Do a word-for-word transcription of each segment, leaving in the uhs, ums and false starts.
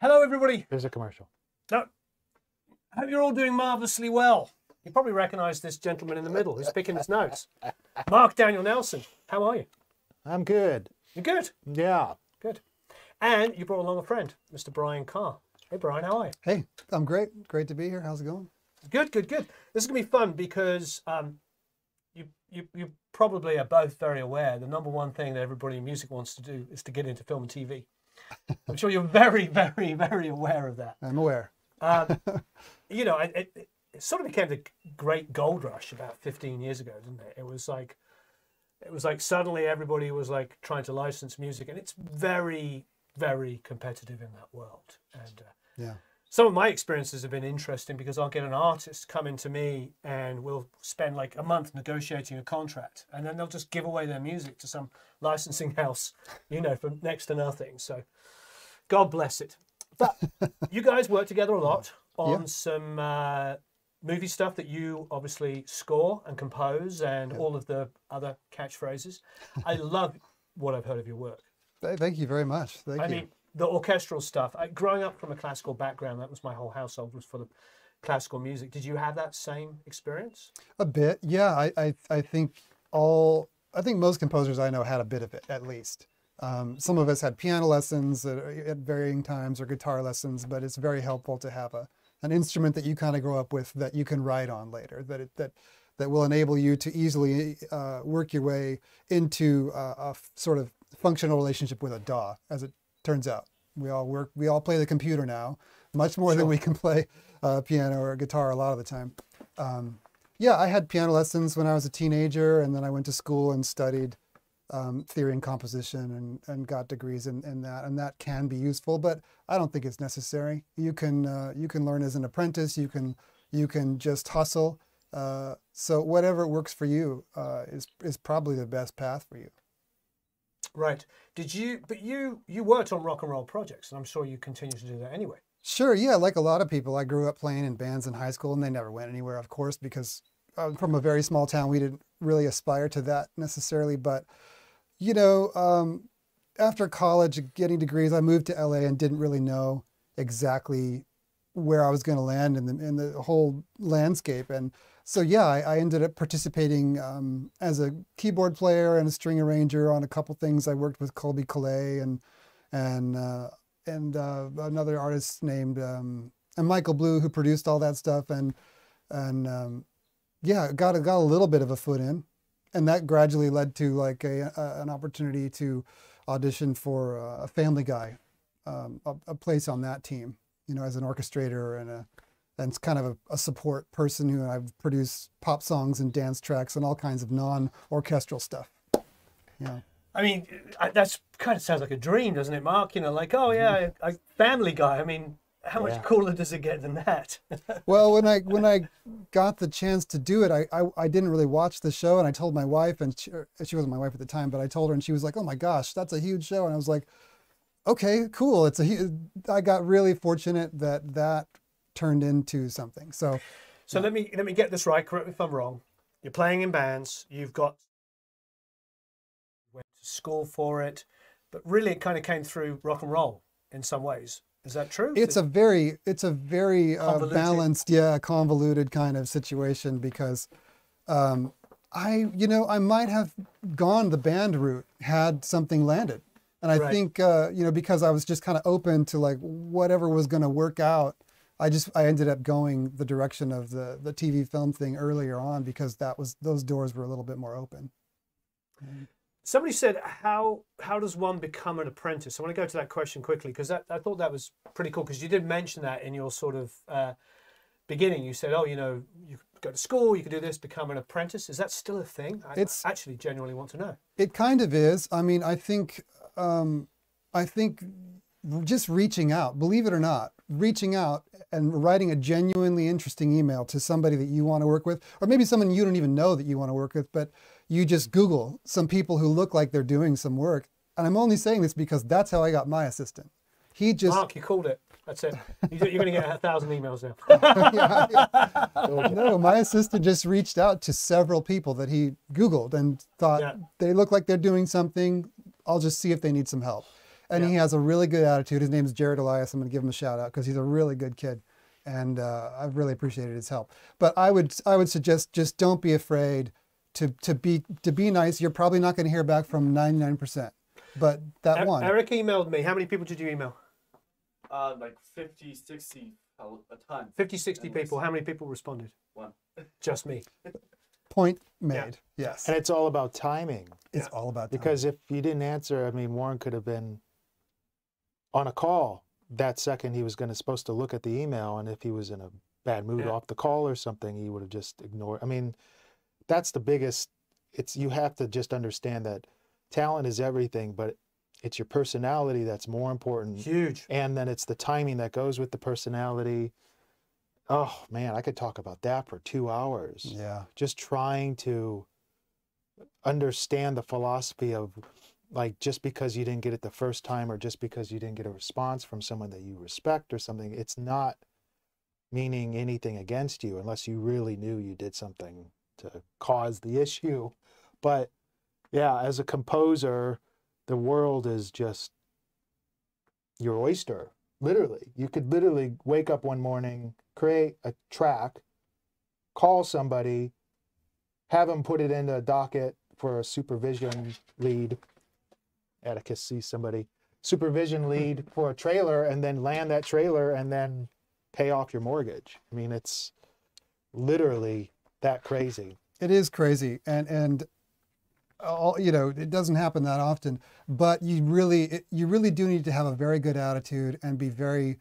Hello, everybody. There's a commercial. No. I hope you're all doing marvelously well. You probably recognise this gentleman in the middle who's picking his nose. Mark Daniel Nelson, how are you? I'm good. You're good? Yeah. Good. And you brought along a friend, Mister Brian Carr. Hey, Brian, how are you? Hey, I'm great. Great to be here. How's it going? Good, good, good. This is going to be fun because um, you, you, you probably are both very aware the number one thing that everybody in music wants to do is to get into film and T V. I'm sure you're very, very, very aware of that. I'm aware. Um, you know, it, it, it sort of became the great gold rush about fifteen years ago, didn't it? It was like, it was like suddenly everybody was like trying to license music, and it's very, very competitive in that world. And uh, yeah, some of my experiences have been interesting because I'll get an artist coming to me, and we'll spend like a month negotiating a contract, and then they'll just give away their music to some licensing house, you know, for next to nothing. So, God bless it. But you guys work together a lot on yeah. some uh, movie stuff that you obviously score and compose and yeah. all of the other catchphrases. I love what I've heard of your work. Thank you very much. Thank I you. mean, the orchestral stuff. I, growing up from a classical background, that was my whole household was full of classical music. Did you have that same experience? A bit, yeah. I, I, I think all, I think most composers I know had a bit of it, at least. Um, some of us had piano lessons at, at varying times or guitar lessons, but it's very helpful to have a an instrument that you kind of grow up with that you can write on later, that it, that that will enable you to easily uh, work your way into uh, a sort of functional relationship with a D A W. As it turns out, we all work, we all play the computer now much more sure. than we can play uh, piano or guitar a lot of the time. Um, yeah, I had piano lessons when I was a teenager, and then I went to school and studied Um, theory and composition and, and got degrees in, in that, and that can be useful, but I don't think it's necessary. You can uh, you can learn as an apprentice, you can you can just hustle, uh, so whatever works for you uh, is, is probably the best path for you. Right. Did you, but you you worked on rock and roll projects, and I'm sure you continue to do that anyway. Sure, yeah, like a lot of people, I grew up playing in bands in high school, and they never went anywhere, of course, because I'm from a very small town. We didn't really aspire to that necessarily, but you know, um, after college, getting degrees, I moved to L A and didn't really know exactly where I was going to land in the, in the whole landscape. And so, yeah, I, I ended up participating um, as a keyboard player and a string arranger on a couple things. I worked with Colby Calais and and uh, and uh, another artist named um, and Michael Blue, who produced all that stuff. And and um, yeah, got a, got a little bit of a foot in. And that gradually led to like a, a, an opportunity to audition for a, a Family Guy, um, a, a place on that team, you know, as an orchestrator and a, and kind of a, a support person who I've produced pop songs and dance tracks and all kinds of non-orchestral stuff. Yeah. I mean, that's kind of sounds like a dream, doesn't it, Mark? You know, like, oh yeah, a, a Family Guy. I mean, how much yeah. cooler does it get than that? Well, when I when I got the chance to do it, I, I I didn't really watch the show, and I told my wife, and she, she wasn't my wife at the time, but I told her, and she was like, "Oh my gosh, that's a huge show!" And I was like, "Okay, cool." It's a I got really fortunate that that turned into something. So, so yeah. let me let me get this right. Correct me if I'm wrong. You're playing in bands. You've got went to school for it, but really it kind of came through rock and roll in some ways. Is that true? It's a very, it's a very uh, balanced, yeah, convoluted kind of situation because um, I, you know, I might have gone the band route had something landed. And I right. think, uh, you know, because I was just kind of open to like whatever was going to work out, I just, I ended up going the direction of the, the T V film thing earlier on because that was, those doors were a little bit more open. Mm-hmm. Somebody said, how how does one become an apprentice? I want to go to that question quickly because I thought that was pretty cool because you did mention that in your sort of uh, beginning. You said, oh, you know, you go to school, you can do this, become an apprentice. Is that still a thing? I it's, actually genuinely want to know. It kind of is. I mean, I think, um, I think just reaching out, believe it or not, reaching out and writing a genuinely interesting email to somebody that you want to work with, or maybe someone you don't even know that you want to work with, but you just Google some people who look like they're doing some work. And I'm only saying this because that's how I got my assistant. He just... Mark, you called it. That's it. You're going to get a thousand emails now. yeah, yeah. No, my assistant just reached out to several people that he Googled and thought, yeah. they look like they're doing something. I'll just see if they need some help. and yeah. he has a really good attitude. His name is Jared Elias. I'm going to give him a shout out because he's a really good kid, and uh, I've really appreciated his help. But I would I would suggest just don't be afraid to to be to be nice. You're probably not going to hear back from ninety-nine percent, but that er one. Eric emailed me. How many people did you email? Uh, like fifty, sixty. A ton. fifty, sixty people. How many people responded? One. Just me. Point made. Yeah. Yes. And it's all about timing. It's yeah. all about timing. Because if you didn't answer, I mean, Warren could have been on a call that second. He was going to supposed to look at the email, and if he was in a bad mood yeah. off the call or something, he would have just ignored. I mean, that's the biggest. It's you have to just understand that talent is everything, but it's your personality that's more important. Huge. And then it's the timing that goes with the personality. Oh, man, I could talk about that for two hours. Yeah. Just trying to understand the philosophy of, like, just because you didn't get it the first time or just because you didn't get a response from someone that you respect or something, it's not meaning anything against you unless you really knew you did something to cause the issue. But, yeah, as a composer, the world is just your oyster, literally. You could literally wake up one morning, create a track, call somebody, have them put it into a docket for a supervision lead. Atticus sees somebody. Supervision lead for a trailer, and then land that trailer and then pay off your mortgage. I mean, it's literally that crazy. It is crazy. And, and, All, you know, it doesn't happen that often, but you really, it, you really do need to have a very good attitude and be very,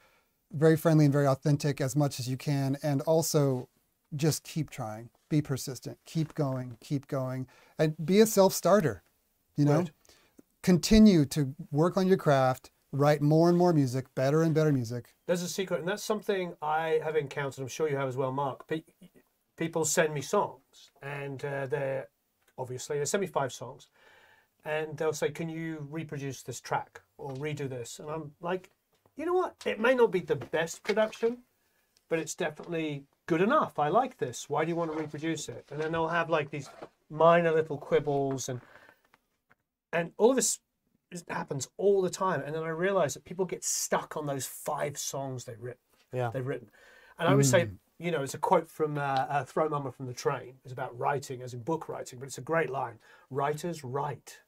very friendly and very authentic as much as you can. And also just keep trying, be persistent, keep going, keep going, and be a self-starter, you know, right. Continue to work on your craft, write more and more music, better and better music. There's a secret. And that's something I have encountered. I'm sure you have as well, Mark. Pe people send me songs and uh, they're, obviously, they send me five songs, and they'll say, "Can you reproduce this track or redo this?" And I'm like, "You know what? It may not be the best production, but it's definitely good enough. I like this. Why do you want to reproduce it?" And then they'll have like these minor little quibbles, and and all this happens all the time. And then I realize that people get stuck on those five songs they've written. Yeah, they've written. And I would mm. say, you know, it's a quote from uh, uh, Throw Mama from the Train. It's about writing, as in book writing, but it's a great line. Writers write.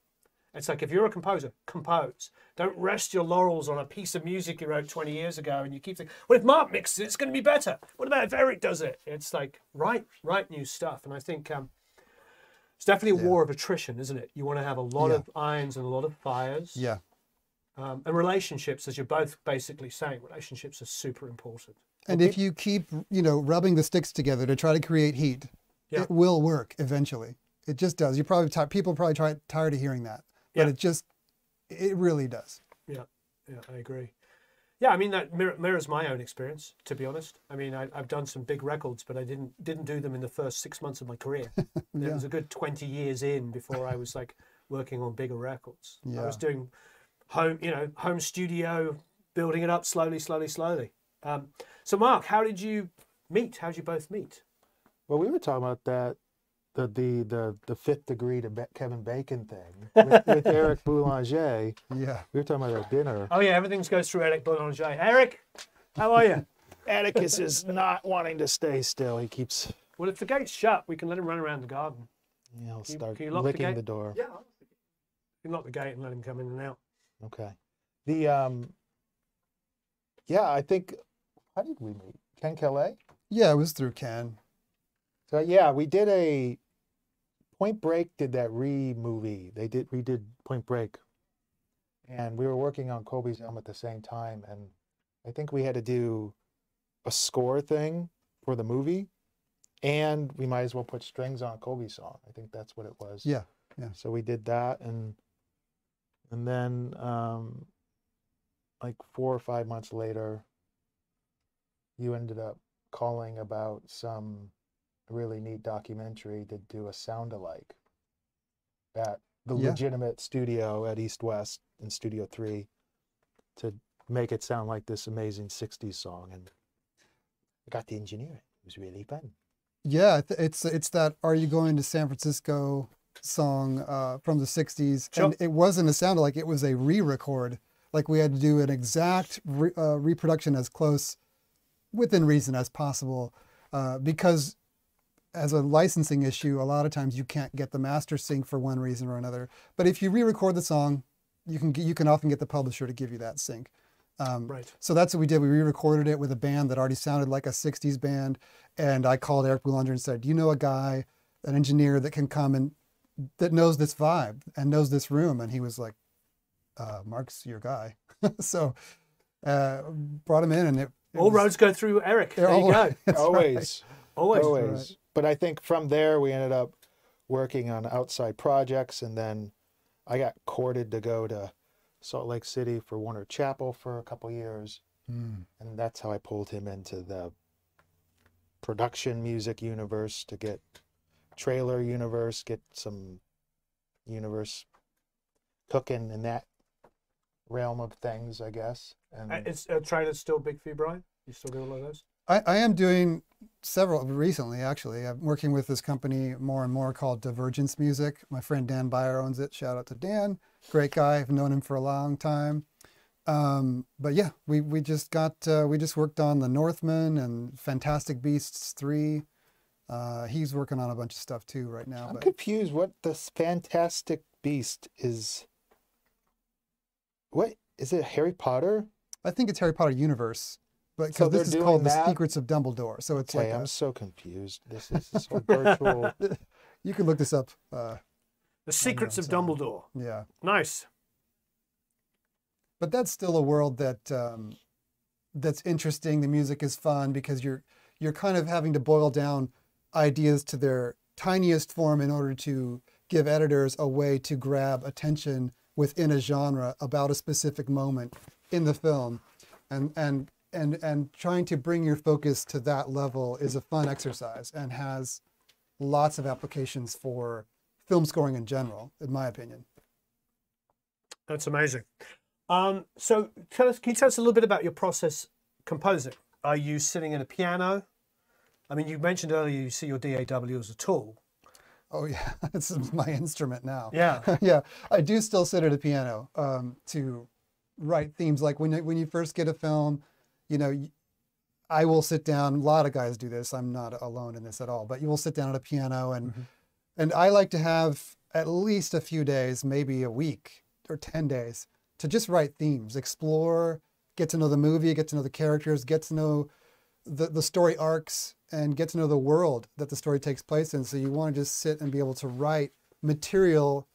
It's like, if you're a composer, compose. Don't rest your laurels on a piece of music you wrote twenty years ago and you keep thinking, well, if Mark mixes it, it's going to be better. What about if Eric does it? It's like, write, write new stuff. And I think um, it's definitely a yeah. war of attrition, isn't it? You want to have a lot yeah. of irons and a lot of fires. Yeah. Um, and relationships, as you're both basically saying, relationships are super important. And if you keep, you know, rubbing the sticks together to try to create heat, yeah. it will work eventually. It just does. You probably people probably try, tired of hearing that, but yeah. it just, it really does. Yeah, yeah, I agree. Yeah, I mean that mirror, mirrors my own experience. To be honest, I mean I, I've done some big records, but I didn't didn't do them in the first six months of my career. yeah. It was a good twenty years in before I was like working on bigger records. Yeah. I was doing home, you know, home studio, building it up slowly, slowly, slowly. Um, so Mark, how did you meet? How did you both meet? Well, we were talking about that, the the the, the fifth degree to Kevin Bacon thing with, with Eric Boulanger. Yeah, we were talking about that dinner. Oh yeah, everything goes through Eric Boulanger. Eric, how are you? Atticus is not wanting to stay still. He keeps. Well, if the gate's shut, we can let him run around the garden. Yeah, I'll start can you, can you licking the, the door. Yeah, you can lock the gate and let him come in and out. Okay. The um. Yeah, I think. How did we meet? Ken Kelly? Yeah, it was through Ken. So yeah, we did a Point Break did that re movie. They did redid Point Break. And we were working on Colby's Elm at the same time, and I think we had to do a score thing for the movie. And we might as well put strings on Colby's song. I think that's what it was. Yeah. Yeah. So we did that, and and then um like four or five months later, you ended up calling about some really neat documentary to do a sound-alike at the yeah. legitimate studio at East West in Studio three to make it sound like this amazing sixties song. And I got to engineer it. It was really fun. Yeah, it's it's that Are You Going to San Francisco song uh, from the sixties. Sure. And it wasn't a sound-alike. It was a re-record like we had to do an exact re uh, reproduction as close within reason as possible, uh, because as a licensing issue, a lot of times you can't get the master sync for one reason or another. But if you re-record the song, you can, you can often get the publisher to give you that sync. Um, right. So that's what we did. We re-recorded it with a band that already sounded like a sixties band. And I called Eric Boulanger and said, do you know a guy, an engineer that can come and that knows this vibe and knows this room? And he was like, uh, Mark's your guy. So uh, brought him in, and it, it all was, roads go through Eric. There all, you go. Always. Right. Always. Always. Right. But I think from there we ended up working on outside projects, and then I got courted to go to Salt Lake City for Warner Chapel for a couple years. Mm. And that's how I pulled him into the production music universe, to get trailer universe, get some universe cooking in that realm of things, I guess. And it's uh, Trailer's still big for you, Brian? You still do a lot of those? I, I am doing several recently, actually. I'm working with this company more and more called Divergence Music. My friend Dan Byer owns it. Shout out to Dan. Great guy. I've known him for a long time. Um, but yeah, we, we just got, uh, we just worked on The Northman and Fantastic Beasts three. Uh, he's working on a bunch of stuff too right now. I'm but... confused what this Fantastic Beast is. What, is it Harry Potter? I think it's Harry Potter universe. But so this is called that? The Secrets of Dumbledore. So it's okay, like I'm a... so confused. This is so virtual. You can look this up. Uh, the Secrets of somewhere. Dumbledore. Yeah. Nice. But that's still a world that um, that's interesting. The music is fun because you're you're kind of having to boil down ideas to their tiniest form in order to give editors a way to grab attention within a genre about a specific moment in the film, and and. And and trying to bring your focus to that level is a fun exercise and has lots of applications for film scoring in general, in my opinion. That's amazing. Um, so tell us, can you tell us a little bit about your process composing? Are you sitting at a piano? I mean, you mentioned earlier you see your D A W as a tool. Oh yeah, it's my instrument now. Yeah. Yeah, I do still sit at a piano um, to write themes. Like when when you first get a film, you know, I will sit down. A lot of guys do this. I'm not alone in this at all. But you will sit down at a piano, and mm-hmm. and I like to have at least a few days, maybe a week or ten days, to just write themes, explore, get to know the movie, get to know the characters, get to know the the story arcs, and get to know the world that the story takes place in. So you want to just sit and be able to write material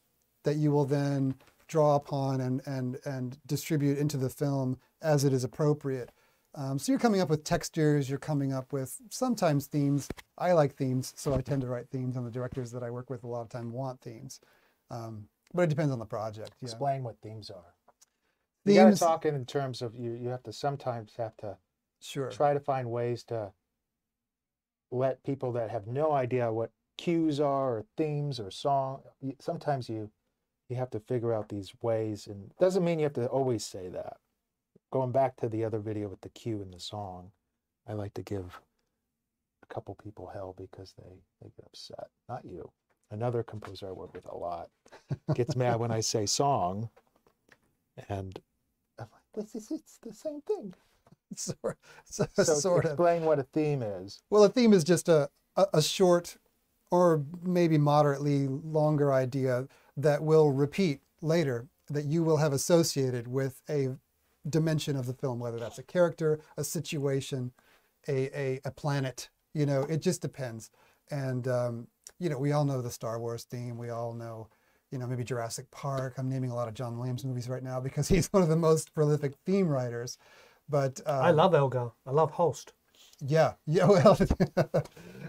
that you will then draw upon and and and distribute into the film as it is appropriate. Um, so you're coming up with textures, you're coming up with sometimes themes. I like themes, so I tend to write themes, and the directors that I work with a lot of time want themes. Um, but it depends on the project. Yeah. Explain what themes are. Themes, you gotta talk in terms of, you, you have to sometimes have to sure. try to find ways to let people that have no idea what cues are or themes or song, sometimes you, you have to figure out these ways, and it doesn't mean you have to always say that. Going back to the other video with the cue and the song, I like to give a couple people hell because they, they get upset. Not you. Another composer I work with a lot gets mad when I say song. And I'm like, this is it's the same thing. Sort, so, so sort explain of. What a theme is. Well, a theme is just a, a, a short or maybe moderately longer idea that will repeat later, that you will have associated with a dimension of the film, whether that's a character, a situation, a a, a planet. You know, it just depends. And um, you know, we all know the Star Wars theme. We all know, you know, maybe Jurassic Park. I'm naming a lot of John Williams movies right now because he's one of the most prolific theme writers. But um, I love Elgar. I love Holst. Yeah, yeah, well,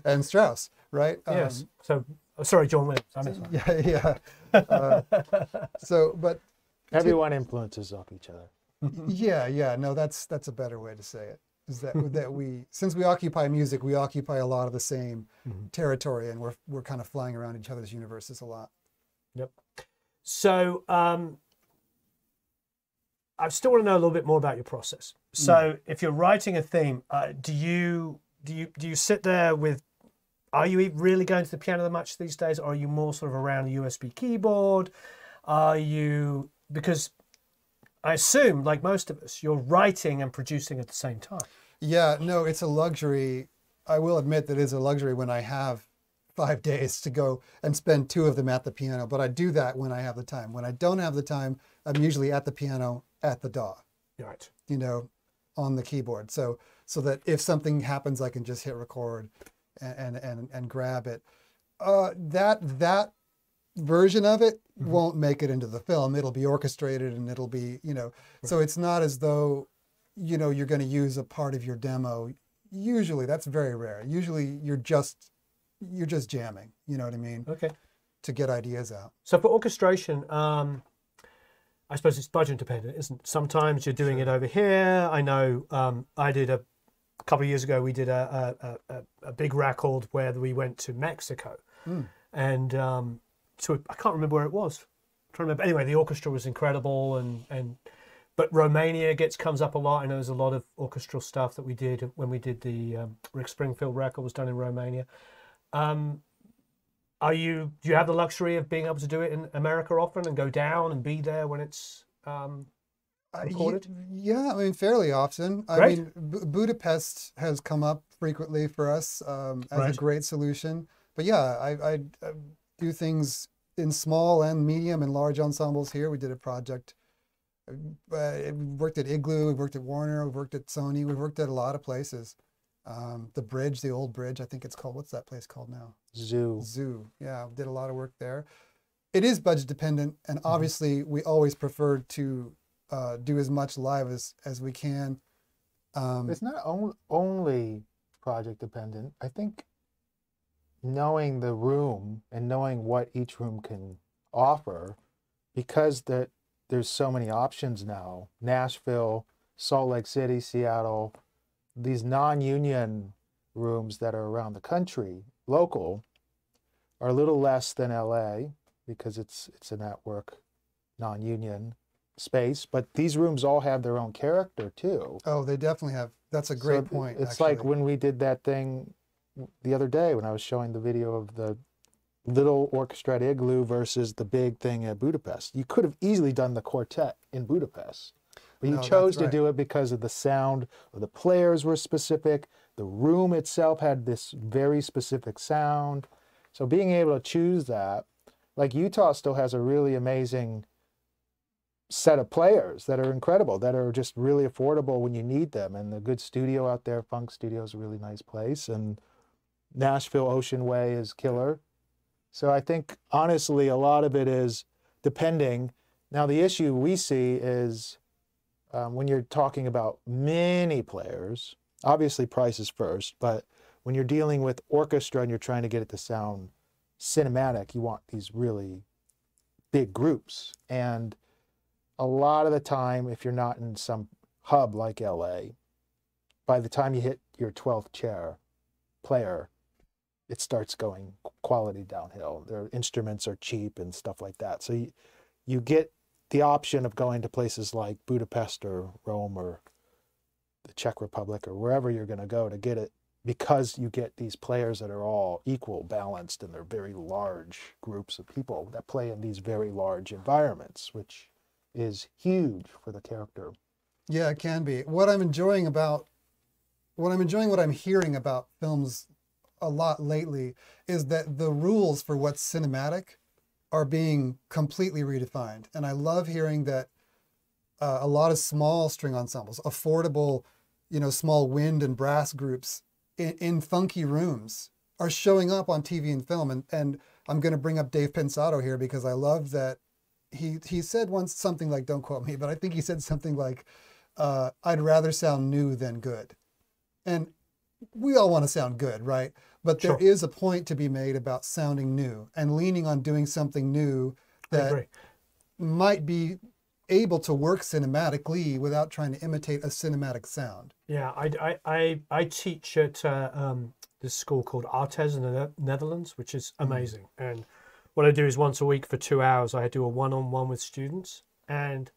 and Strauss, right? Yes. Um, so oh, sorry, John Williams. I mean, sorry. Yeah, yeah. Uh, so, but everyone influences off each other. Yeah, yeah, no, that's that's a better way to say it. Is that that we, since we occupy music, we occupy a lot of the same mm-hmm. territory, and we're we're kind of flying around each other's universes a lot. Yep. So um, I still want to know a little bit more about your process. So mm. if you're writing a theme, uh, do you do you do you sit there with? Are you really going to the piano that much these days, or are you more sort of around a U S B keyboard? Are you because I assume, like most of us, you're writing and producing at the same time. Yeah, no, it's a luxury. I will admit that it is a luxury when I have five days to go and spend two of them at the piano, but I do that when I have the time. When I don't have the time, I'm usually at the piano, at the D A W. Right. You know, on the keyboard. So so that if something happens, I can just hit record and and and grab it. Uh, that that version of it mm-hmm. won't make it into the film. It'll be orchestrated and it'll be, you know, right. So it's not as though, you know, you're going to use a part of your demo. Usually, that's very rare. Usually, you're just you're just jamming. You know what I mean? Okay. To get ideas out. So for orchestration, um, I suppose it's budget dependent, isn't it? Sometimes you're doing it over here. I know um, I did a, a couple of years ago. We did a a, a a big record where we went to Mexico, mm. and um, to I can't remember where it was. I can't remember. Anyway, the orchestra was incredible, and and. But Romania gets comes up a lot. I know there's a lot of orchestral stuff that we did when we did the um, Rick Springfield record was done in Romania. Um, are you do you have the luxury of being able to do it in America often and go down and be there when it's um, recorded? Uh, yeah, I mean fairly often. I right. mean B Budapest has come up frequently for us um, as right. a great solution. But yeah, I, I, I do things in small and medium and large ensembles here. We did a project. Uh, we worked at Igloo, we worked at Warner, we worked at Sony, we worked at a lot of places. Um, the Bridge, the old Bridge, I think it's called, what's that place called now? Zoo. Zoo, yeah, did a lot of work there. It is budget dependent, and obviously we always prefer to uh, do as much live as, as we can. Um, it's not on, only project dependent. I think knowing the room and knowing what each room can offer, because that there's so many options now. Nashville, Salt Lake City, Seattle, these non-union rooms that are around the country, local, are a little less than L A because it's it's a network, non-union space. But these rooms all have their own character too. Oh, they definitely have. That's a great so point. It's actually. Like when we did that thing the other day when I was showing the video of the little orchestra at Igloo versus the big thing at Budapest. You could have easily done the quartet in Budapest, but you no, chose right. to do it because of the sound, or the players were specific, the room itself had this very specific sound. So being able to choose that, like Utah still has a really amazing set of players that are incredible, that are just really affordable when you need them, and the good studio out there, Funk Studio is a really nice place, and Nashville Ocean Way is killer. So I think, honestly, a lot of it is depending. Now, the issue we see is um, when you're talking about many players, obviously price is first, but when you're dealing with orchestra and you're trying to get it to sound cinematic, you want these really big groups. And a lot of the time, if you're not in some hub like L A, by the time you hit your twelfth chair player, it starts going quality downhill. Their instruments are cheap and stuff like that. So you, you get the option of going to places like Budapest or Rome or the Czech Republic or wherever you're going to go to get it, because you get these players that are all equal, balanced, and they're very large groups of people that play in these very large environments, which is huge for the character. Yeah, it can be. What I'm enjoying about, what I'm enjoying, what I'm hearing about films a lot lately is that the rules for what's cinematic are being completely redefined. And I love hearing that uh, a lot of small string ensembles, affordable, you know, small wind and brass groups in, in funky rooms are showing up on T V and film. And, and I'm going to bring up Dave Pensato here because I love that he, he said once something like, don't quote me, but I think he said something like, uh, I'd rather sound new than good. And we all want to sound good, right? But there sure. is a point to be made about sounding new and leaning on doing something new that might be able to work cinematically without trying to imitate a cinematic sound. Yeah, I, I, I, I teach at uh, um, this school called Artes in the Netherlands, which is amazing. Mm. And what I do is once a week for two hours, I do a one-on-one with students. And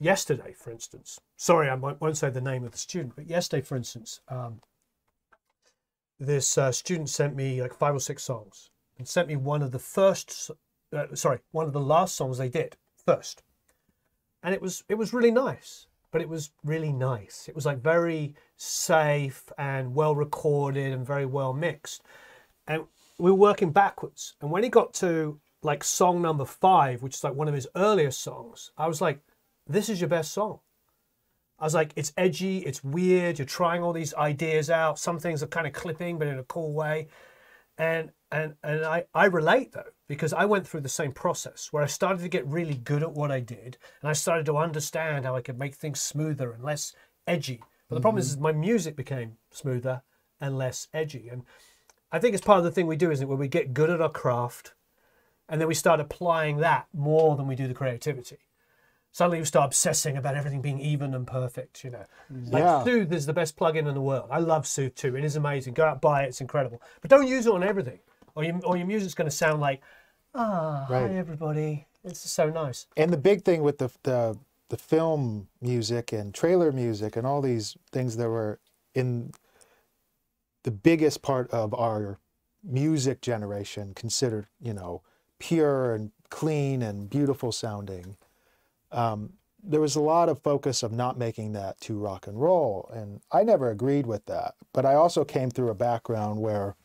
yesterday, for instance, sorry, I won't say the name of the student, but yesterday, for instance, um, this uh, student sent me like five or six songs and sent me one of the first, uh, sorry, one of the last songs they did first. and it was it was really nice. But it was really nice. It was like very safe and well recorded and very well mixed. And we were working backwards. And when he got to like song number five, which is like one of his earlier songs, I was like, this is your best song. I was like, it's edgy, it's weird, you're trying all these ideas out. Some things are kind of clipping, but in a cool way. And and and I, I relate though, because I went through the same process where I started to get really good at what I did, and I started to understand how I could make things smoother and less edgy. But the problem is, is my music became smoother and less edgy. And I think it's part of the thing we do, isn't it, where we get good at our craft, and then we start applying that more than we do the creativity. Suddenly you start obsessing about everything being even and perfect, you know. Like yeah. Soothe is the best plugin in the world. I love Soothe too. It is amazing. Go out, buy it. It's incredible. But don't use it on everything. Or your, or your music's going to sound like, ah, oh, right. Hi everybody. This is so nice. And the big thing with the, the the film music and trailer music and all these things that were in the biggest part of our music generation, considered, you know, pure and clean and beautiful sounding. Um, there was a lot of focus of not making that too rock and roll, and I never agreed with that. But I also came through a background where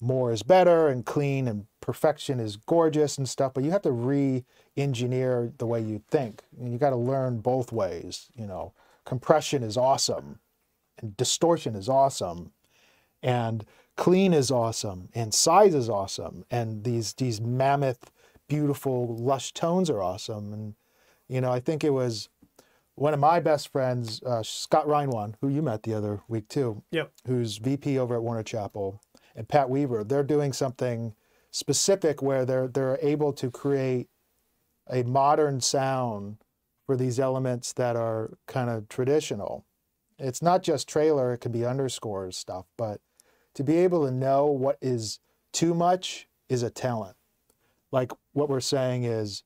more is better and clean and perfection is gorgeous and stuff, but you have to re-engineer the way you think. And you got to learn both ways, you know. Compression is awesome, and distortion is awesome, and clean is awesome, and size is awesome, and these, these mammoth, beautiful, lush tones are awesome. And you know, I think it was one of my best friends, uh, Scott Reinwan, who you met the other week too, yep. Who's V P over at Warner Chappell, and Pat Weaver. They're doing something specific where they're, they're able to create a modern sound for these elements that are kind of traditional. It's not just trailer, it could be underscores stuff, but to be able to know what is too much is a talent. Like what we're saying is,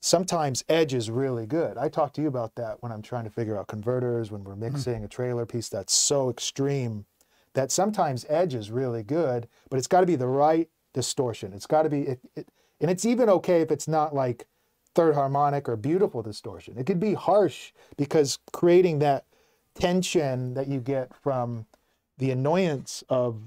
sometimes edge is really good. I talk to you about that when I'm trying to figure out converters, when we're mixing a trailer piece that's so extreme, that sometimes edge is really good, but it's got to be the right distortion. It's got to be, it, it, and it's even okay if it's not like third harmonic or beautiful distortion. It could be harsh, because creating that tension that you get from the annoyance of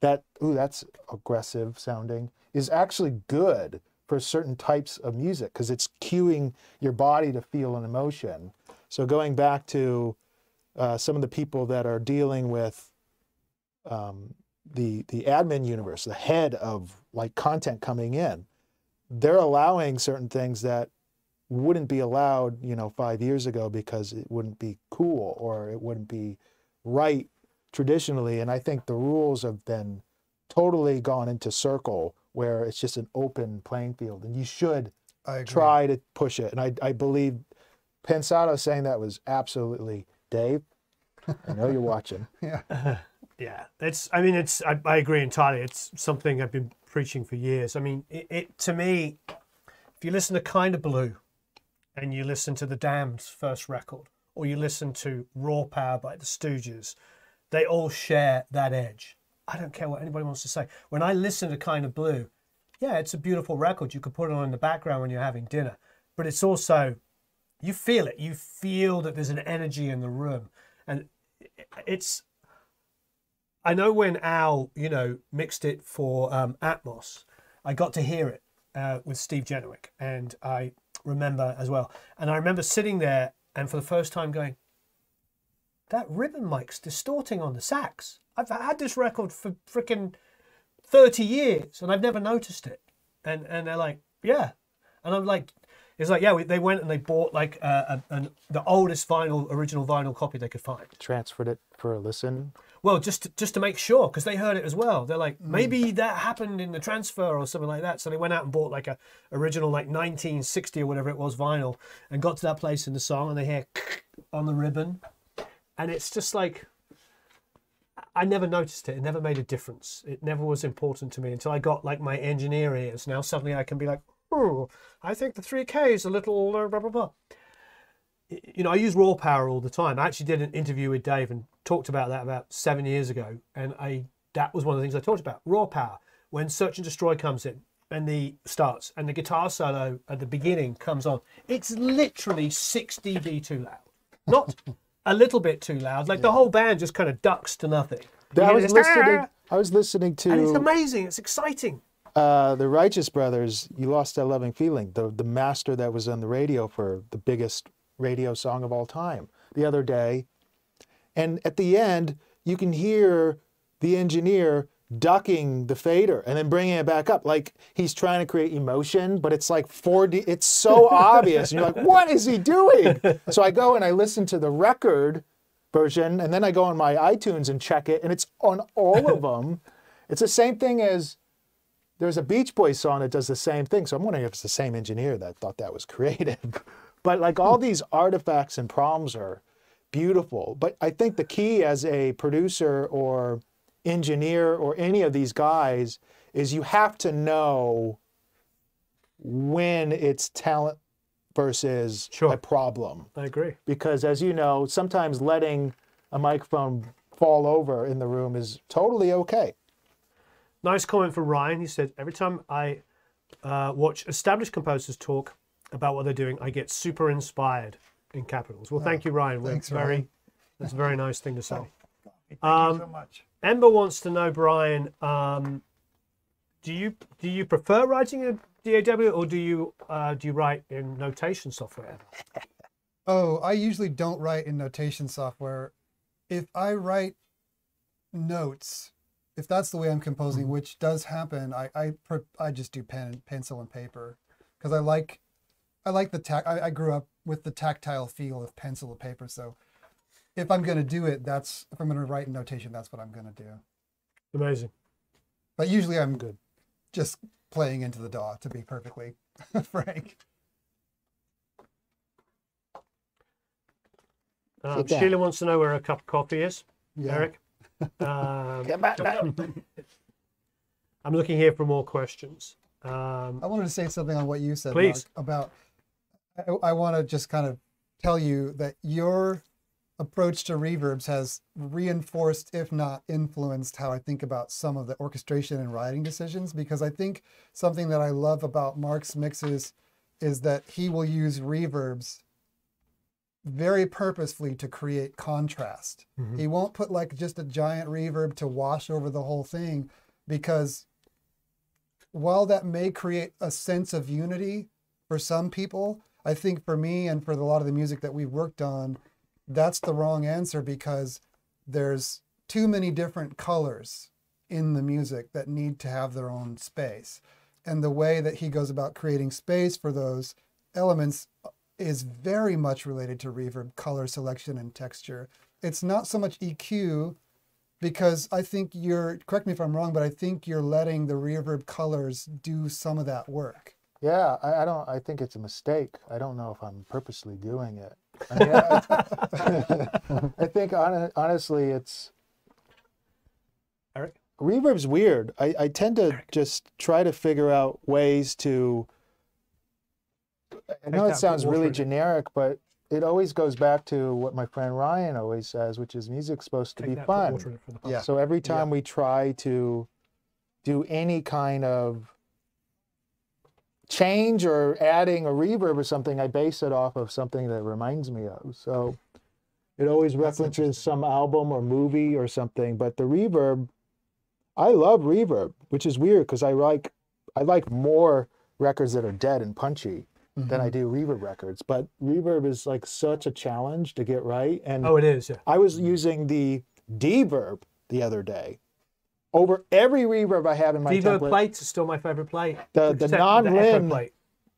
that, ooh, that's aggressive sounding, is actually good for certain types of music, because it's cueing your body to feel an emotion. So going back to uh, some of the people that are dealing with um, the, the admin universe, the head of like content coming in, they're allowing certain things that wouldn't be allowed, you know, five years ago, because it wouldn't be cool or it wouldn't be right traditionally. And I think the rules have been totally gone into circle, where it's just an open playing field, and you should try to push it. And I, I believe Pensado saying that was absolutely Dave. I know you're watching. Yeah, uh, yeah. It's. I mean, it's. I, I agree entirely. It's something I've been preaching for years. I mean, it, it to me, if you listen to Kinda Blue, and you listen to The Damned's first record, or you listen to Raw Power by The Stooges, they all share that edge. I don't care what anybody wants to say. When I listen to Kinda Blue, yeah, it's a beautiful record. You could put it on in the background when you're having dinner. But it's also, you feel it. You feel that there's an energy in the room. And it's, I know when Al, you know, mixed it for um, Atmos, I got to hear it uh, with Steve Jenowick. And I remember as well. And I remember sitting there and for the first time going, that ribbon mic's distorting on the sax. I've had this record for freaking thirty years and I've never noticed it. And and they're like, yeah. And I'm like, it's like, yeah, we, they went and they bought like uh, a, an, the oldest vinyl, original vinyl copy they could find. Transferred it for a listen? Well, just to, just to make sure, because they heard it as well. They're like, maybe that happened in the transfer or something like that. So they went out and bought like a original like nineteen sixty or whatever it was vinyl, and got to that place in the song and they hear on the ribbon. And it's just like, I never noticed it. It never made a difference. It never was important to me until I got like my engineer ears. Now suddenly I can be like, oh, I think the three K is a little blah, blah, blah. You know, I use Raw Power all the time. I actually did an interview with Dave and talked about that about seven years ago. And I that was one of the things I talked about. Raw Power. When Search and Destroy comes in, and the starts and the guitar solo at the beginning comes on. It's literally six D B too loud, not a little bit too loud. Like yeah. the whole band just kind of ducks to nothing. I was listening. I was listening to. And it's amazing. It's exciting. Uh, the Righteous Brothers, "You Lost That Loving Feeling," the the master that was on the radio for the biggest radio song of all time the other day, and at the end you can hear the engineer ducking the fader and then bringing it back up, like he's trying to create emotion, but it's like four D. It's so obvious, and you're like, "What is he doing?" So I go and I listen to the record version, and then I go on my iTunes and check it, and it's on all of them. It's the same thing as there's a Beach Boys song that does the same thing. So I'm wondering if it's the same engineer that thought that was creative. But like all these artifacts and problems are beautiful. But I think the key as a producer or engineer or any of these guys is you have to know when it's talent versus sure. a problem. I agree. Because as you know, sometimes letting a microphone fall over in the room is totally okay. Nice comment from Ryan. He said, every time I uh, watch established composers talk about what they're doing, I get super inspired, in capitals. Well, thank you, Ryan. Thanks, very, Ryan. That's a very nice thing to say. Thank um, you so much. Ember wants to know, Brian, um, do you do you prefer writing in D A W, or do you uh, do you write in notation software? Oh, I usually don't write in notation software. If I write notes, if that's the way I'm composing, mm-hmm. which does happen, I I, I just do pen, pencil, and paper, because I like I like the tact. I, I grew up with the tactile feel of pencil and paper, so. If I'm going to do it, that's, if I'm going to write in notation, that's what I'm going to do. Amazing. But usually I'm good. Just playing into the D A W, to be perfectly frank. Um, Sheila wants to know where a cup of coffee is. Yeah. Eric. Um, Get back, back. I'm looking here for more questions. Um, I wanted to say something on what you said, please. Mark, about, I, I want to just kind of tell you that your approach to reverbs has reinforced, if not influenced, how I think about some of the orchestration and writing decisions, because I think something that I love about Mark's mixes is that he will use reverbs very purposefully to create contrast. Mm-hmm. He won't put like just a giant reverb to wash over the whole thing, because while that may create a sense of unity for some people, I think for me and for a lot of the music that we've worked on, that's the wrong answer, because there's too many different colors in the music that need to have their own space. And the way that he goes about creating space for those elements is very much related to reverb, color selection, and texture. It's not so much E Q, because I think you're, correct me if I'm wrong, but I think you're letting the reverb colors do some of that work. Yeah, I, I don't, I think it's a mistake. I don't know if I'm purposely doing it. I, mean, I, I think on, honestly, it's Eric. Reverb's weird. I, I tend to Eric. just try to figure out ways to. I know it sounds really generic, but it always goes back to what my friend Ryan always says, which is music's supposed to be fun. Yeah. So every time yeah. we try to do any kind of change or adding a reverb or something, I base it off of something that reminds me of. So it always references some album or movie or something. But the reverb, I love reverb, which is weird because I like I like more records that are dead and punchy mm-hmm. than I do reverb records. But reverb is like such a challenge to get right. And oh, it is. Yeah. I was using the D-verb the other day over every reverb I have in my Vivo template. Plates is still my favorite plate. The the non-Lin,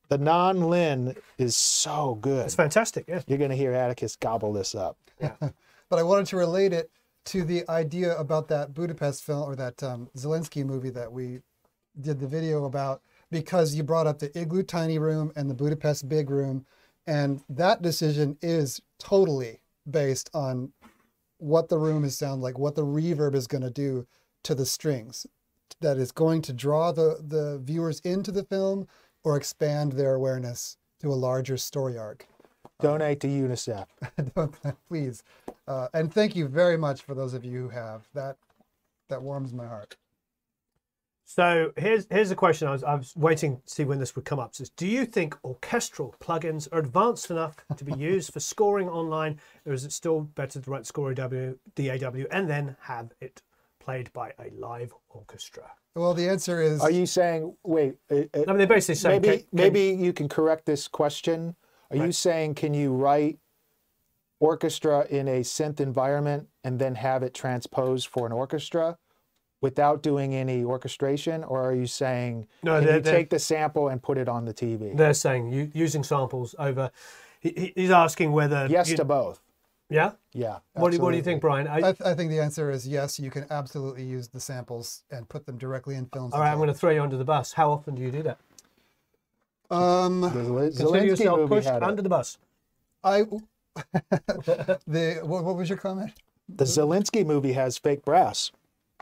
the non-Lin is so good. It's fantastic. Yeah, you're going to hear Atticus gobble this up. Yeah, but I wanted to relate it to the idea about that Budapest film, or that um, Zelensky movie that we did the video about, because you brought up the Igloo tiny room and the Budapest big room, and that decision is totally based on what the room is sound like, what the reverb is going to do to the strings, that is going to draw the, the viewers into the film or expand their awareness to a larger story arc. Donate to UNICEF. Please. Uh, and thank you very much for those of you who have. That, that warms my heart. So here's here's a question. I was, I was waiting to see when this would come up. It says, do you think orchestral plugins are advanced enough to be used for scoring online, or is it still better to write score D A W and then have it played by a live orchestra? Well, the answer is. Are you saying wait? It, it, I mean, they're basically saying maybe can, maybe can, you can correct this question. Are right. you saying can you write orchestra in a synth environment and then have it transposed for an orchestra without doing any orchestration, or are you saying no, can you take the sample and put it on the T V? They're saying you, using samples over. He, he's asking whether yes you, to both. Yeah. Yeah. What do, what do you think, Brian? I, I, th I think the answer is yes. You can absolutely use the samples and put them directly in films. All right, I'm going to throw you under the bus. How often do you do that? Um, Consider yourself pushed under the bus. I. the what, what was your comment? The Zelensky movie has fake brass.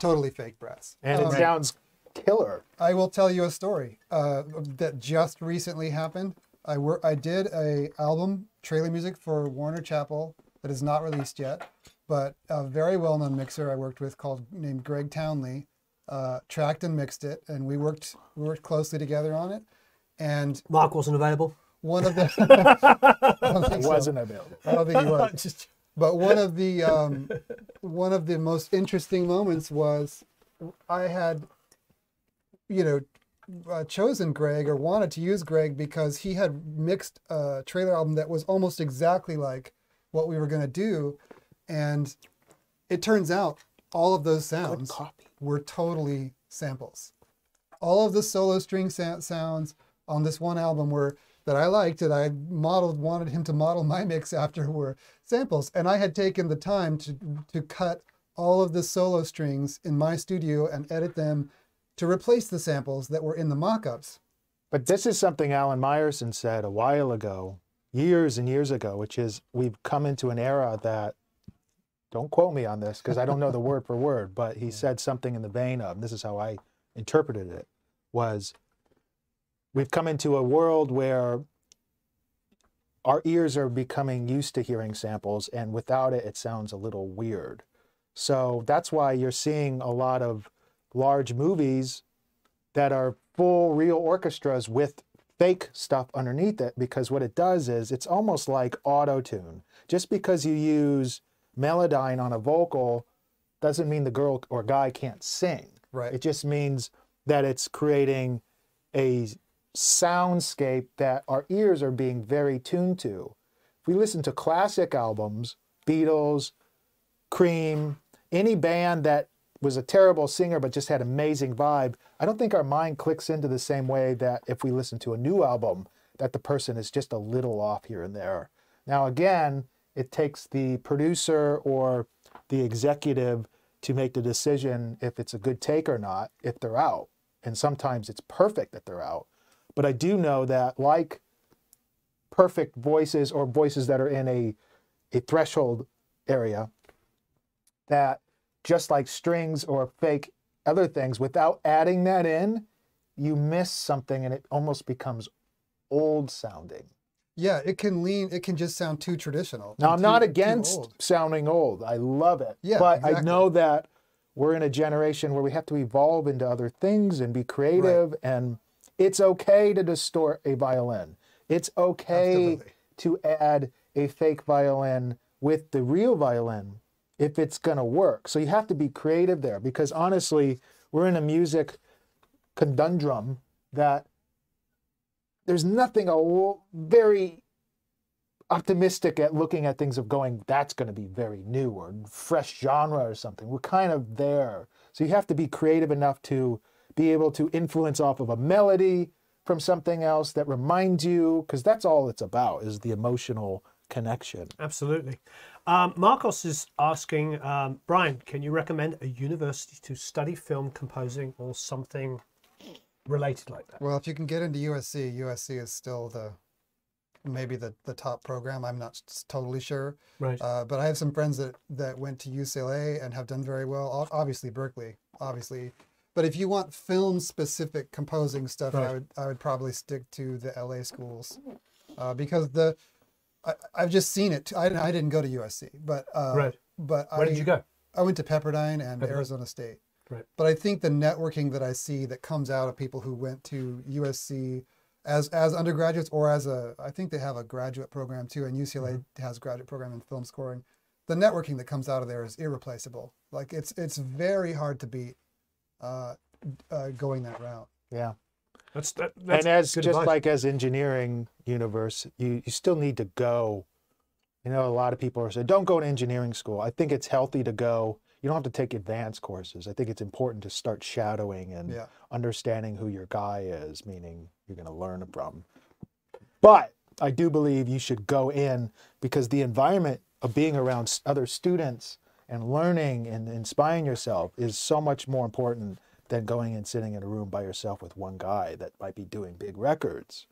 Totally fake brass. And um, it sounds killer. I will tell you a story uh, that just recently happened. I wor I did a album, trailer music for Warner Chappell that is not released yet, but a very well-known mixer I worked with called named Greg Townley uh, tracked and mixed it, and we worked we worked closely together on it. And Mark wasn't available. One of the I so. wasn't available. I don't think he was. Just... But one of the um, one of the most interesting moments was I had, you know, uh, chosen Greg or wanted to use Greg because he had mixed a trailer album that was almost exactly like what we were going to do, and it turns out all of those sounds were totally samples. All of the solo string sounds on this one album were. That I liked that I modeled, wanted him to model my mix after were samples. And I had taken the time to, to cut all of the solo strings in my studio and edit them to replace the samples that were in the mock-ups. But this is something Alan Myerson said a while ago, years and years ago, which is we've come into an era that, don't quote me on this because I don't know the word for word, but he said something in the vein of, this is how I interpreted it, was we've come into a world where our ears are becoming used to hearing samples, and without it, it sounds a little weird. So that's why you're seeing a lot of large movies that are full real orchestras with fake stuff underneath it, because what it does is it's almost like auto-tune. Just because you use Melodyne on a vocal doesn't mean the girl or guy can't sing. Right. It just means that it's creating a soundscape that our ears are being very tuned to. If we listen to classic albums, Beatles, Cream, any band that was a terrible singer but just had amazing vibe, I don't think our mind clicks into the same way that if we listen to a new album, that the person is just a little off here and there. Now again, it takes the producer or the executive to make the decision if it's a good take or not, if they're out. And sometimes it's perfect that they're out. But I do know that like perfect voices or voices that are in a, a threshold area, that just like strings or fake other things, without adding that in, you miss something and it almost becomes old sounding. Yeah, it can lean, it can just sound too traditional. Now, I'm too, not against old. sounding old. I love it. Yeah, but exactly. I know that we're in a generation where we have to evolve into other things and be creative right. and... It's okay to distort a violin. It's okay Absolutely. to add a fake violin with the real violin if it's gonna work. So you have to be creative there, because honestly, we're in a music conundrum that there's nothing a very optimistic at looking at things of going, that's gonna be very new or fresh genre or something. We're kind of there. So you have to be creative enough to be able to influence off of a melody from something else that reminds you, because that's all it's about, is the emotional connection. Absolutely. Um, Marcos is asking, um, Brian, can you recommend a university to study film composing or something related like that? Well, if you can get into U S C, U S C is still the maybe the, the top program. I'm not totally sure. Right. Uh, but I have some friends that, that went to U C L A and have done very well. Obviously, Berkeley, obviously. But if you want film-specific composing stuff, right. I would I would probably stick to the L A schools, uh, because the I, I've just seen it. I I didn't go to U S C, but uh, right. But where I, did you go? I went to Pepperdine and Pepperdine. Arizona State. Right. But I think the networking that I see that comes out of people who went to U S C as as undergraduates or as a, I think they have a graduate program too, and U C L A mm-hmm. has a graduate program in film scoring. The networking that comes out of there is irreplaceable. Like it's it's very hard to beat uh, uh, going that route. Yeah. That's, that, that's and as just advice. Like as engineering universe, you, you still need to go. You know, a lot of people are saying, don't go to engineering school. I think it's healthy to go. You don't have to take advanced courses. I think it's important to start shadowing and yeah. understanding who your guy is, meaning you're going to learn from. But I do believe you should go in because the environment of being around other students and learning and inspiring yourself is so much more important than going and sitting in a room by yourself with one guy that might be doing big records.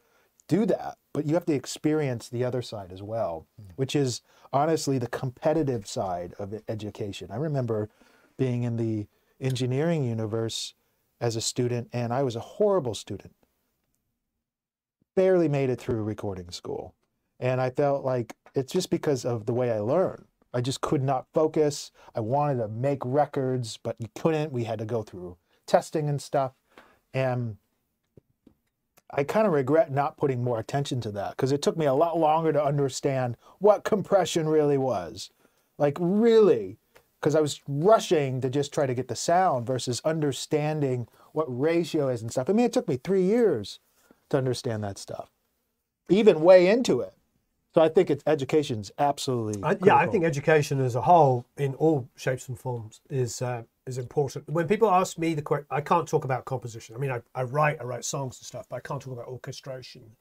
Do that, but you have to experience the other side as well, mm-hmm. which is honestly the competitive side of education. I remember being in the engineering universe as a student, and I was a horrible student. Barely made it through recording school. And I felt like it's just because of the way I learned. I just could not focus. I wanted to make records, but you couldn't. We had to go through testing and stuff. And I kind of regret not putting more attention to that because it took me a lot longer to understand what compression really was. Like really, because I was rushing to just try to get the sound versus understanding what ratio is and stuff. I mean, it took me three years to understand that stuff, even way into it. So I think it's education's absolutely I, yeah, I think education as a whole in all shapes and forms is uh, is important. When people ask me the question, I can't talk about composition. I mean, I, I write, I write songs and stuff, but I can't talk about orchestration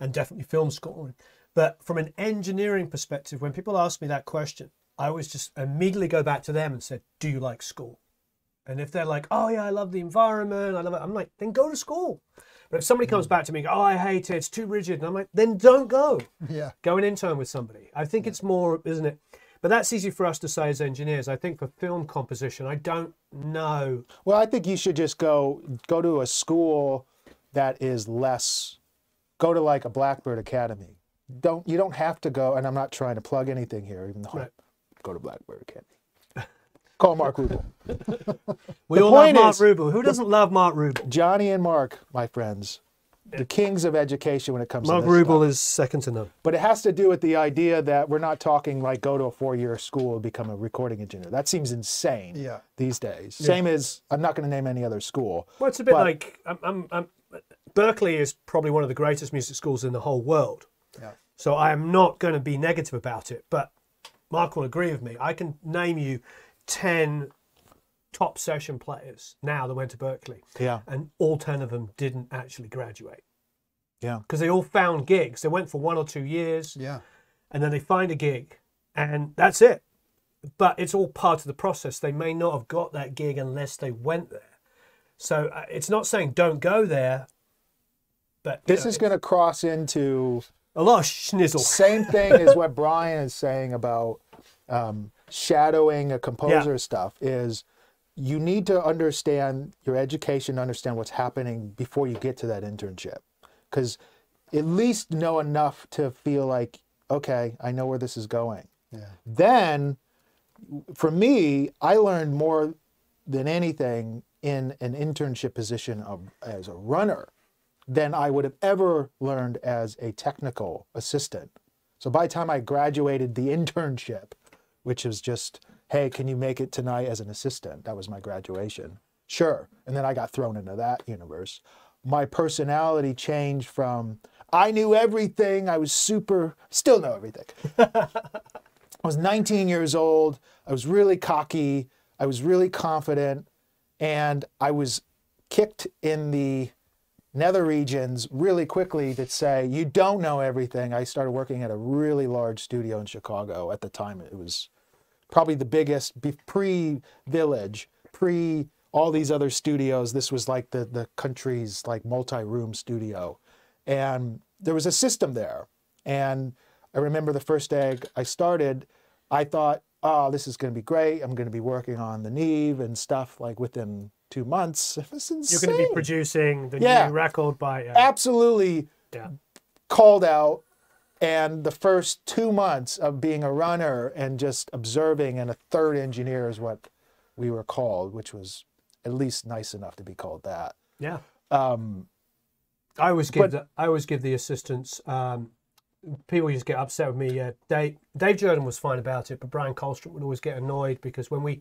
and definitely film scoring. But from an engineering perspective, when people ask me that question, I always just immediately go back to them and said, do you like school? And if they're like, oh yeah, I love the environment, I love it. I'm like, then go to school. But if somebody comes back to me and go, oh, I hate it, it's too rigid, and I'm like, then don't go. Yeah. Go and intern with somebody. I think yeah. it's more, isn't it? But that's easy for us to say as engineers. I think for film composition, I don't know. Well, I think you should just go go to a school that is less, go to like a Blackbird Academy. Don't you don't have to go, and I'm not trying to plug anything here, even though right. go to Blackbird Academy. Call Mark Rubel. We all love Mark Rubel. Who doesn't love Mark Rubel? Johnny and Mark, my friends, the kings of education when it comes to this. Mark Rubel is second to none. But it has to do with the idea that we're not talking like go to a four-year school and become a recording engineer. That seems insane yeah. these days. Yeah. Same as, I'm not going to name any other school. Well, it's a bit like, I'm, I'm, I'm, Berkeley is probably one of the greatest music schools in the whole world. Yeah. So I am not going to be negative about it, but Mark will agree with me. I can name you ten top session players now that went to Berkeley. Yeah. And all ten of them didn't actually graduate. Yeah. Because they all found gigs. They went for one or two years. Yeah. And then they find a gig and that's it. But it's all part of the process. They may not have got that gig unless they went there. So uh, it's not saying don't go there, but this know, is going to cross into a lot of schnizzle. Same thing as what Brian is saying about um shadowing a composer yeah. stuff is you need to understand your education, understand what's happening before you get to that internship. Because at least know enough to feel like, okay, I know where this is going. Yeah. Then, for me, I learned more than anything in an internship position of, as a runner than I would have ever learned as a technical assistant. So by the time I graduated the internship, which is just, hey, can you make it tonight as an assistant? That was my graduation. Sure. And then I got thrown into that universe. My personality changed from, I knew everything. I was super, still know everything. I was nineteen years old. I was really cocky. I was really confident. And I was kicked in the nether regions really quickly that say, you don't know everything. I started working at a really large studio in Chicago at the time. It was probably the biggest pre-Village, pre all these other studios. This was like the, the country's like multi-room studio. And there was a system there. And I remember the first day I started, I thought, oh, this is going to be great. I'm going to be working on the Neve and stuff like within two months. It was insane. You're going to be producing the yeah. new record by... Uh, absolutely yeah. called out. And the first two months of being a runner and just observing and a third engineer is what we were called, which was at least nice enough to be called that. Yeah. Um, I always give but, the, I always give the assistants. Um, people used to get upset with me. Uh, Dave Dave Jordan was fine about it, but Brian Colstrom would always get annoyed because when we,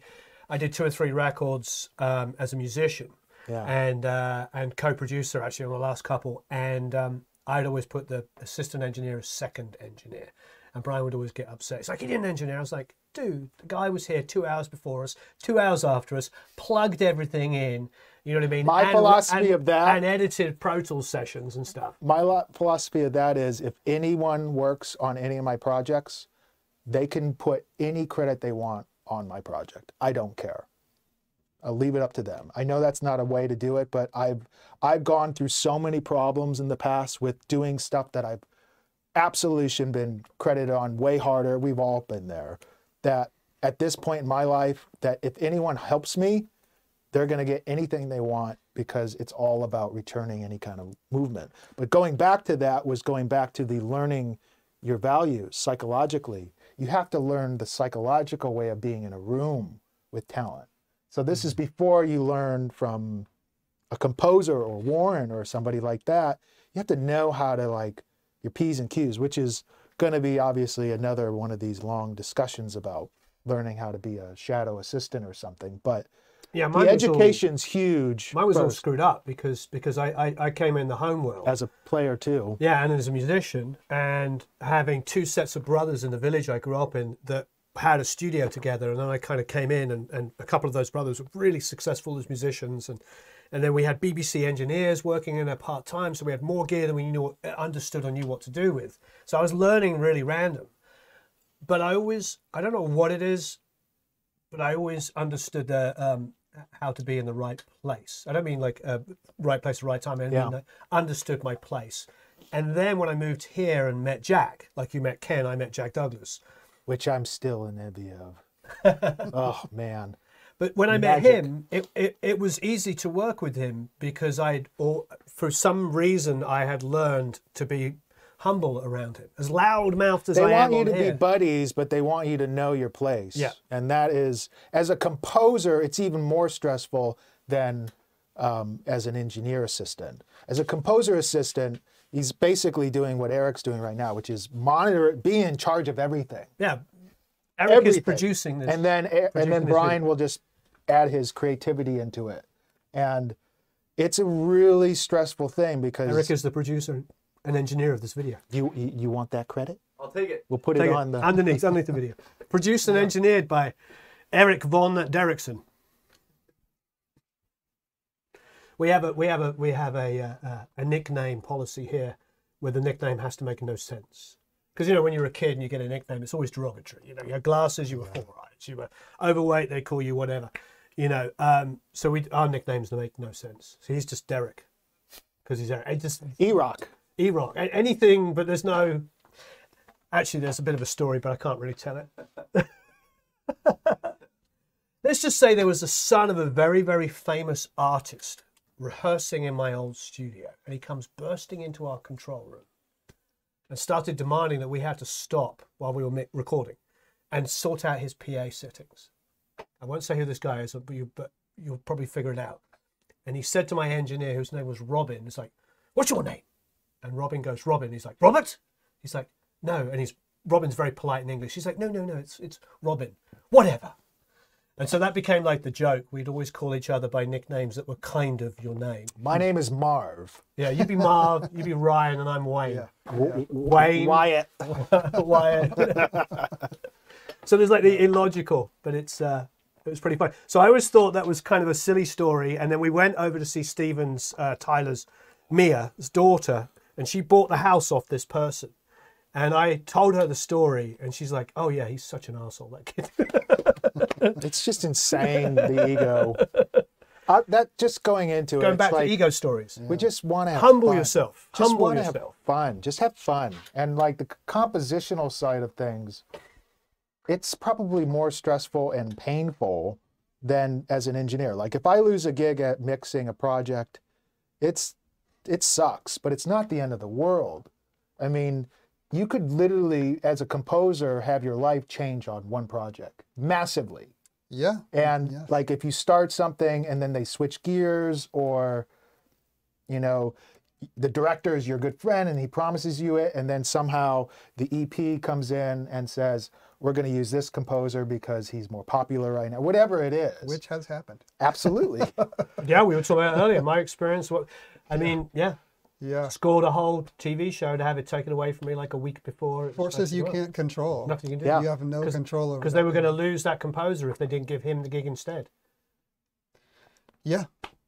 I did two or three records um, as a musician, yeah. and uh, and co-producer actually on the last couple, and um, I'd always put the assistant engineer as second engineer, and Brian would always get upset. It's like, he didn't engineer. I was like, dude, the guy was here two hours before us, two hours after us, plugged everything in. You know what I mean? My and, philosophy and, of that... And edited Pro Tools sessions and stuff. My lo- philosophy of that is if anyone works on any of my projects, they can put any credit they want on my project. I don't care. I'll leave it up to them. I know that's not a way to do it, but I've, I've gone through so many problems in the past with doing stuff that I've absolutely shouldn't been credited on way harder. We've all been there. That at this point in my life, that if anyone helps me, they're going to get anything they want because it's all about returning any kind of movement. But going back to that was going back to the learning your values psychologically. You have to learn the psychological way of being in a room with talent. So this mm-hmm. is before you learn from a composer or Warren or somebody like that. You have to know how to, like, your P's and Q's, which is going to be obviously another one of these long discussions about learning how to be a shadow assistant or something. But yeah, the education's all, huge. Mine was first. all screwed up because because I, I, I came in the home world. As a player too. Yeah, and as a musician. And having two sets of brothers in the village I grew up in that had a studio together. And then I kind of came in and, and a couple of those brothers were really successful as musicians. And, and then we had B B C engineers working in there part-time. So we had more gear than we knew, understood or knew what to do with. So I was learning really random. But I always, I don't know what it is, but I always understood uh, um, how to be in the right place. I don't mean like uh, right place at the right time. I mean, yeah. I understood my place. And then when I moved here and met Jack, like you met Ken, I met Jack Douglas. Which I'm still in envy of. Oh, man. But when Magic. I met him, it, it, it was easy to work with him because I, or for some reason, I had learned to be humble around him. As loud-mouthed as I am. They want you to be buddies, but they want you to know your place. Yeah. And that is, as a composer, it's even more stressful than um, as an engineer assistant. As a composer assistant, he's basically doing what Eric's doing right now, which is monitor, be in charge of everything. Yeah. Eric everything. is producing this. And then, and then Brian will just add his creativity into it. And it's a really stressful thing because... Eric is the producer and engineer of this video. You you, you want that credit? I'll take it. We'll put take it on it. the... Underneath, underneath the video. Produced and yeah. engineered by Eric Von Derrickson. We have a we have a we have a uh, a nickname policy here, where the nickname has to make no sense. Because you know when you're a kid and you get a nickname, it's always derogatory. You know, you had glasses, you were yeah. four eyes, you were overweight, they call you whatever. You know, um, so we our nicknames make no sense. So he's just Derek, because he's Eric. Just E-Rock, E-Rock, anything. But there's no. Actually, there's a bit of a story, but I can't really tell it. Let's just say there was the son of a very very famous artist rehearsing in my old studio, and he comes bursting into our control room and started demanding that we had to stop while we were recording and sort out his P A settings. I won't say who this guy is, but you'll probably figure it out. And he said to my engineer, whose name was Robin, it's like, what's your name? And Robin goes, Robin. He's like, Robert? He's like, no. And he's Robin's very polite in English. He's like, no, no, no, it's it's Robin. Whatever. And so that became like the joke. We'd always call each other by nicknames that were kind of your name. My name is Marv. Yeah, you'd be Marv, you'd be Ryan, and I'm Wayne. Yeah. Yeah. Wayne. Wyatt. Wyatt. So there's like the illogical, but it's uh, it was pretty fun. So I always thought that was kind of a silly story. And then we went over to see Stephen's, uh, Tyler's, Mia's daughter, and she bought the house off this person. And I told her the story, and she's like, oh, yeah, he's such an asshole, that kid. It's just insane, the ego. I, that just going into going it, going back like, to ego stories. Yeah. We just want to have humble fun. yourself. Just humble want yourself. To have fun. Just have fun. And like the compositional side of things, it's probably more stressful and painful than as an engineer. Like if I lose a gig at mixing a project, it's it sucks, but it's not the end of the world. I mean. You could literally, as a composer, have your life change on one project massively. Yeah. And yes. like if you start something and then they switch gears, or, you know, the director is your good friend and he promises you it, and then somehow the E P comes in and says, we're going to use this composer because he's more popular right now, whatever it is. Which has happened. Absolutely. Yeah, we were talking about earlier, my experience. What, I yeah. mean, yeah. Yeah. Scored a whole T V show to have it taken away from me like a week before. Forces you can't control. Nothing you can do. Yeah. You have no control over it. Because they were going to lose that composer if they didn't give him the gig instead. Yeah.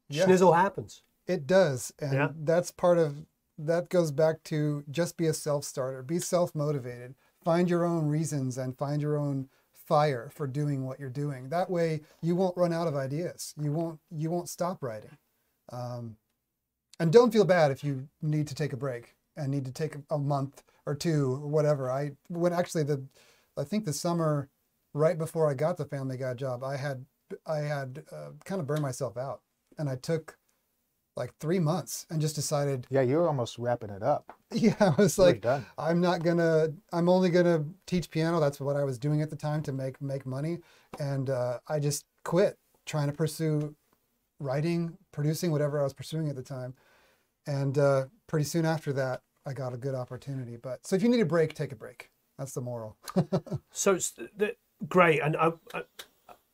yeah. Schnizzle happens. It does. And yeah. that's part of, that goes back to just be a self-starter. Be self-motivated. Find your own reasons and find your own fire for doing what you're doing. That way you won't run out of ideas. You won't, you won't stop writing. Um, and don't feel bad if you need to take a break and need to take a month or two or whatever. I, when actually the, I think the summer right before I got the Family Guy job, I had, I had uh, kind of burned myself out, and I took like three months and just decided. Yeah, you were almost wrapping it up. Yeah, I was like, done. I'm not gonna, I'm only gonna teach piano. That's what I was doing at the time to make, make money. And uh, I just quit trying to pursue writing, producing, whatever I was pursuing at the time. And uh, pretty soon after that, I got a good opportunity. But so if you need a break, take a break. That's the moral. So it's the, great. And I, I,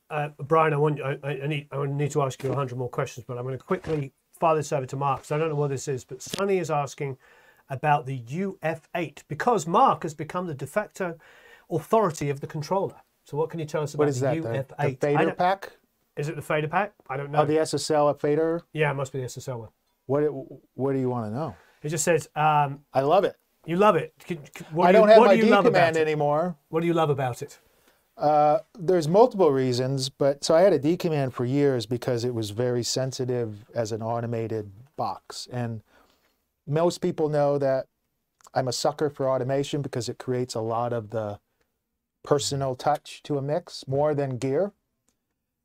uh, Brian, I want, I, I, need, I need to ask you a hundred more questions, but I'm going to quickly fire this over to Mark, because I don't know what this is, but Sonny is asking about the U F eight, because Mark has become the de facto authority of the controller. So what can you tell us about what is the that, U F eight? The, the fader pack? Is it the fader pack? I don't know. Oh, the S S L fader? Yeah, it must be the S S L one. What, what do you want to know? It just says... Um, I love it. You love it. What I do don't you, have what my do D command anymore. What do you love about it? Uh, there's multiple reasons, but... So I had a D command for years because it was very sensitive as an automated box. And most people know that I'm a sucker for automation because it creates a lot of the personal touch to a mix, more than gear.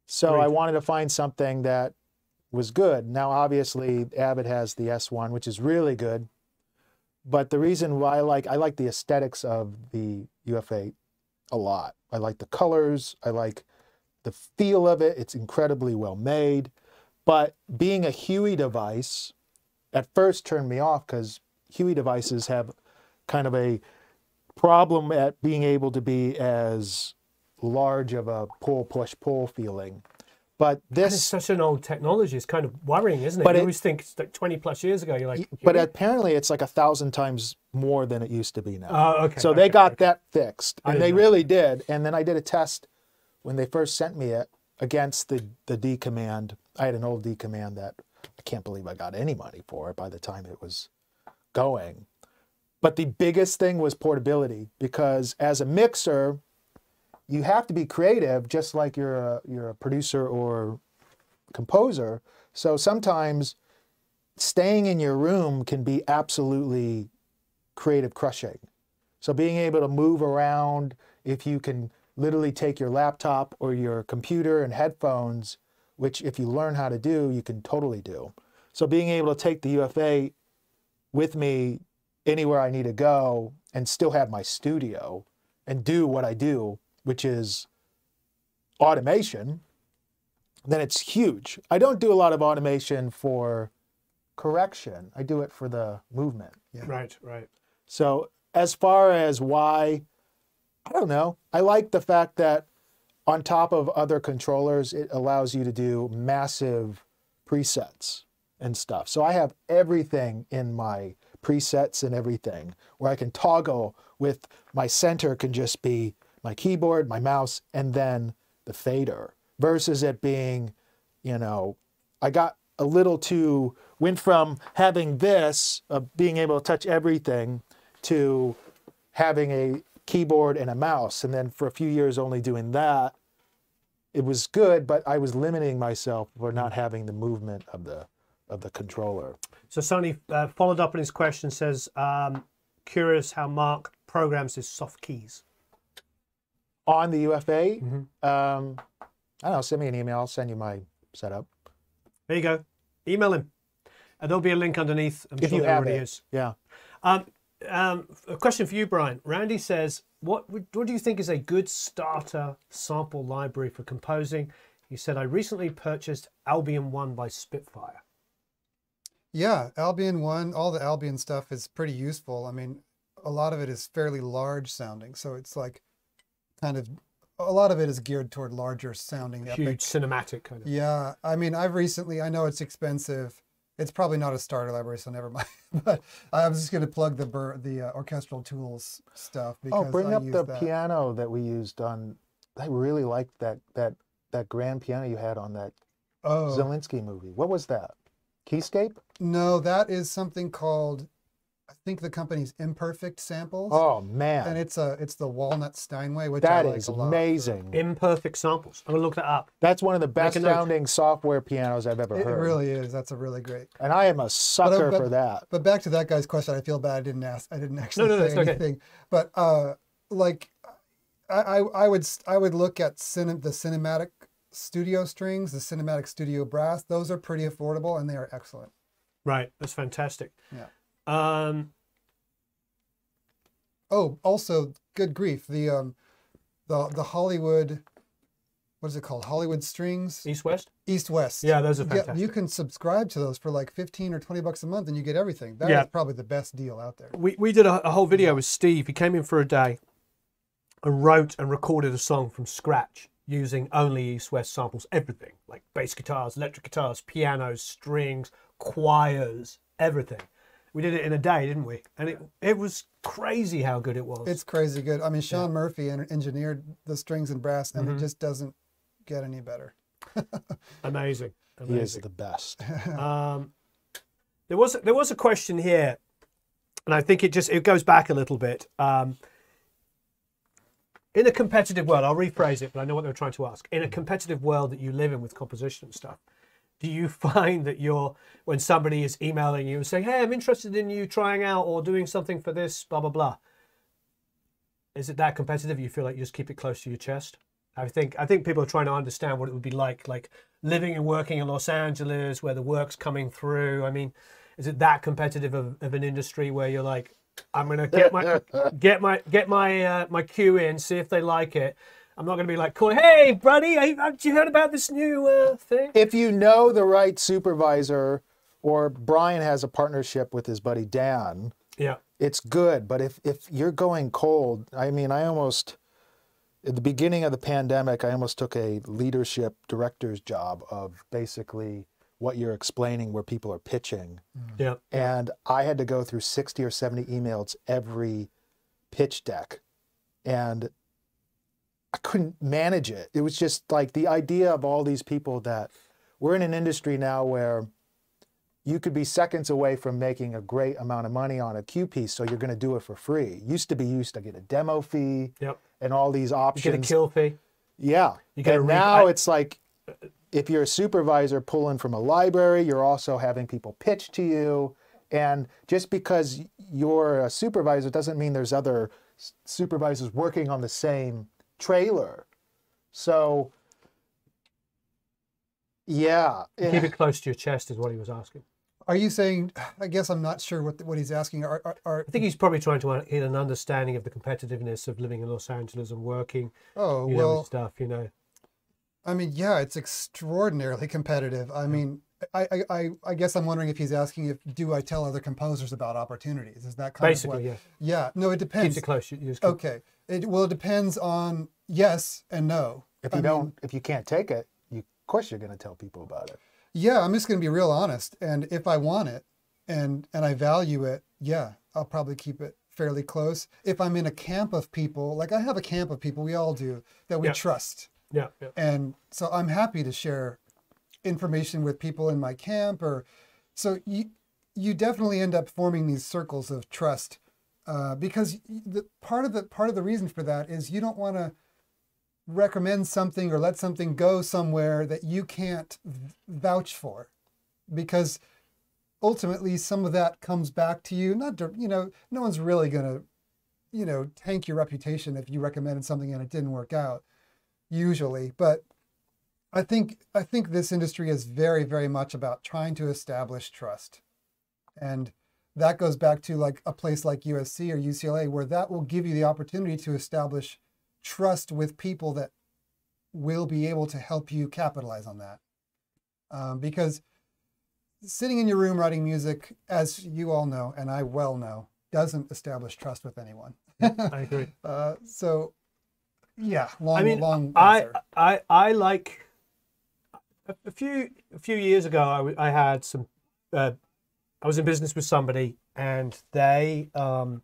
So Great. I wanted to find something that was good. Now, obviously, Avid has the S one, which is really good. But the reason why I like, I like the aesthetics of the U F eight a lot. I like the colors. I like the feel of it. It's incredibly well made. But being a Huey device at first turned me off, because Huey devices have kind of a problem at being able to be as large of a pull, push, pull feeling. But this is such an old technology. It's kind of worrying, isn't it? But you it, always think it's like twenty plus years ago. You're like, but apparently it's like a thousand times more than it used to be now. Oh, okay. So okay, they got okay. that fixed, and they know. really did. And then I did a test when they first sent me it against the the D command. I had an old D command that I can't believe I got any money for it by the time it was going. But the biggest thing was portability, because as a mixer, you have to be creative, just like you're a, you're a producer or composer. So sometimes staying in your room can be absolutely creative crushing. So being able to move around, if you can literally take your laptop or your computer and headphones, which if you learn how to do, you can totally do. So being able to take the U F eight with me anywhere I need to go and still have my studio and do what I do, which is automation, then it's huge. I don't do a lot of automation for correction. I do it for the movement. Yeah. Right, right. So as far as why, I don't know. I like the fact that on top of other controllers, it allows you to do massive presets and stuff. So I have everything in my presets and everything, where I can toggle with my center can just be my keyboard, my mouse, and then the fader, versus it being, you know, I got a little too, went from having this, of uh, being able to touch everything, to having a keyboard and a mouse. And then for a few years only doing that. It was good, but I was limiting myself for not having the movement of the, of the controller. So Sonny uh, followed up on his question, says, um, curious how Mark programs his soft keys. On the U F eight, mm-hmm. um, I don't know, send me an email. I'll send you my setup. There you go. Email him. And there'll be a link underneath. I'm if sure you have it. Is. Yeah. Um, um, a question for you, Brian. Randy says, what, would, what do you think is a good starter sample library for composing? You said, I recently purchased Albion one by Spitfire. Yeah, Albion one, all the Albion stuff is pretty useful. I mean, a lot of it is fairly large sounding. So it's like kind of, a lot of it is geared toward larger sounding. Huge epic. Cinematic kind of. Yeah, I mean, I've recently, I know it's expensive. It's probably not a starter library, so never mind. But I was just going to plug the bur the uh, orchestral tools stuff. Because oh, bring I up the that. piano that we used on. I really liked that that that grand piano you had on that oh. Zelensky movie. What was that? Keyscape? No, that is something called. I think the company's Imperfect Samples. Oh man! And it's a it's the Walnut Steinway, which that I like is a lot. Amazing. Imperfect Samples. I'm gonna look that up. That's one of the best sounding software pianos I've ever it heard. It really is. That's a really great. And I am a sucker but, but, for that. But back to that guy's question. I feel bad. I didn't ask. I didn't actually no, no, say no, anything. Okay. But uh, like, I, I I would I would look at cine, the cinematic studio strings, the cinematic studio brass. Those are pretty affordable and they are excellent. Right. That's fantastic. Yeah. Um, oh, also, good grief, the um, the the Hollywood, what is it called? Hollywood Strings. East West. East West. Yeah, those are fantastic. Yeah, you can subscribe to those for like fifteen or twenty bucks a month, and you get everything. That yeah. is probably the best deal out there. We we did a, a whole video yeah. with Steve. He came in for a day, and wrote and recorded a song from scratch using only East West samples. Everything, like bass guitars, electric guitars, pianos, strings, choirs, everything. We did it in a day, didn't we? And it it was crazy how good it was. It's crazy good. I mean, Sean yeah. Murphy engineered the strings and brass, and mm-hmm. it just doesn't get any better. Amazing. Amazing. He is the best. um, there was there was a question here, and I think it just it goes back a little bit. Um, in a competitive world, I'll rephrase it, but I know what they were trying to ask. In a competitive world that you live in with composition and stuff, do you find that you're, when somebody is emailing you and saying, hey, I'm interested in you trying out or doing something for this, blah, blah, blah. Is it that competitive? You feel like you just keep it close to your chest? I think I think people are trying to understand what it would be like, like living and working in Los Angeles where the work's coming through. I mean, is it that competitive of, of an industry where you're like, I'm going to get my get my, get my, uh, my cue in, see if they like it. I'm not going to be like, cool, hey, buddy, have you heard about this new uh, thing? If you know the right supervisor, or Brian has a partnership with his buddy Dan, yeah, it's good. But if, if you're going cold, I mean, I almost, at the beginning of the pandemic, I almost took a leadership director's job of basically what you're explaining where people are pitching. Yeah. And I had to go through sixty or seventy emails every pitch deck. And I couldn't manage it. It was just like the idea of all these people that we're in an industry now where you could be seconds away from making a great amount of money on a cue piece, so you're going to do it for free. Used to be you used to get a demo fee yep. and all these options. You get a kill fee. Yeah. You get and now I... it's like if you're a supervisor pulling from a library, you're also having people pitch to you. And just because you're a supervisor doesn't mean there's other supervisors working on the same trailer. So yeah, keep it close to your chest is what he was asking. Are you saying, I guess I'm not sure what the, what he's asking. Are, are, are, I think he's probably trying to get an understanding of the competitiveness of living in Los Angeles and working oh you well know, stuff you know I mean yeah it's extraordinarily competitive. I yeah. mean I, I, I guess I'm wondering if he's asking if do I tell other composers about opportunities? Is that kind Basically, of what? Basically, yeah. Yeah. No, it depends. Keeps it close. You just keep... Okay. It well, it depends on yes and no. If you I don't, mean, if you can't take it, you, of course you're going to tell people about it. Yeah, I'm just going to be real honest, and if I want it, and and I value it, yeah, I'll probably keep it fairly close. If I'm in a camp of people, like I have a camp of people, we all do that we yeah. trust. Yeah, yeah. And so I'm happy to share information with people in my camp, or so you you definitely end up forming these circles of trust uh, because the part of the part of the reason for that is you don't want to recommend something or let something go somewhere that you can't vouch for, because ultimately some of that comes back to you. Not to, you know, no one's really gonna you know tank your reputation if you recommended something and it didn't work out usually, but. I think I think this industry is very, very much about trying to establish trust, and that goes back to like a place like U S C or U C L A, where that will give you the opportunity to establish trust with people that will be able to help you capitalize on that. Um, because sitting in your room writing music, as you all know, and I well know, doesn't establish trust with anyone. I agree. Uh, so, yeah, long, I mean, long answer. I, I, I like, a few a few years ago, I, w I had some, uh, I was in business with somebody, and they, um,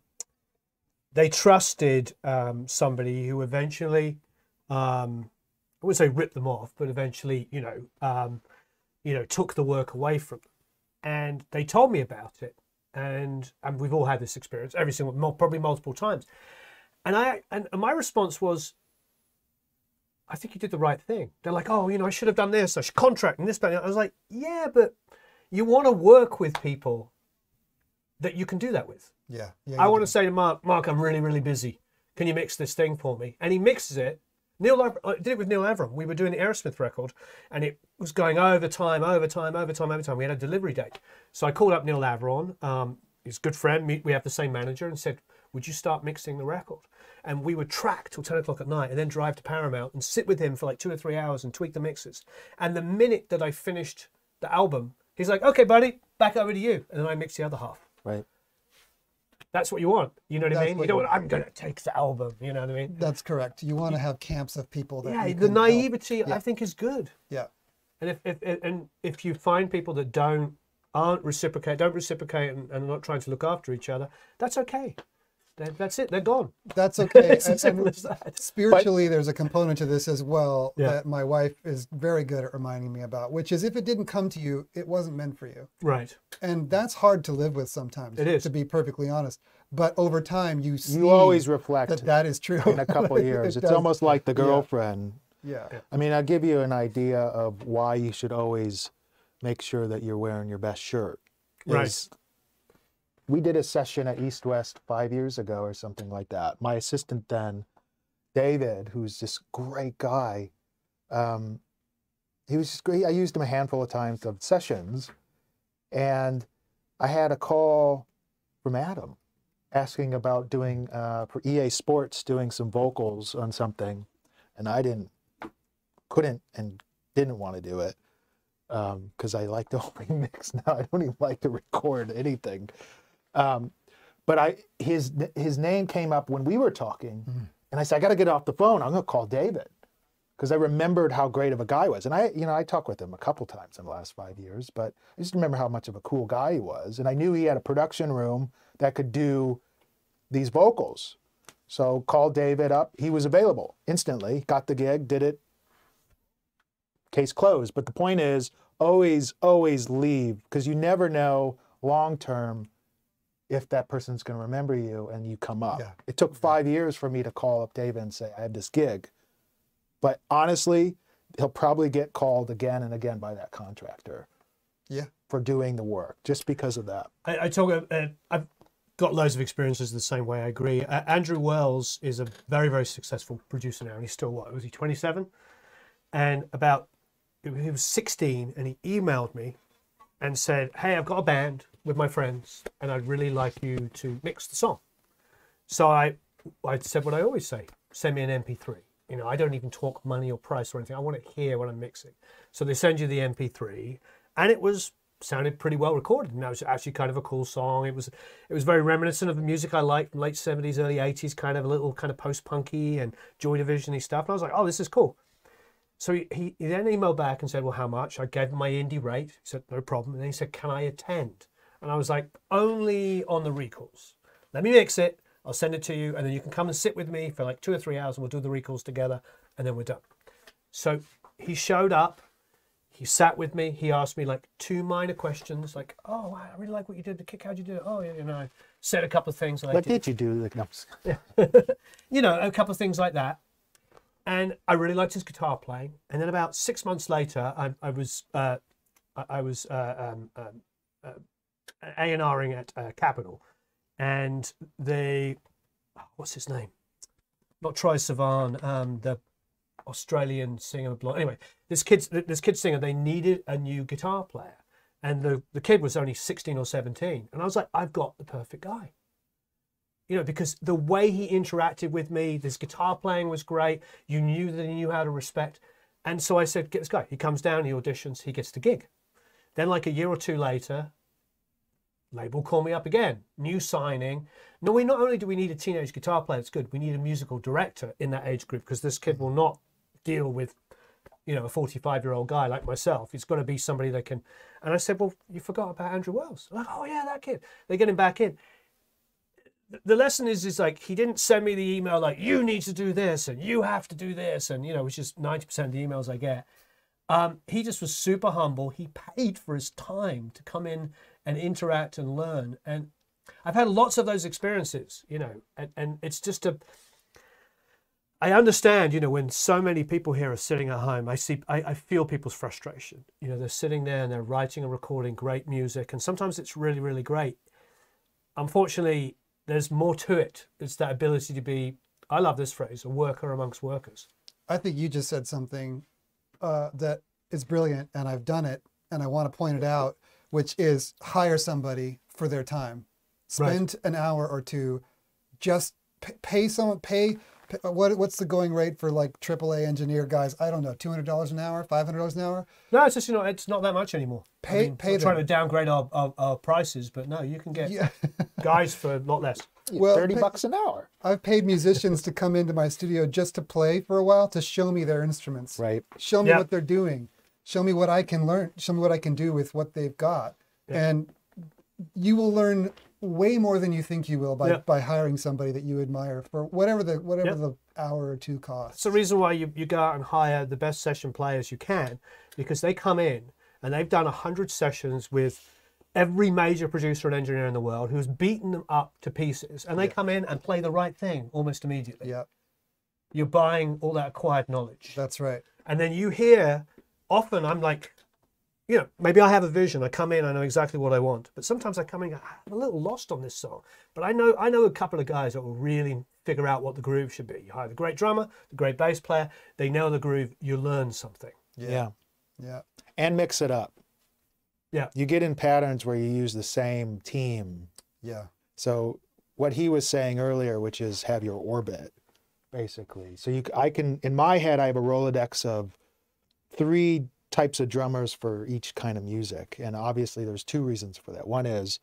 they trusted um, somebody who eventually, um, I wouldn't say ripped them off, but eventually, you know, um, you know, took the work away from them. And they told me about it. And and we've all had this experience, every single, probably multiple times. And I and, and my response was, I think you did the right thing. They're like, oh, you know, I should have done this. I should contract and this. But I was like, yeah, but you want to work with people that you can do that with. Yeah. yeah I want do. to say to Mark, Mark, I'm really, really busy. Can you mix this thing for me? And he mixes it. Neil, I did it with Neil Avram. We were doing the Aerosmith record, and it was going over time, over time, over time, over time. We had a delivery date. So I called up Neil Avram, um, his good friend. We have the same manager, and said, would you start mixing the record? And we would track till ten o'clock at night and then drive to Paramount and sit with him for like two or three hours and tweak the mixes. And the minute that I finished the album, he's like, okay, buddy, back over to you. And then I mixed the other half. Right. That's what you want. You know what That's I mean? You don't want, I'm going to take the album. You know what I mean? That's correct. You want to have camps of people that Yeah, the naivety, help. I yeah. think, is good. Yeah. And if, if and if you find people that don't, aren't reciprocate, don't reciprocate and, and are not trying to look after each other, that's okay. They're, that's it. They're gone. That's okay. It's and, as simple as that. Spiritually, but there's a component to this as well yeah. that my wife is very good at reminding me about, which is if it didn't come to you, it wasn't meant for you. Right. And that's hard to live with sometimes. It is. To be perfectly honest. But over time, you see you always reflect that that is true. In a couple of years, it it's does. almost like the girlfriend. Yeah. yeah. I mean, I'll give you an idea of why you should always make sure that you're wearing your best shirt. Right. It's, we did a session at East West five years ago or something like that. My assistant then, David, who's this great guy, um, he was just great. I used him a handful of times of sessions. And I had a call from Adam asking about doing, uh, for E A Sports, doing some vocals on something. And I didn't, couldn't and didn't want to do it because um, I like the opening mix now. I don't even like to record anything. Um, but I, his, his name came up when we were talking mm. and I said, I got to get off the phone. I'm going to call David because I remembered how great of a guy he was. And I, you know, I talked with him a couple times in the last five years, but I just remember how much of a cool guy he was. And I knew he had a production room that could do these vocals. So called David up. He was available instantly, got the gig, did it. Case closed. But the point is always, always leave because you never know long-term if that person's going to remember you and you come up. Yeah. It took five years for me to call up David and say, I have this gig. But honestly, he'll probably get called again and again by that contractor yeah. for doing the work just because of that. I, I talk, uh, I've got loads of experiences the same way, I agree. Uh, Andrew Wells is a very, very successful producer now. And he's still, what, was he twenty-seven? And about, he was sixteen and he emailed me and said, hey, I've got a band with my friends, and I'd really like you to mix the song. So I, I said what I always say, send me an M P three. You know, I don't even talk money or price or anything. I want it here when I'm mixing. So they send you the M P three, and it was, sounded pretty well recorded. And that was actually kind of a cool song. It was, it was very reminiscent of the music I liked from late seventies, early eighties, kind of a little kind of post-punky and Joy Division-y stuff. And I was like, oh, this is cool. So he, he, he then emailed back and said, well, how much? I gave him my indie rate. He said, no problem. And then he said, can I attend? And I was like, only on the recalls. Let me mix it. I'll send it to you. And then you can come and sit with me for like two or three hours and we'll do the recalls together. And then we're done. So he showed up. He sat with me. He asked me like two minor questions. Like, oh, wow, I really like what you did. The kick, how'd you do it? Oh, yeah, you know, I said a couple of things. What I did. did you do? Like, no. yeah. You know, a couple of things like that. And I really liked his guitar playing. And then about six months later, I, I was, uh, I, I was, uh, um, um, uh, A and R-ing at uh, Capitol, and the what's his name? Not Troy Sivan, um, the Australian singer. Anyway, this kid's this kid singer. They needed a new guitar player, And the, the kid was only sixteen or seventeen. And I was like, I've got the perfect guy. You know, because the way he interacted with me, this guitar playing was great. You knew that he knew how to respect. And so I said, get this guy. He comes down, he auditions, he gets the gig. Then like a year or two later, label called me up again. New signing. No, we not only do we need a teenage guitar player that's good, we need a musical director in that age group because this kid will not deal with, you know, a forty-five-year-old guy like myself. It's got to be somebody that can... And I said, well, you forgot about Andrew Wells. I'm like, oh, yeah, that kid. They get him back in. The lesson is, is like, he didn't send me the email like, you need to do this and you have to do this. And, you know, which is ninety percent of the emails I get. Um, he just was super humble. He paid for his time to come in and interact and learn. And I've had lots of those experiences, you know, and, and it's just a... I understand, you know, when so many people here are sitting at home, I see, I, I feel people's frustration. You know, they're sitting there and they're writing and recording great music. And sometimes it's really, really great. Unfortunately, there's more to it. It's that ability to be, I love this phrase, a worker amongst workers. I think you just said something uh, that is brilliant, and I've done it, and I want to point it out, which is hire somebody for their time. Spend right. an hour or two, just pay someone, pay... What what's the going rate for like triple A engineer guys? I don't know, two hundred dollars an hour, five hundred dollars an hour. No, it's just you know it's not that much anymore. Pay I mean, pay. We're trying to downgrade our, our, our prices, but no, you can get yeah. guys for a lot less. Well, thirty pay, bucks an hour. I've paid musicians to come into my studio just to play for a while to show me their instruments. Right. Show me yeah. what they're doing. Show me what I can learn. Show me what I can do with what they've got, yeah. and you will learn way more than you think you will by, yep. by hiring somebody that you admire for whatever the whatever yep. the hour or two costs. It's the reason why you, you go out and hire the best session players you can, because they come in and they've done one hundred sessions with every major producer and engineer in the world who's beaten them up to pieces, and they yep. come in and play the right thing almost immediately. Yep. You're buying all that acquired knowledge. That's right. And then you hear, often I'm like, you know, maybe I have a vision. I come in, I know exactly what I want. But sometimes I come in, I'm a little lost on this song. But I know I know a couple of guys that will really figure out what the groove should be. You hire the great drummer, the great bass player. They know the groove. You learn something. Yeah, yeah. And mix it up. Yeah. You get in patterns where you use the same team. Yeah. So what he was saying earlier, which is have your orbit, basically. So you, I can, in my head, I have a Rolodex of three types of drummers for each kind of music. And obviously there's two reasons for that. One is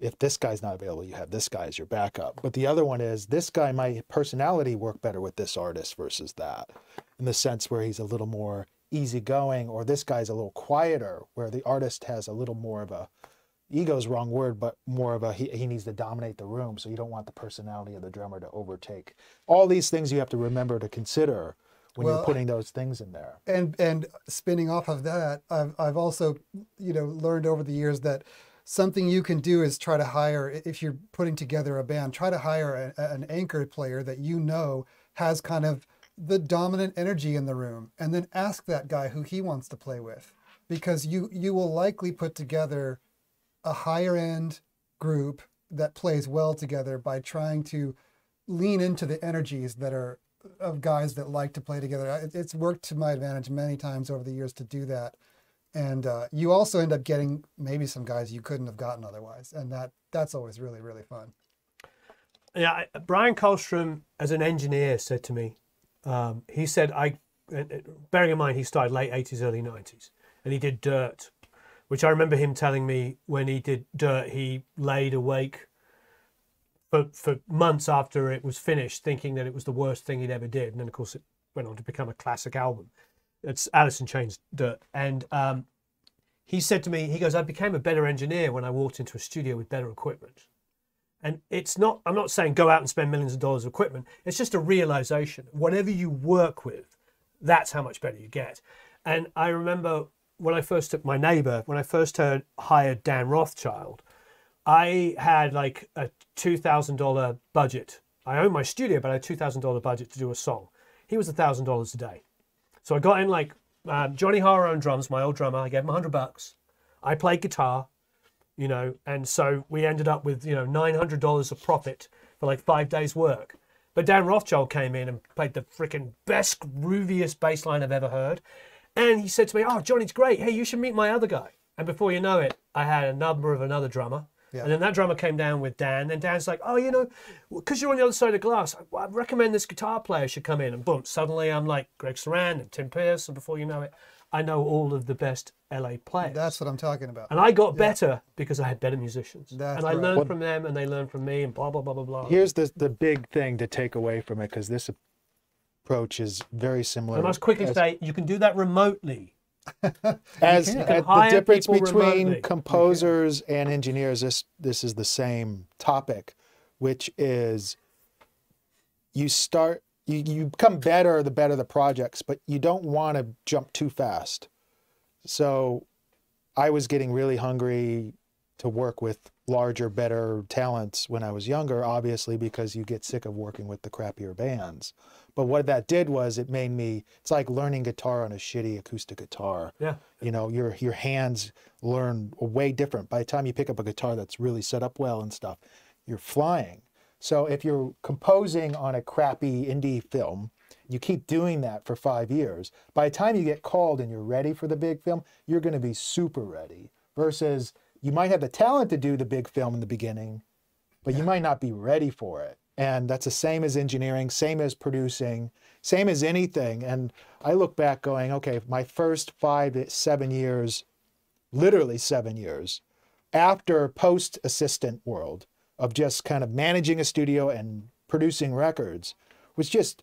if this guy's not available, you have this guy as your backup. But the other one is this guy, my personality work better with this artist versus that, in the sense where he's a little more easygoing, or this guy's a little quieter, where the artist has a little more of a, ego's wrong word, but more of a, he, he needs to dominate the room. So you don't want the personality of the drummer to overtake. All these things you have to remember to consider when well, you're putting those things in there. And and spinning off of that, I've, I've also, you know, learned over the years that something you can do is try to hire, if you're putting together a band, try to hire a, an anchor player that you know has kind of the dominant energy in the room, and then ask that guy who he wants to play with, because you, you will likely put together a higher end group that plays well together by trying to lean into the energies that are of guys that like to play together. It's worked to my advantage many times over the years to do that. And uh, you also end up getting maybe some guys you couldn't have gotten otherwise. And that that's always really, really fun. Yeah, I, Brian Colstrom, as an engineer, said to me, um, he said, I, bearing in mind he started late eighties, early nineties, and he did Dirt, which I remember him telling me when he did Dirt, he laid awake For, for months after it was finished, thinking that it was the worst thing he'd ever did. And then, of course, it went on to become a classic album. It's Alice in Chains' Dirt. And um, he said to me, he goes, I became a better engineer when I walked into a studio with better equipment. And it's not, I'm not saying go out and spend millions of dollars of equipment. It's just a realization. Whatever you work with, that's how much better you get. And I remember when I first took my neighbor, when I first heard, hired Dan Rothschild, I had like a two thousand dollar budget. I own my studio, but I had a two thousand dollar budget to do a song. He was one thousand dollars a day. So I got in like uh, Johnny Haro on drums, my old drummer. I gave him one hundred bucks. I played guitar, you know, and so we ended up with, you know, nine hundred dollars of profit for like five days work. But Dan Rothschild came in and played the freaking best, grooviest bass line I've ever heard. And he said to me, oh, Johnny's great. Hey, you should meet my other guy. And before you know it, I had a number of another drummer. Yeah. And then that drummer came down with Dan. And Dan's like, oh, you know, because you're on the other side of the glass, I, I recommend this guitar player should come in. And boom, suddenly I'm like Greg Sarand and Tim Pierce. And before you know it, I know all of the best L A players. That's what I'm talking about. And I got yeah. better because I had better musicians. That's and I right. learned well, from them and they learned from me and blah, blah, blah, blah, blah. Here's the, the big thing to take away from it, because this approach is very similar. And I must quickly as, say, you can do that remotely. As you can. You can the difference between remotely. composers and engineers, this this is the same topic, which is you start you, you become better the better the projects, but you don't want to jump too fast. So I was getting really hungry to work with larger, better talents when I was younger, obviously, because you get sick of working with the crappier bands. But what that did was it made me, it's like learning guitar on a shitty acoustic guitar. Yeah. You know, your your hands learn way different. By the time you pick up a guitar that's really set up well and stuff, you're flying. So if you're composing on a crappy indie film, you keep doing that for five years. By the time you get called and you're ready for the big film, you're going to be super ready. Versus you might have the talent to do the big film in the beginning, but you might not be ready for it. And that's the same as engineering, same as producing, same as anything. And I look back going, okay, my first five, seven years, literally seven years, after post-assistant world of just kind of managing a studio and producing records was just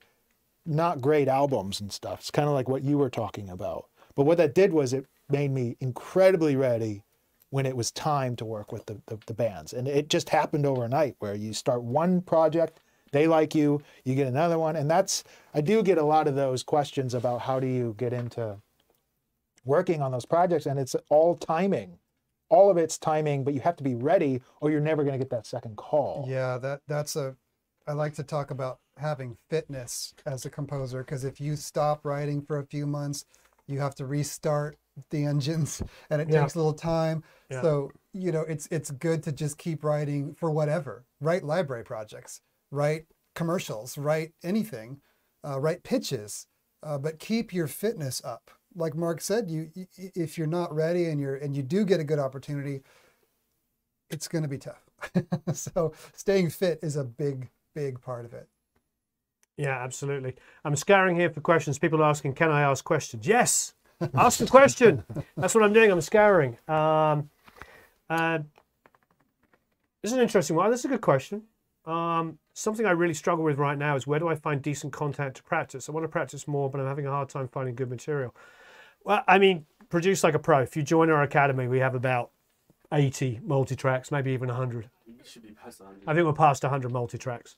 not great albums and stuff. It's kind of like what you were talking about. But what that did was it made me incredibly ready when it was time to work with the, the, the bands. And it just happened overnight where you start one project, they like you, you get another one. And that's, I do get a lot of those questions about how do you get into working on those projects. And it's all timing. All of it's timing, but you have to be ready or you're never gonna get that second call. Yeah, that that's a, I like to talk about having fitness as a composer, because if you stop writing for a few months, you have to restart the engines and it yeah. takes a little time. Yeah. So, you know, it's it's good to just keep writing for whatever. Write library projects, write commercials, write anything, uh, write pitches, uh, but keep your fitness up. Like Mark said, you if you're not ready and you're and you do get a good opportunity, it's going to be tough. So staying fit is a big, big part of it. Yeah, absolutely. I'm scouring here for questions. People are asking, can I ask questions? Yes. Ask the question. That's what I'm doing. I'm scouring. Um, uh, this is an interesting one. This is a good question. Um, something I really struggle with right now is where do I find decent content to practice? I want to practice more, but I'm having a hard time finding good material. Well, I mean, produce like a pro. If you join our academy, we have about eighty multi-tracks, maybe even one hundred. You should be past one hundred. I think we're past one hundred multi-tracks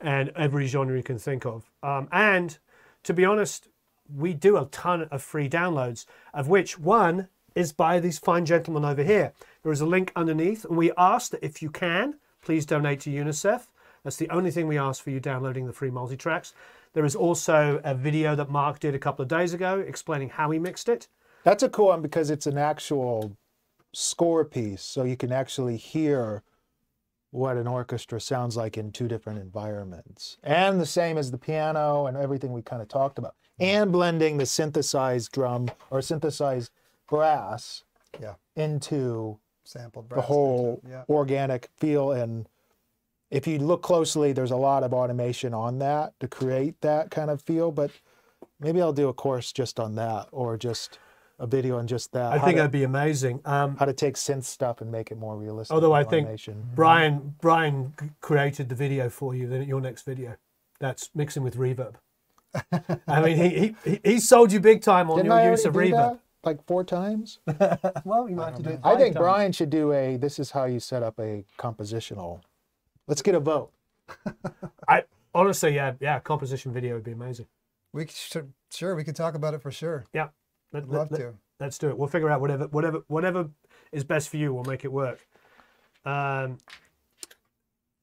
and every genre you can think of. Um, and to be honest, we do a ton of free downloads, of which one is by these fine gentlemen over here. There is a link underneath, and we ask that if you can, please donate to UNICEF. That's the only thing we ask for you downloading the free multitracks. There is also a video that Mark did a couple of days ago explaining how he mixed it. That's a cool one because it's an actual score piece, so you can actually hear what an orchestra sounds like in two different environments. And the same as the piano and everything we kind of talked about. And blending the synthesized drum or synthesized brass yeah. into sampled brass the whole yeah. organic feel. And if you look closely, there's a lot of automation on that to create that kind of feel. But maybe I'll do a course just on that or just a video on just that. I think that'd be amazing. Um, how to take synth stuff and make it more realistic. Although I think Brian Brian created the video for you, then at your next video. That's mixing with reverb. I mean, he, he he sold you big time on Didn't your I use of reverb. That? Like four times? Well, you might have to do it five I think times. Brian should do a, this is how you set up a compositional. Let's get a vote. I honestly, yeah, yeah, composition video would be amazing. We should, sure, we could talk about it for sure. Yeah. Let, I'd love let, to. Let's do it. We'll figure out whatever, whatever, whatever is best for you. We'll make it work. Um,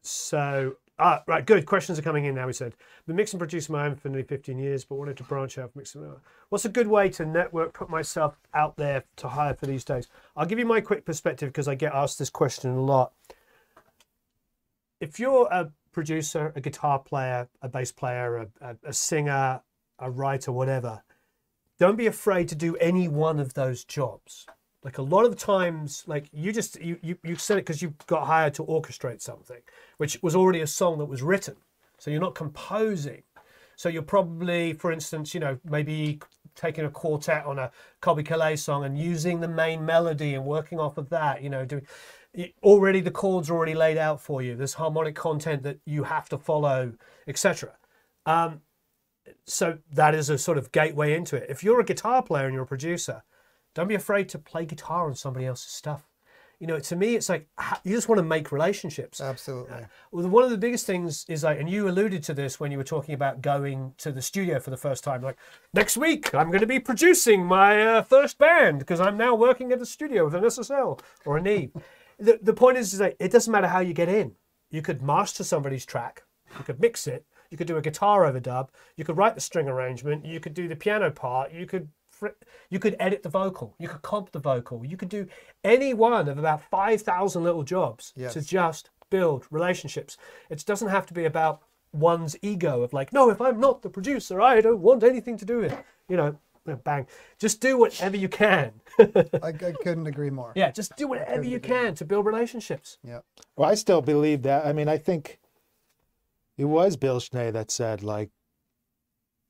so, ah, right, good. Questions are coming in now. We said, I've been mixing and producing my own for nearly fifteen years, but wanted to branch out. Mixing. What's a good way to network, put myself out there to hire for these days? I'll give you my quick perspective because I get asked this question a lot. If you're a producer, a guitar player, a bass player, a, a, a singer, a writer, whatever. Don't be afraid to do any one of those jobs. Like a lot of the times, like you just, you, you, you said it because you got hired to orchestrate something, which was already a song that was written. So you're not composing. So you're probably, for instance, you know, maybe taking a quartet on a Colby Calais song and using the main melody and working off of that, you know, doing, already the chords are already laid out for you. There's harmonic content that you have to follow, et cetera. Um, so that is a sort of gateway into it. If you're a guitar player and you're a producer, don't be afraid to play guitar on somebody else's stuff. You know, to me, it's like, you just want to make relationships. Absolutely. Uh, well, one of the biggest things is like, and you alluded to this when you were talking about going to the studio for the first time, like, next week, I'm going to be producing my uh, first band because I'm now working at the studio with an S S L or an E. the, the point is, is like, it doesn't matter how you get in. You could master somebody's track. You could mix it. You could do a guitar overdub. You could write the string arrangement. You could do the piano part. You could... You could edit the vocal. You could comp the vocal. You could do any one of about five thousand little jobs yes. to just build relationships. It doesn't have to be about one's ego of like, no, if I'm not the producer, I don't want anything to do with it. You know, bang. Just do whatever you can. I, I couldn't agree more. Yeah, just do whatever you can more. to build relationships. Yeah. Well, I still believe that. I mean, I think it was Bill Schnee that said, like,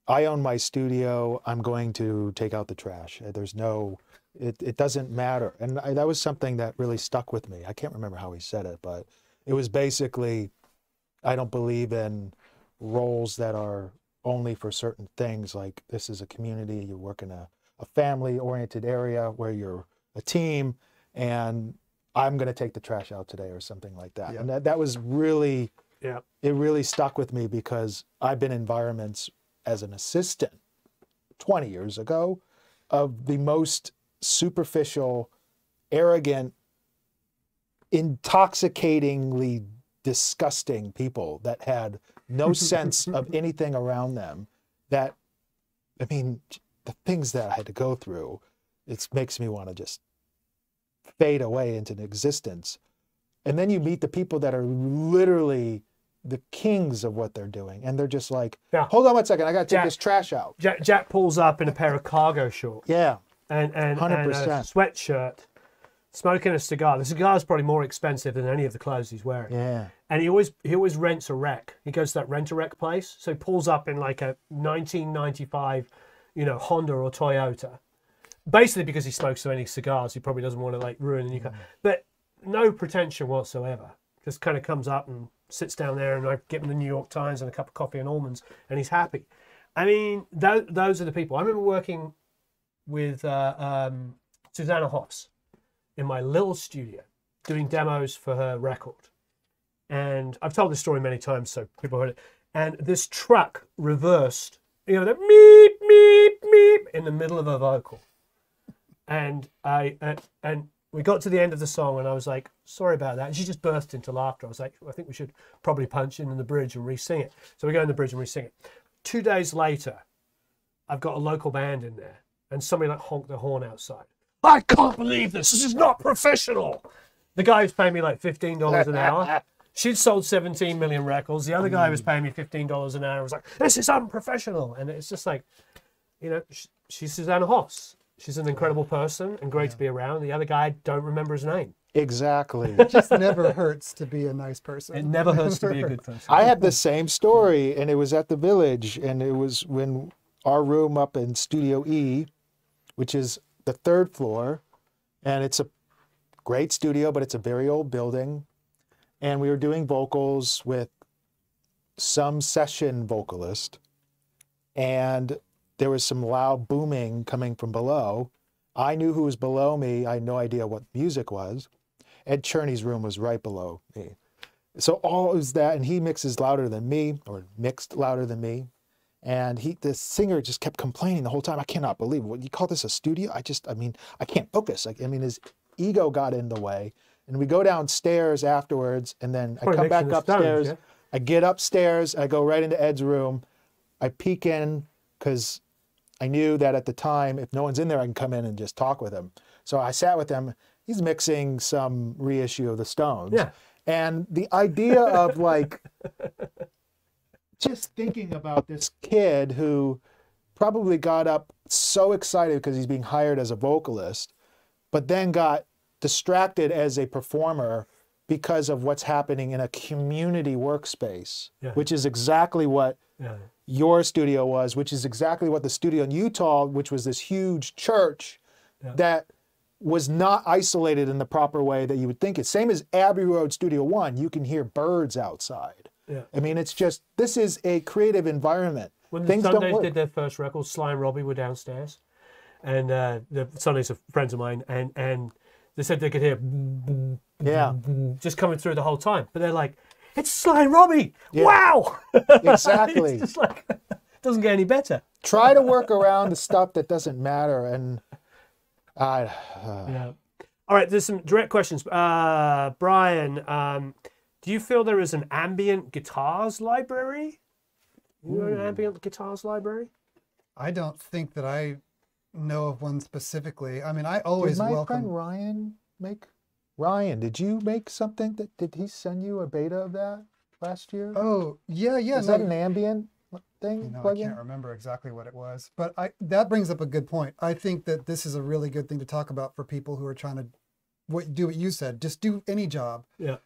I own my studio, I'm going to take out the trash. There's no, it, it doesn't matter. And I, that was something that really stuck with me. I can't remember how he said it, but it was basically, I don't believe in roles that are only for certain things. Like, this is a community, you work in a, a family-oriented area where you're a team, and I'm gonna take the trash out today or something like that. Yeah. And that, that was really, yeah. it really stuck with me because I've been in environments as an assistant twenty years ago of the most superficial, arrogant, intoxicatingly disgusting people that had no sense of anything around them. That, I mean, the things that I had to go through, it makes me want to just fade away into existence. And then you meet the people that are literally the kings of what they're doing, and they're just like, yeah. hold on one second, I gotta take Jack, this trash out. Jack, Jack pulls up in a pair of cargo shorts. Yeah, and, and, and a sweatshirt, smoking a cigar. The cigar's probably more expensive than any of the clothes he's wearing. Yeah. And he always he always rents a wreck. He goes to that rent-a-wreck place, so he pulls up in like a nineteen ninety-five, you know, Honda or Toyota. Basically because he smokes so many cigars, he probably doesn't want to like ruin the new car. Mm. But no pretension whatsoever. Just kind of comes up and sits down there, and I give him the New York Times and a cup of coffee and almonds, and he's happy. I mean, th those are the people. I remember working with uh, um, Susanna Hoffs in my little studio, doing demos for her record. And I've told this story many times, so people heard it. And this truck reversed, you know, that meep, meep, meep, in the middle of her vocal. And I, uh, and, we got to the end of the song and I was like, sorry about that. And she just burst into laughter. I was like, I think we should probably punch in the bridge and re-sing it. So we go in the bridge and re-sing it. Two days later, I've got a local band in there and somebody like honked their horn outside. I can't believe this. This is not professional. The guy was paying me like fifteen dollars an hour. She'd sold seventeen million records. The other guy was paying me fifteen dollars an hour. I was like, this is unprofessional. And it's just like, you know, she's Susanna Hoffs. She's an incredible person and great yeah. to be around. The other guy, I don't remember his name. Exactly. It just never hurts to be a nice person. It never hurts to be a good person. I had the same story, and it was at the Village, and it was when our room up in Studio E, which is the third floor, and it's a great studio, but it's a very old building, and we were doing vocals with some session vocalist, and there was some loud booming coming from below. I knew who was below me. I had no idea what music was. Ed Cherney's room was right below me. So all is that, and he mixes louder than me, or mixed louder than me. And he, the singer just kept complaining the whole time. I cannot believe it. What, you call this a studio? I just, I mean, I can't focus. Like, I mean, his ego got in the way. And we go downstairs afterwards, and then I come back upstairs. Stones, yeah? I get upstairs, I go right into Ed's room. I peek in, because I knew that at the time, if no one's in there, I can come in and just talk with him. So I sat with him. He's mixing some reissue of the Stones. Yeah. And the idea of like, just thinking about this kid who probably got up so excited because he's being hired as a vocalist but then got distracted as a performer because of what's happening in a community workspace, yeah. which is exactly what yeah. your studio was, which is exactly what the studio in Utah, which was this huge church yeah. that was not isolated in the proper way that you would think it. Same as Abbey Road Studio One, you can hear birds outside. Yeah. I mean, it's just, this is a creative environment. When the Sundays did their first record, Sly and Robbie were downstairs, and uh, the Sundays are friends of mine, and, and they said they could hear yeah. just coming through the whole time. But they're like, it's Sly and Robbie! Yeah. Wow! Exactly. It's just like, doesn't get any better. Try to work around the stuff that doesn't matter. And uh, yeah. All right, there's some direct questions. Uh, Brian, um, do you feel there is an ambient guitars library? You're an ambient guitars library? I don't think that I know of one specifically. I mean, I always welcome... Did my welcome... friend Ryan make... Ryan, did you make something that... Did he send you a beta of that last year? Oh, yeah, yeah. Is no, that an ambient thing? No, I can't remember exactly what it was. But I that brings up a good point. I think that this is a really good thing to talk about for people who are trying to what do what you said. Just do any job. Yeah.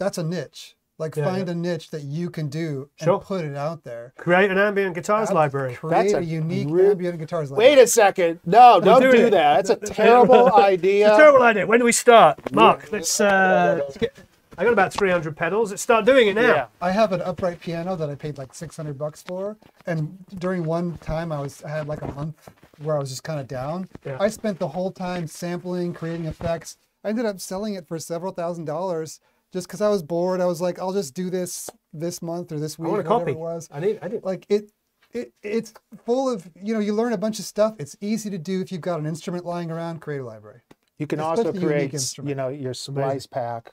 That's a niche. Like yeah, find yeah. a niche that you can do and sure. put it out there. Create an ambient guitars that's, library. Create that's a, a unique real... ambient guitars library. Wait a second. No, don't do it. that. That's a terrible idea. It's a terrible idea. When do we start? Mark, let's, uh, let's get... I got about three hundred pedals. Let's start doing it now. Yeah. I have an upright piano that I paid like six hundred bucks for. And during one time I was I had like a month where I was just kind of down. Yeah. I spent the whole time sampling, creating effects. I ended up selling it for several thousand dollars. Just because I was bored, I was like, I'll just do this this month or this week, I want a whatever copy. It was. I need, I did. Like it, it, it's full of, you know, you learn a bunch of stuff. It's easy to do if you've got an instrument lying around. Create a library. You can Especially also create, you know, your splice pack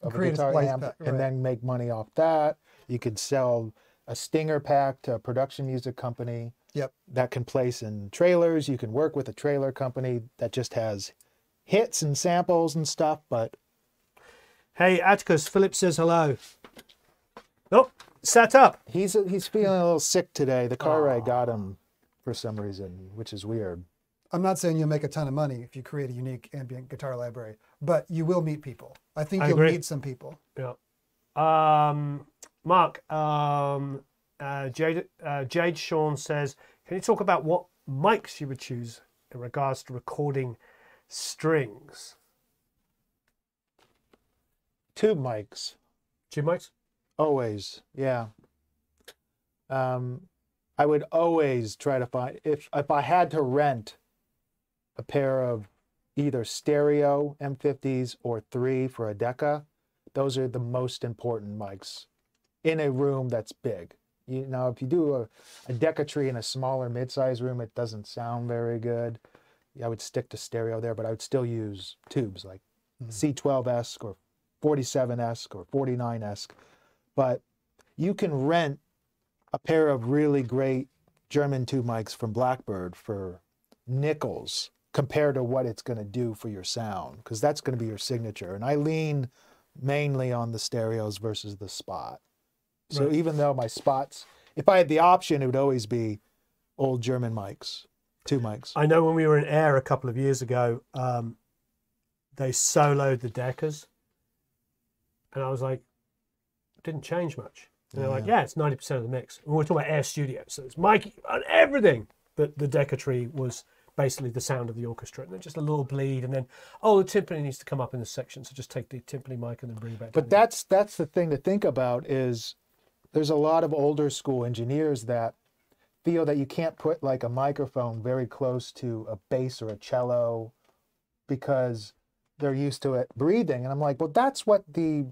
of create a guitar a splice amp, pack, right. and then make money off that. You could sell a stinger pack to a production music company. Yep. That can place in trailers. You can work with a trailer company that just has hits and samples and stuff, but. Hey, Atticus, Philip says hello. Nope, oh, sat up. He's he's feeling a little sick today. The car Aww. ride got him for some reason, which is weird. I'm not saying you'll make a ton of money if you create a unique ambient guitar library, but you will meet people. I think I you'll agree. meet some people. Yeah. Um, Mark, um, uh, Jade, uh, Jade Sean says, can you talk about what mics you would choose in regards to recording strings? Two mics. Two mics? Always, yeah. Um, I would always try to find, if, if I had to rent a pair of either stereo M fifties or three for a Decca, those are the most important mics in a room that's big. You know, if you do a, a Decca tree in a smaller mid-sized room, it doesn't sound very good. I would stick to stereo there, but I would still use tubes like mm-hmm. C twelve esque or forty-seven esque or forty-nine esque, but you can rent a pair of really great German tube mics from Blackbird for nickels compared to what it's going to do for your sound, because that's going to be your signature. And I lean mainly on the stereos versus the spot. So right. even though my spots, if I had the option, it would always be old German mics, two mics. I know when we were in Air a couple of years ago, um, they soloed the Deccas. And I was like, it didn't change much. And they're yeah. like, yeah, it's ninety percent of the mix. And we're talking about Air Studio, so it's mic on everything. But the Decca tree was basically the sound of the orchestra. And then just a little bleed. And then, oh, the timpani needs to come up in this section. So just take the timpani mic and then bring it back. But that's, that's the thing to think about is there's a lot of older school engineers that feel that you can't put like a microphone very close to a bass or a cello because they're used to it breathing. And I'm like, well, that's what the...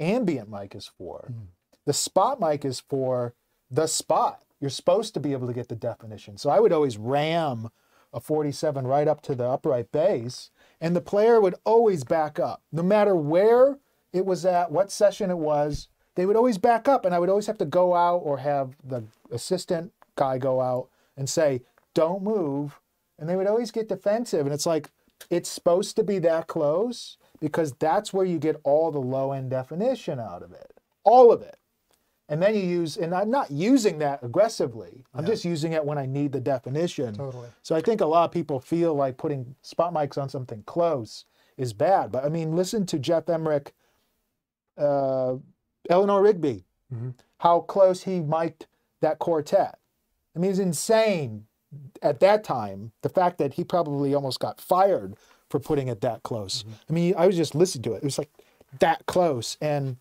ambient mic is for. Mm. The spot mic is for the spot. You're supposed to be able to get the definition. So I would always ram a forty-seven right up to the upright bass, and the player would always back up. No matter where it was at, what session it was, they would always back up, and I would always have to go out or have the assistant guy go out and say, don't move. And they would always get defensive, and it's like, it's supposed to be that close, because that's where you get all the low-end definition out of it. All of it. And then you use, and I'm not using that aggressively. I'm yeah. just using it when I need the definition. Totally. So I think a lot of people feel like putting spot mics on something close is bad. But I mean, listen to Jeff Emmerich, uh, Eleanor Rigby, mm-hmm. how close he mic'd that quartet. I mean, it's insane at that time, the fact that he probably almost got fired for putting it that close. Mm-hmm. I mean, I was just listening to it. It was like that close. And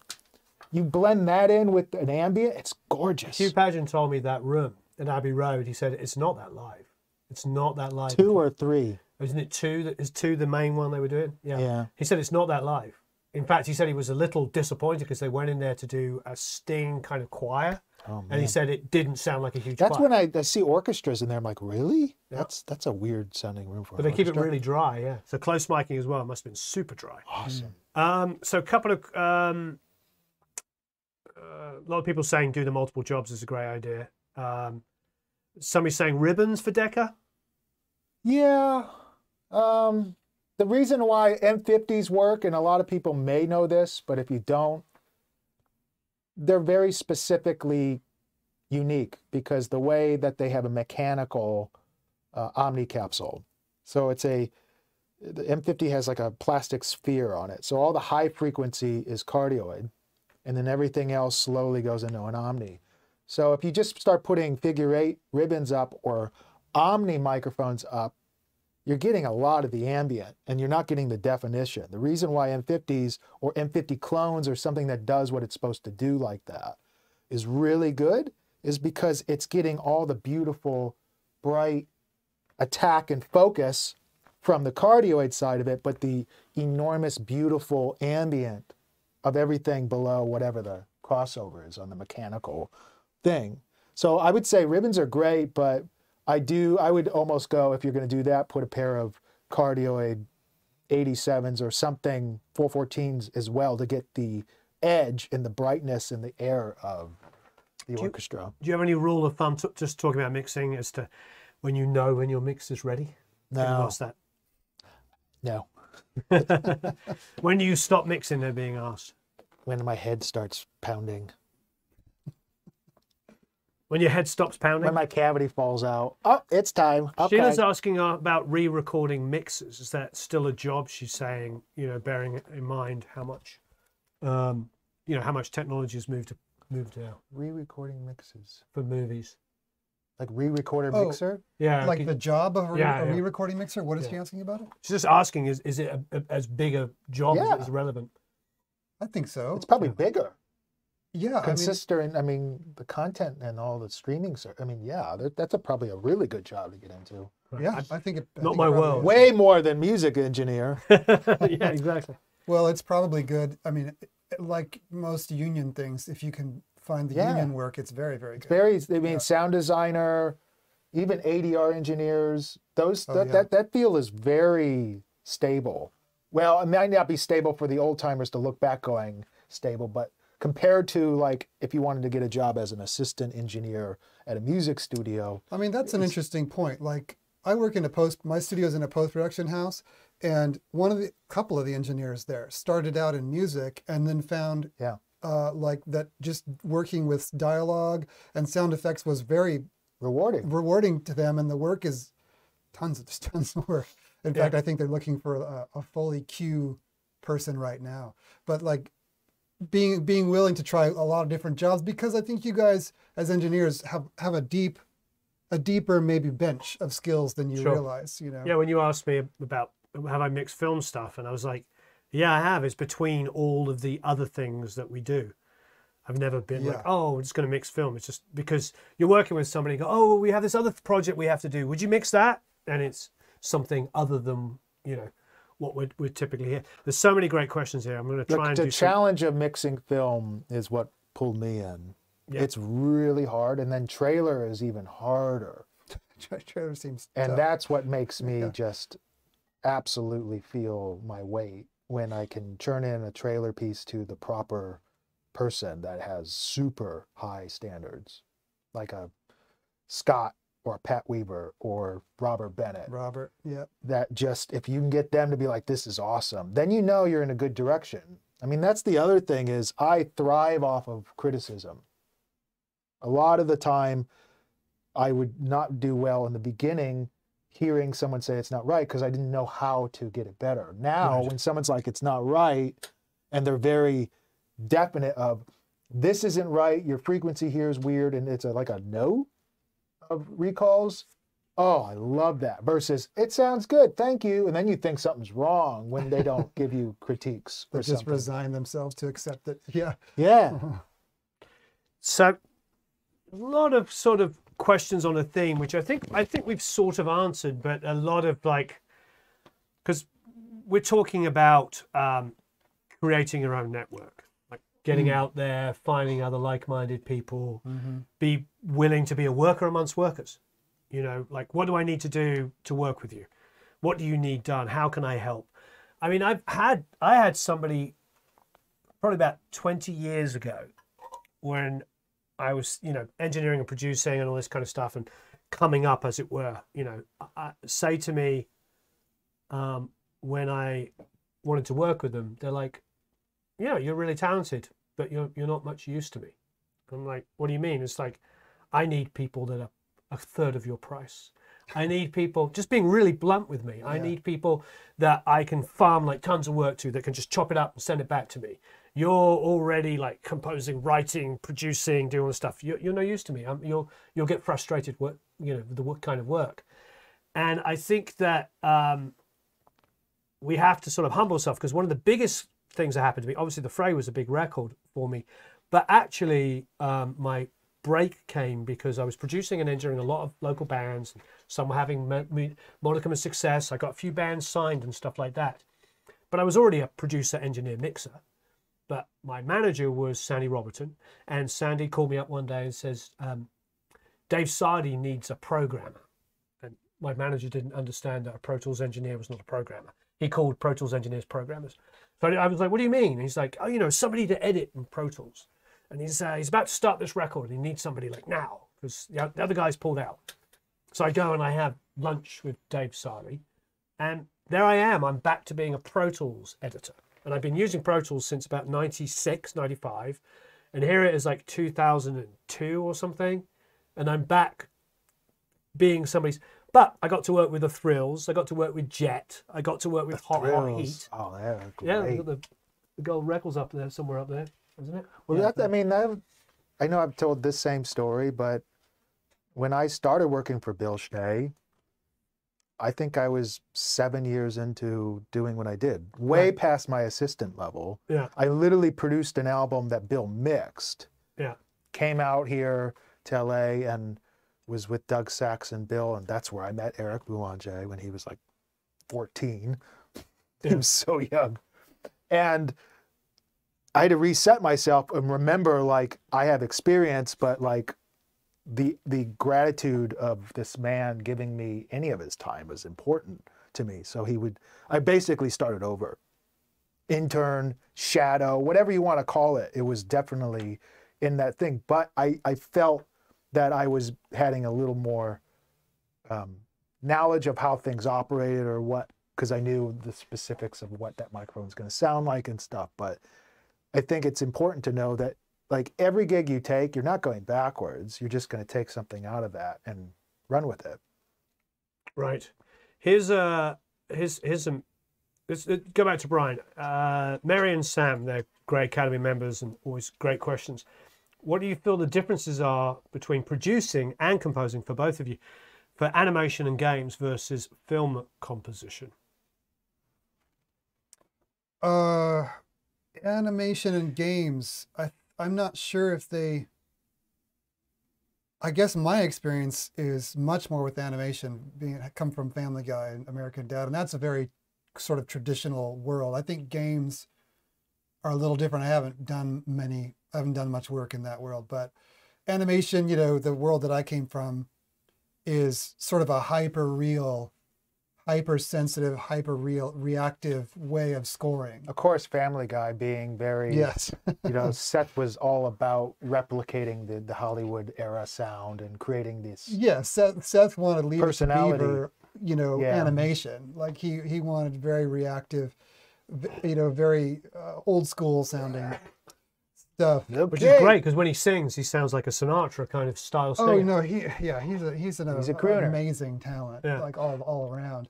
you blend that in with an ambient, it's gorgeous. Hugh Pageant told me that room in Abbey Road, he said, it's not that live. It's not that live. Two before. Or three. Isn't it two? Is two the main one they were doing? Yeah. yeah. He said, it's not that live. In fact, he said he was a little disappointed because they went in there to do a Sting kind of choir. Oh, and he said it didn't sound like a huge That's choir. When I, I see orchestras in there, I'm like, really? Yeah. That's that's a weird sounding room for But they orchestra. Keep it really dry, yeah. So close micing as well. It must have been super dry. Awesome. Mm. Um, so a couple of... Um, Uh, a lot of people saying do the multiple jobs is a great idea. Um, somebody's saying ribbons for Decca. Yeah. Um, the reason why M fifties work, and a lot of people may know this, but if you don't, they're very specifically unique because the way that they have a mechanical uh, omni capsule. So it's a, the M fifty has like a plastic sphere on it. So all the high frequency is cardioid. And then everything else slowly goes into an omni. So if you just start putting figure eight ribbons up or omni microphones up, you're getting a lot of the ambient and you're not getting the definition. The reason why M fifties or M fifty clones or something that does what it's supposed to do like that is really good is because it's getting all the beautiful, bright attack and focus from the cardioid side of it, but the enormous, beautiful ambient of everything below whatever the crossover is on the mechanical thing. So I would say ribbons are great, but I do, I would almost go, if you're going to do that, put a pair of cardioid eighty-sevens or something, four fourteens as well to get the edge and the brightness and the air of the do orchestra. You, do you have any rule of thumb, just talking about mixing, as to when you know when your mix is ready? No. Have you lost that? No. When do you stop mixing, they're being asked? When my head starts pounding. When your head stops pounding? When my cavity falls out. Oh, it's time. Okay. Sheila's asking about re-recording mixes. Is that still a job? She's saying, you know, bearing in mind how much, um, you know, how much technology has moved, moved out. Re-recording mixes. For movies. Like re-recorder oh, mixer? Yeah. Like the job of a re-recording yeah, yeah. re mixer? What is yeah. he asking about it? She's just asking, is, is it a, a, as big a job yeah. as it is relevant? I think so. It's probably yeah. bigger. Yeah. Consistent, I mean, I mean, the content and all the streaming, I mean, yeah, that's a, probably a really good job to get into. Right. Yeah, I, I think it. I not think my it world. Is. Way more than music engineer. Yeah, exactly. Well, it's probably good. I mean, like most union things, if you can find the yeah. union work, it's very, very good. It's very, I mean, yeah. sound designer, even A D R engineers, those oh, that, yeah. that that field is very stable. Well, it might not be stable for the old timers to look back going stable, but compared to like if you wanted to get a job as an assistant engineer at a music studio. I mean, that's an interesting point. Like I work in a post, my studio's in a post-production house, and one of the, couple of the engineers there started out in music and then found yeah. Uh, like that just working with dialogue and sound effects was very rewarding rewarding to them, and the work is tons of tons of work. In yeah. fact, I think they're looking for a, a fully Q person right now. But like being being willing to try a lot of different jobs, because I think you guys as engineers have, have a deep a deeper maybe bench of skills than you sure. realize, you know. Yeah, when you asked me about have I mixed film stuff, and I was like, yeah, I have. It's between all of the other things that we do. I've never been yeah. like, oh, we're just going to mix film. It's just because you're working with somebody, you go, oh, we have this other project we have to do. Would you mix that? And it's something other than, you know, what we're, we're typically here. There's so many great questions here. I'm going to try Look, and the do The challenge some... of mixing film is what pulled me in. Yeah. It's really hard. And then trailer is even harder. Trailer seems And tough. That's what makes me yeah. just absolutely feel my weight. When I can turn in a trailer piece to the proper person that has super high standards, like a Scott or Pat Weaver or Robert Bennett. Robert, yeah. That just, if you can get them to be like, this is awesome, then you know you're in a good direction. I mean, that's the other thing is I thrive off of criticism. A lot of the time, I would not do well in the beginning hearing someone say it's not right because I didn't know how to get it better. Now, right. when someone's like, it's not right, and they're very definite of, this isn't right, your frequency here is weird, and it's a, like a no of recalls. Oh, I love that. Versus, it sounds good, thank you. And then you think something's wrong when they don't give you critiques. They just something. resign themselves to accept it. Yeah. Yeah. So a lot of sort of questions on a theme, which I think I think we've sort of answered, but a lot of like, because we're talking about um, creating your own network, like getting mm. out there, finding other like-minded people, mm-hmm. be willing to be a worker amongst workers. You know, like, what do I need to do to work with you? What do you need done? How can I help? I mean, I've had, I had somebody probably about twenty years ago when I was, you know, engineering and producing and all this kind of stuff and coming up, as it were, you know, I, say to me um, when I wanted to work with them, they're like, yeah, you're really talented, but you're, you're not much use to me. I'm like, what do you mean? It's like, I need people that are a third of your price. I need people, just being really blunt with me, yeah. I need people that I can farm like tons of work to, that can just chop it up and send it back to me. You're already like composing, writing, producing, doing all this stuff. You're, you're no use to me. I'm, you'll, you'll get frustrated with, you know, the what kind of work. And I think that um, we have to sort of humble ourselves, because one of the biggest things that happened to me, obviously The Fray was a big record for me, but actually um, my break came because I was producing and engineering a lot of local bands. Some were having modicum of success. I got a few bands signed and stuff like that. But I was already a producer, engineer, mixer. But my manager was Sandy Robertson. And Sandy called me up one day and says, um, Dave Sardi needs a programmer. And my manager didn't understand that a Pro Tools engineer was not a programmer. He called Pro Tools engineers programmers. So I was like, what do you mean? And he's like, oh, you know, somebody to edit in Pro Tools. And he's, uh, he's about to start this record, and he needs somebody like now, because the other guy's pulled out. So I go and I have lunch with Dave Sardi, and there I am. I'm back to being a Pro Tools editor. And I've been using Pro Tools since about ninety-six, ninety-five. And here it is like two thousand two or something. And I'm back being somebody's. But I got to work with The Thrills. I got to work with Jet. I got to work with Hot Hot Heat. Oh, they're great. Yeah, they've got the, the gold records up there, somewhere up there. Isn't it? Well, yeah, that, I mean, that, I know I've told this same story, but when I started working for Bill Shea, I think I was seven years into doing what I did, way right. past my assistant level. Yeah. I literally produced an album that Bill mixed, yeah. came out here to L A and was with Doug Sachs and Bill, and that's where I met Eric Boulanger when he was like fourteen. Yeah. He was so young. And I had to reset myself and remember, like, I have experience, but like the the gratitude of this man giving me any of his time was important to me. So he would, I basically started over. Intern, shadow, whatever you want to call it, it was definitely in that thing. But I, I felt that I was having a little more um, knowledge of how things operated or what, because I knew the specifics of what that microphone's going to sound like and stuff. But I think it's important to know that, like, every gig you take, you're not going backwards. You're just going to take something out of that and run with it. Right. Here's a here's here's some. Let's go back to Brian, uh, Mary, and Sam. They're great Academy members and always great questions. What do you feel the differences are between producing and composing for both of you, for animation and games versus film composition? Uh. Animation and games, I, I'm not sure if they, I guess my experience is much more with animation, being come from Family Guy and American Dad, and that's a very sort of traditional world. I think games are a little different. I haven't done many, I haven't done much work in that world, but animation, you know, the world that I came from is sort of a hyper-real, hypersensitive, hyper real reactive way of scoring. Of course, Family Guy being very, yes. you know, Seth was all about replicating the, the Hollywood era sound and creating this. Yeah, Seth, Seth wanted Leavis Bieber, you know, yeah. animation. Like he, he wanted very reactive, you know, very uh, old school sounding stuff, okay. Which is great because when he sings, he sounds like a Sinatra kind of style singer. Oh no, he yeah, he's a, he's an he's a crooner. Amazing talent, yeah. Like all all around.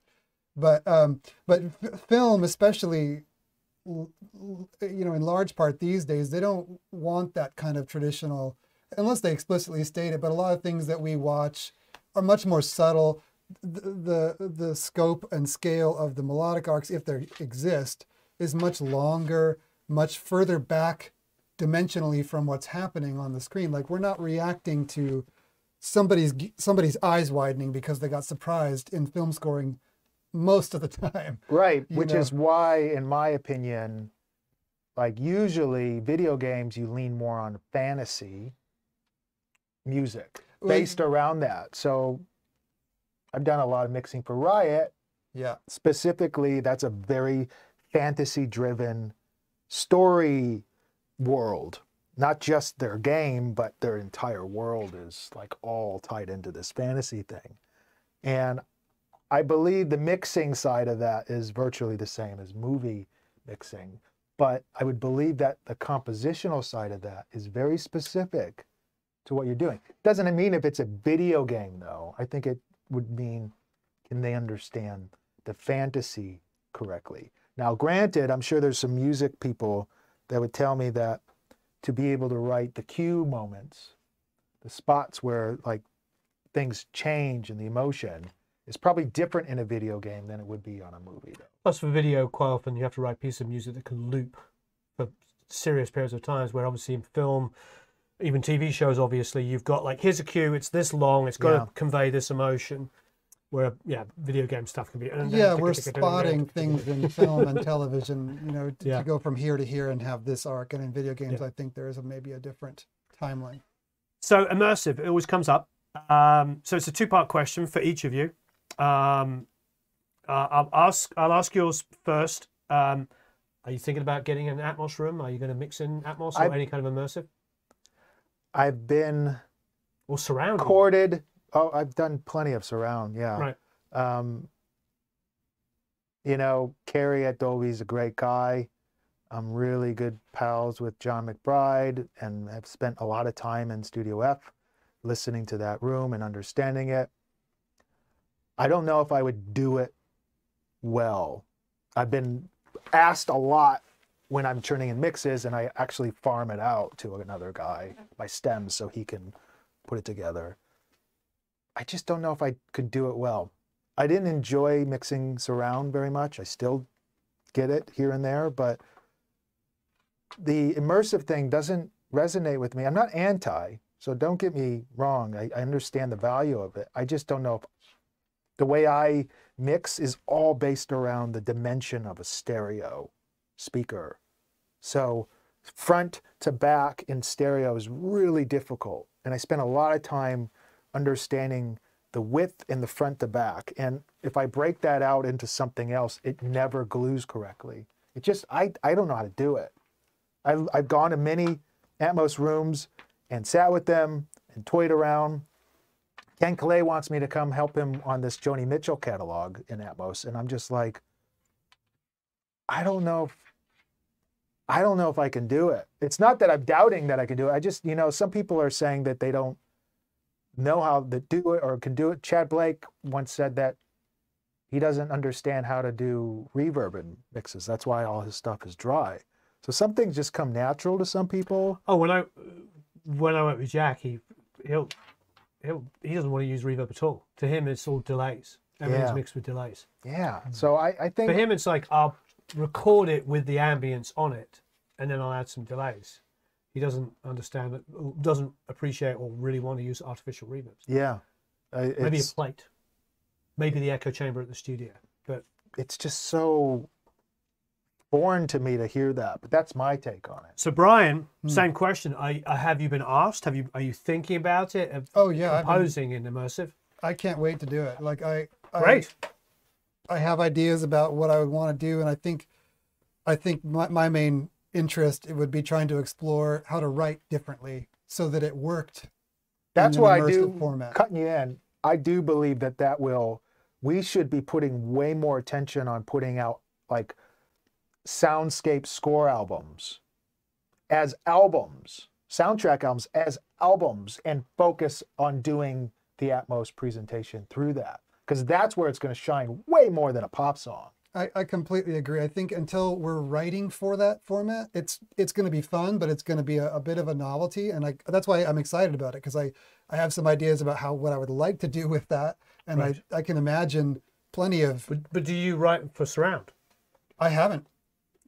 But um, but film, especially, you know, in large part these days, they don't want that kind of traditional, unless they explicitly state it. But a lot of things that we watch are much more subtle. The the, the scope and scale of the melodic arcs, if they exist, is much longer, much further back dimensionally from what's happening on the screen. Like we're not reacting to somebody's somebody's eyes widening because they got surprised in film scoring most of the time. Right, which know? is why, in my opinion, like usually video games, you lean more on fantasy music based well, around that. So I've done a lot of mixing for Riot. Yeah. Specifically, that's a very fantasy-driven story world. Not just their game, but their entire world is like all tied into this fantasy thing. And I believe the mixing side of that is virtually the same as movie mixing. But I would believe that the compositional side of that is very specific to what you're doing. Doesn't it mean if it's a video game, though? I think it would mean, can they understand the fantasy correctly? Now, granted, I'm sure there's some music people that would tell me that to be able to write the cue moments, the spots where like things change and the emotion is probably different in a video game than it would be on a movie, though. Plus, for video, quite often you have to write a piece of music that can loop for serious periods of times, where obviously in film, even T V shows, obviously, you've got like, here's a cue, it's this long, it's got yeah. to convey this emotion. Where, yeah, video game stuff can be... And yeah, we're spotting things in film and television, you know, to, yeah. to go from here to here and have this arc. And in video games, yeah. I think there is a, maybe a different timeline. So immersive, it always comes up. Um, so it's a two-part question for each of you. Um, uh, I'll, ask, I'll ask yours first. Um, are you thinking about getting an Atmos room? Are you going to mix in Atmos or I've, any kind of immersive? I've been... Or surrounded. Corded... Oh, I've done plenty of surround, yeah. Right. Um, you know, Kerry at Dolby's a great guy. I'm really good pals with John McBride, and I've spent a lot of time in Studio F listening to that room and understanding it. I don't know if I would do it well. I've been asked a lot when I'm churning in mixes, and I actually farm it out to another guy, my stems, so he can put it together. I just don't know if I could do it well. I didn't enjoy mixing surround very much. I still get it here and there, but the immersive thing doesn't resonate with me. I'm not anti, so don't get me wrong. I, I understand the value of it. I just don't know if the way I mix is all based around the dimension of a stereo speaker. So front to back in stereo is really difficult. And I spent a lot of time understanding the width in the front to back. And if I break that out into something else, it never glues correctly. It just, I, I don't know how to do it. I, I've gone to many Atmos rooms and sat with them and toyed around. Ken Calais wants me to come help him on this Joni Mitchell catalog in Atmos. And I'm just like, I don't know if, I don't know if I can do it. It's not that I'm doubting that I can do it. I just, you know, some people are saying that they don't know how to do it or can do it. Chad Blake once said that he doesn't understand how to do reverb in mixes. That's why all his stuff is dry. So some things just come natural to some people. Oh, when I when I went with Jack, he he'll he'll he doesn't want to use reverb at all. To him, it's all delays. Everything's yeah. mixed with delays. Yeah. So I, I think for him, it's like I'll record it with the ambience on it, and then I'll add some delays. He doesn't understand it, doesn't appreciate or really want to use artificial reverbs. Yeah. Uh, maybe a plate. Maybe the echo chamber at the studio. But it's just so foreign to me to hear that. But that's my take on it. So Brian, hmm. same question. I, I, have you been asked? Have you are you thinking about it? Of oh yeah. Composing in immersive. I can't wait to do it. Like I, I Great. I have ideas about what I would want to do, and I think I think my, my main interest, it would be trying to explore how to write differently so that it worked. That's why I do format. Cutting you in. I do believe that that will. We should be putting way more attention on putting out like soundscape score albums as albums, soundtrack albums as albums, and focus on doing the Atmos presentation through that, because that's where it's going to shine way more than a pop song. I, I completely agree. I think until we're writing for that format, it's it's going to be fun, but it's going to be a, a bit of a novelty. And I, that's why I'm excited about it, because I, I have some ideas about how what I would like to do with that. And right. I, I can imagine plenty of... But, but do you write for surround? I haven't.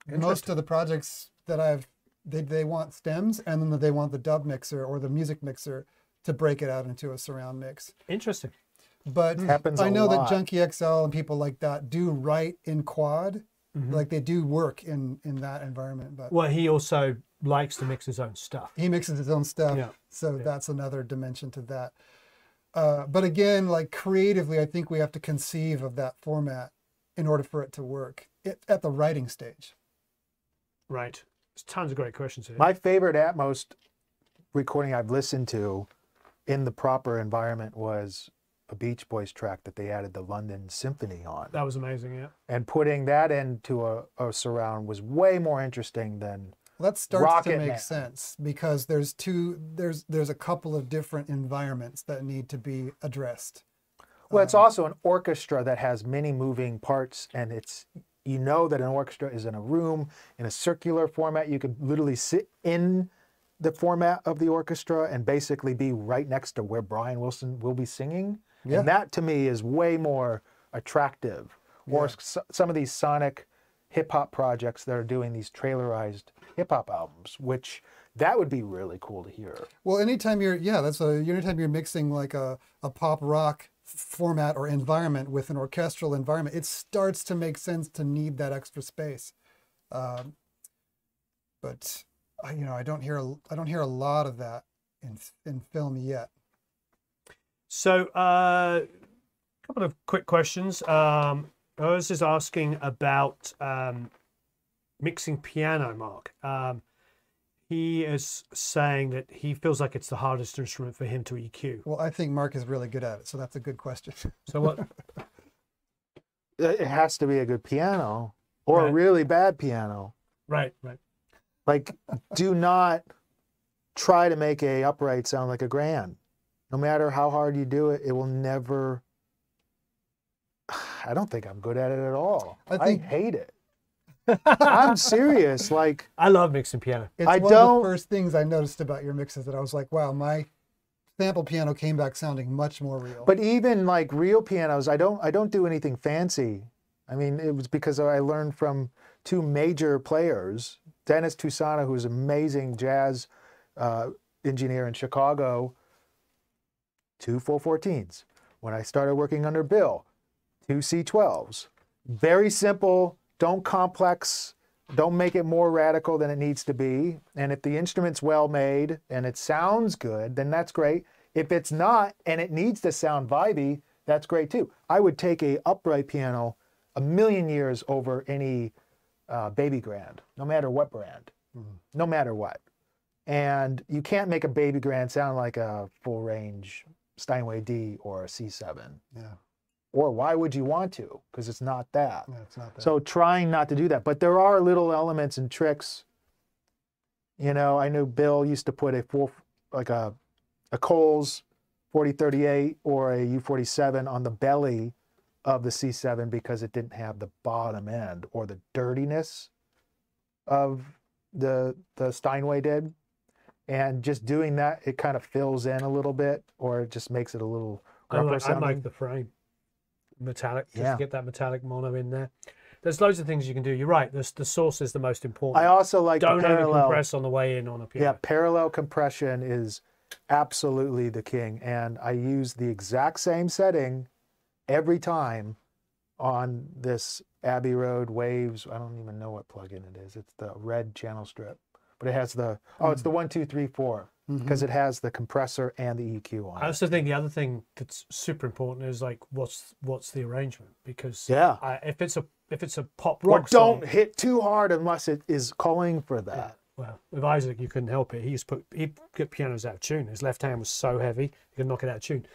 Most of the projects that I've, they, they want stems, and then they want the dub mixer or the music mixer to break it out into a surround mix. Interesting. But I know that Junkie X L and people like that do write in quad, mm-hmm. like they do work in in that environment. But well, he also likes to mix his own stuff. He mixes his own stuff, yeah. so yeah. that's another dimension to that. Uh, but again, like creatively, I think we have to conceive of that format in order for it to work it, at the writing stage. Right. There's tons of great questions here. My favorite Atmos recording I've listened to in the proper environment was a Beach Boys track that they added the London Symphony on. That was amazing, yeah. And putting that into a, a surround was way more interesting than That starts Rocket to make Man. sense, because there's two, there's there's a couple of different environments that need to be addressed. Well, um, it's also an orchestra that has many moving parts, and it's, you know that an orchestra is in a room, in a circular format. You could literally sit in the format of the orchestra and basically be right next to where Brian Wilson will be singing. Yeah. And that, to me, is way more attractive. Yeah. Or so, some of these sonic hip-hop projects that are doing these trailerized hip-hop albums, which that would be really cool to hear. Well, anytime you're, yeah, that's a, anytime you're mixing like a, a pop rock format or environment with an orchestral environment, it starts to make sense to need that extra space. Um, but, I, you know, I don't hear, a, I don't hear a lot of that in, in film yet. So, a uh, couple of quick questions. Um, Oz is asking about um, mixing piano, Mark. Um, he is saying that he feels like it's the hardest instrument for him to E Q. Well, I think Mark is really good at it, so that's a good question. So what? It has to be a good piano or right. a really bad piano. Right, right. Like, do not try to make a upright sound like a grand. No matter how hard you do it, it will never. I don't think I'm good at it at all. I, think... I hate it. I'm serious. Like, I love mixing piano. It's I one don't... of the first things I noticed about your mixes that I was like, wow, my sample piano came back sounding much more real. But even like real pianos, I don't I don't do anything fancy. I mean, it was because I learned from two major players, Dennis Toussaint, who's an amazing jazz uh, engineer in Chicago. two four fourteens. When I started working under Bill, two C twelves. Very simple, don't complex, don't make it more radical than it needs to be. And if the instrument's well made and it sounds good, then that's great. If it's not and it needs to sound vibey, that's great too. I would take a upright piano a million years over any uh, baby grand, no matter what brand, mm-hmm. no matter what. And you can't make a baby grand sound like a full range Steinway D or a C seven. Yeah. Or why would you want to? Because it's not that. No, it's not that. So trying not to do that. But there are little elements and tricks. You know, I knew Bill used to put a full, like a, a Coles forty thirty-eight or a U forty-seven on the belly of the C seven because it didn't have the bottom end or the dirtiness of the the Steinway did. And just doing that, it kind of fills in a little bit, or it just makes it a little rougher. I like, I like the frame. Metallic, just yeah. get that metallic mono in there. There's loads of things you can do. You're right, the, the source is the most important. I also like Don't over-compress on the way in on a piano. Yeah, parallel compression is absolutely the king. And I use the exact same setting every time on this Abbey Road Waves. I don't even know what plugin it is. It's the red channel strip. But it has the, oh, it's the one, two, three, four, because mm-hmm. it has the compressor and the E Q on it. I also think the other thing that's super important is like, what's what's the arrangement? Because yeah. I, if it's a if it's a pop rock or don't song, hit too hard unless it is calling for that. Yeah. Well, with Isaac, you couldn't help it. He used to put he put pianos out of tune. His left hand was so heavy, he could knock it out of tune.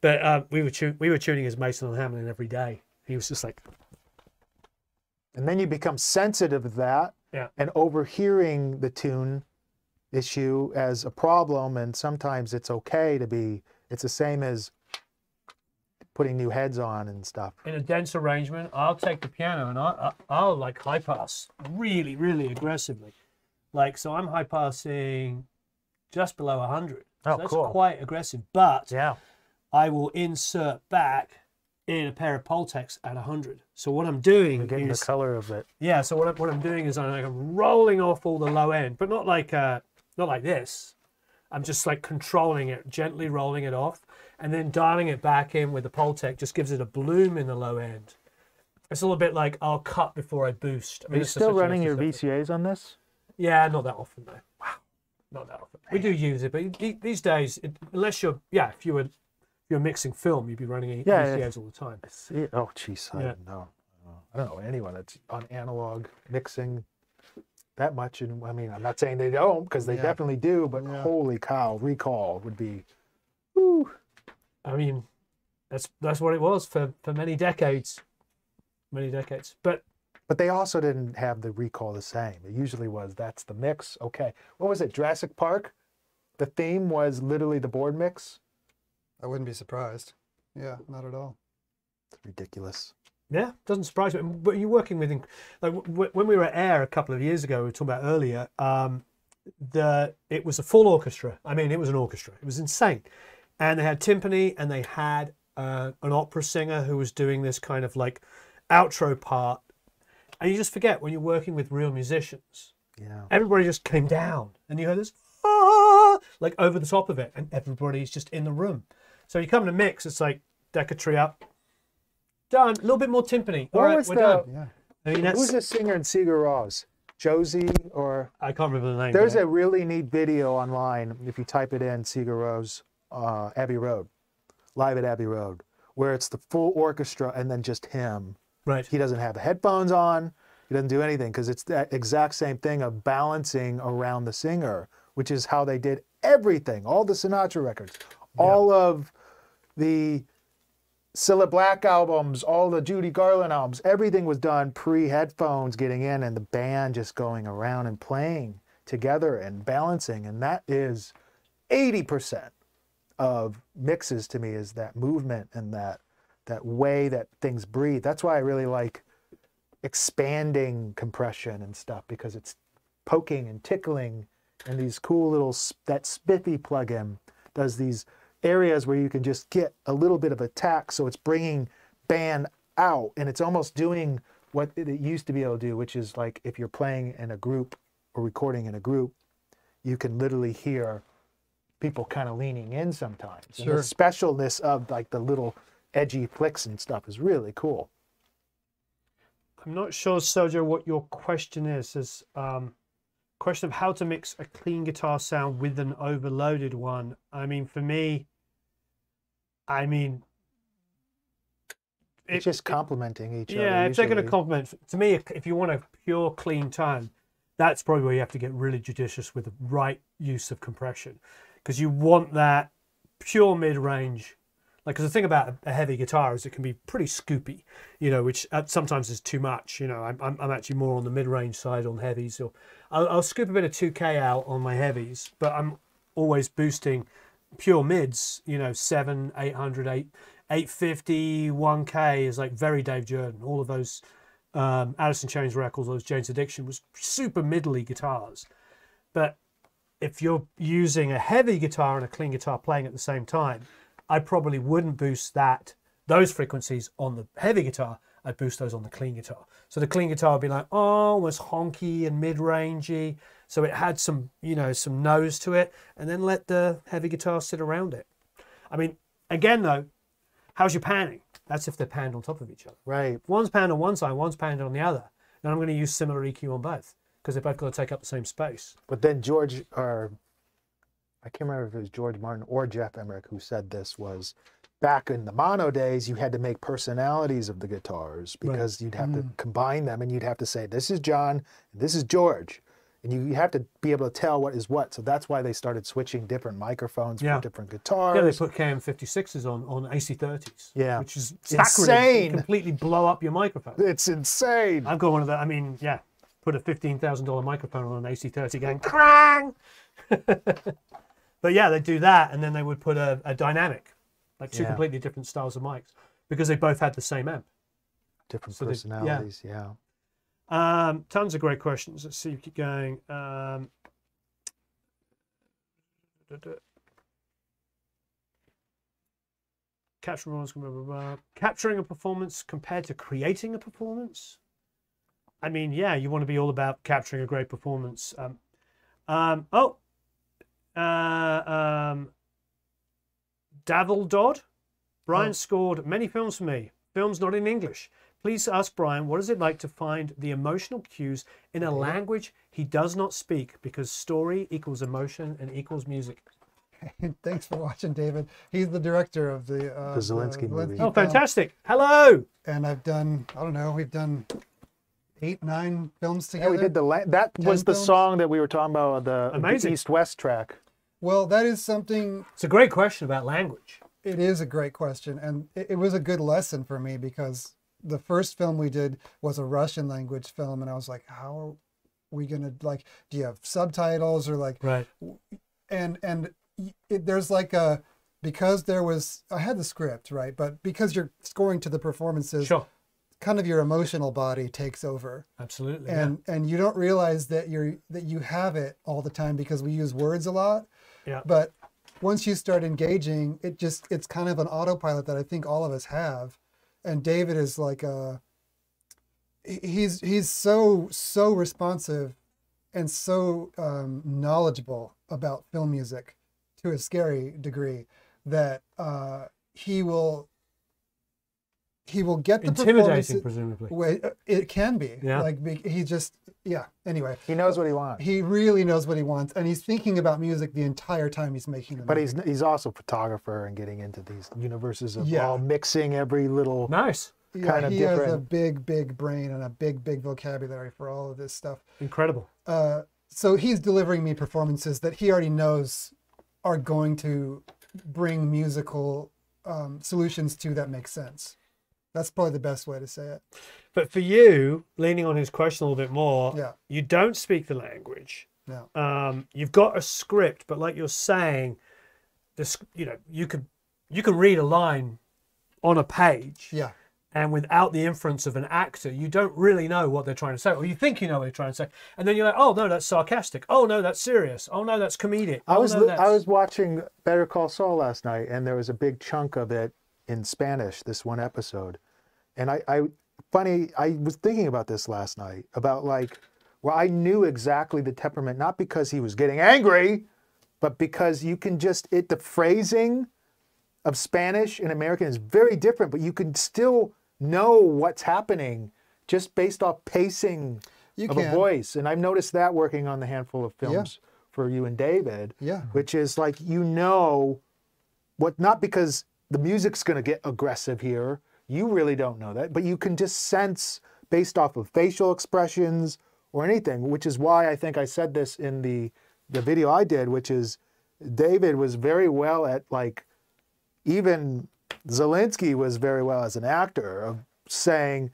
But uh, we were tu we were tuning his Mason and Hamlin every day. He was just like, and then you become sensitive to that. Yeah. And overhearing the tune issue as a problem, and sometimes it's okay to be, it's the same as putting new heads on and stuff. In a dense arrangement, I'll take the piano and I'll, I'll like high pass really, really aggressively. Like, so I'm high passing just below one hundred. So oh, that's cool. Quite aggressive, but yeah. I will insert back in a pair of Poltex at one hundred. So what I'm doing, I'm getting is, the color of it. Yeah. So what I'm, what I'm doing is I'm like rolling off all the low end, but not like uh, not like this. I'm just like controlling it, gently rolling it off, and then dialing it back in with the Poltex. Just gives it a bloom in the low end. It's a little bit like I'll cut before I boost. I mean, Are you still running your V C As on this? Yeah, not that often though. Wow, not that often. Man. We do use it, but these days, it, unless you're yeah, if you were. You're mixing film, you'd be running yeah, V C As all the time. I see it. Oh, geez, I yeah. don't know. I don't know anyone that's on analog mixing that much. And I mean, I'm not saying they don't, because they yeah. definitely do, but yeah. holy cow, recall would be, whew. I mean, that's that's what it was for, for many decades. Many decades. But but they also didn't have the recall the same. It usually was, that's the mix. Okay. What was it, Jurassic Park? The theme was literally the board mix. I wouldn't be surprised. Yeah, not at all. It's ridiculous. Yeah, doesn't surprise me. But you're working with, like, when we were at AIR a couple of years ago, we were talking about earlier, um, the it was a full orchestra. I mean, it was an orchestra. It was insane. And they had timpani, and they had uh, an opera singer who was doing this kind of like outro part. And you just forget when you're working with real musicians. Yeah. Everybody just came down, and you heard this, ah, like over the top of it, and everybody's just in the room. So you come to mix, it's like deck a tree up, done. A little bit more timpani. All right, we're done. Yeah. I mean, who's the singer in Sigur Rós? Josie or I can't remember the name. There's a really neat video online if you type it in, Sigur Rós, uh, Abbey Road, live at Abbey Road, where it's the full orchestra and then just him. Right. He doesn't have the headphones on. He doesn't do anything because it's that exact same thing of balancing around the singer, which is how they did everything. All the Sinatra records, yeah. all of. The Cilla Black albums, all the Judy Garland albums, everything was done pre-headphones getting in and the band just going around and playing together and balancing. And that is eighty percent of mixes to me, is that movement and that, that way that things breathe. That's why I really like expanding compression and stuff, because it's poking and tickling, and these cool little, that Spiffy plugin does these areas where you can just get a little bit of attack, so it's bringing band out, and it's almost doing what it used to be able to do, which is like if you're playing in a group or recording in a group, you can literally hear people kind of leaning in sometimes. Sure. And the specialness of like the little edgy flicks and stuff is really cool. I'm not sure, Sergio, what your question is. Is um question of how to mix a clean guitar sound with an overloaded one. I mean, for me, I mean, it, it's just complementing each yeah, other. Yeah, if they're going to complement, to me, if, if you want a pure clean tone, that's probably where you have to get really judicious with the right use of compression, because you want that pure mid-range. Like, because the thing about a heavy guitar is it can be pretty scoopy, you know, which sometimes is too much. You know, I'm, I'm, I'm actually more on the mid-range side on heavies. Or I'll, I'll scoop a bit of two K out on my heavies, but I'm always boosting pure mids, you know, seven, eight hundred, eight fifty, one K is like very Dave Jordan. All of those um, Alice in Chains records, those Jane's Addiction was super middly guitars. But if you're using a heavy guitar and a clean guitar playing at the same time, I probably wouldn't boost that those frequencies on the heavy guitar. I'd boost those on the clean guitar. So the clean guitar would be like, oh, it was honky and mid-rangey. So it had some, you know, some nose to it, and then let the heavy guitar sit around it. I mean, again though, how's your panning? That's if they're panned on top of each other. Right. One's panned on one side, one's panned on the other. Then I'm going to use similar E Q on both, because they've both got to take up the same space. But then George, or I can't remember if it was George Martin or Jeff Emmerich who said this, was back in the mono days, you had to make personalities of the guitars, because right. you'd have mm. to combine them, and you'd have to say, this is John, and this is George. And you, you have to be able to tell what is what. So that's why they started switching different microphones yeah. for different guitars. Yeah, they put K M fifty-sixes on, on A C thirties. Yeah. Which is insane. Sacrilege. You completely blow up your microphone. It's insane. I've got one of the, I mean, yeah. put a fifteen thousand dollar microphone on an A C thirty going crang. But yeah, they'd do that, and then they would put a, a dynamic, like two yeah. completely different styles of mics, because they both had the same amp. Different so personalities, they, yeah. yeah. Um, tons of great questions. Let's see, keep going. Um, da, da. Capturing, blah, blah, blah. Capturing a performance compared to creating a performance. I mean, yeah, you want to be all about capturing a great performance. Um, um, oh, uh, um, Davil Dodd, Brian oh. scored many films for me. Films not in English. Please ask Brian, what is it like to find the emotional cues in a language he does not speak? Because story equals emotion and equals music. Thanks for watching, David. He's the director of the, uh, the Zelensky uh, movie. Oh, fantastic. Hello. And I've done, I don't know, we've done eight, nine films together. Yeah, we did the that was the films. song that we were talking about, the, the East-West track. Well, that is something... It's a great question about language. It is a great question. And it, it was a good lesson for me, because the first film we did was a Russian language film. And I was like, how are we going to, like, do you have subtitles or like... Right. And, and... It, there's like a, because there was, I had the script, right? But because you're scoring to the performances, sure. kind of your emotional body takes over. Absolutely. And yeah. and you don't realize that you're, that you have it all the time, because we use words a lot. Yeah. But once you start engaging, it just, it's kind of an autopilot that I think all of us have. And David is like a, he's, he's so, so responsive and so um, knowledgeable about film music, to a scary degree, that uh, he will he will get the intimidating, presumably. Way, it can be. Yeah. Like he just yeah. Anyway, he knows what he wants. He really knows what he wants, and he's thinking about music the entire time he's making the. But music. he's he's also a photographer and getting into these universes of yeah. all mixing every little nice kind yeah, of he different. He has a big big brain and a big big vocabulary for all of this stuff. Incredible. Uh, so he's delivering me performances that he already knows are going to bring musical um, solutions to that make sense. That's probably the best way to say it. But for you, leaning on his question a little bit more, yeah. you don't speak the language. No. Um, you've got a script, but like you're saying, this, you know, you could, you can read a line on a page. Yeah. And without the inference of an actor, you don't really know what they're trying to say, or you think you know what they're trying to say, and then you're like, "Oh no, that's sarcastic. Oh no, that's serious. Oh no, that's comedic." Oh, I was no, that's... I was watching Better Call Saul last night, and there was a big chunk of it in Spanish. This one episode, and I, I funny, I was thinking about this last night about like, well, I knew exactly the temperament, not because he was getting angry, but because you can just it the phrasing of Spanish and American is very different, but you can still know what's happening just based off pacing you of can. a voice. And I've noticed that working on the handful of films yeah. for you and David, yeah. which is like, you know what, not because the music's going to get aggressive here. You really don't know that, but you can just sense based off of facial expressions or anything, which is why I think I said this in the, the video I did, which is David was very well at like, even Zelensky was very well as an actor of saying,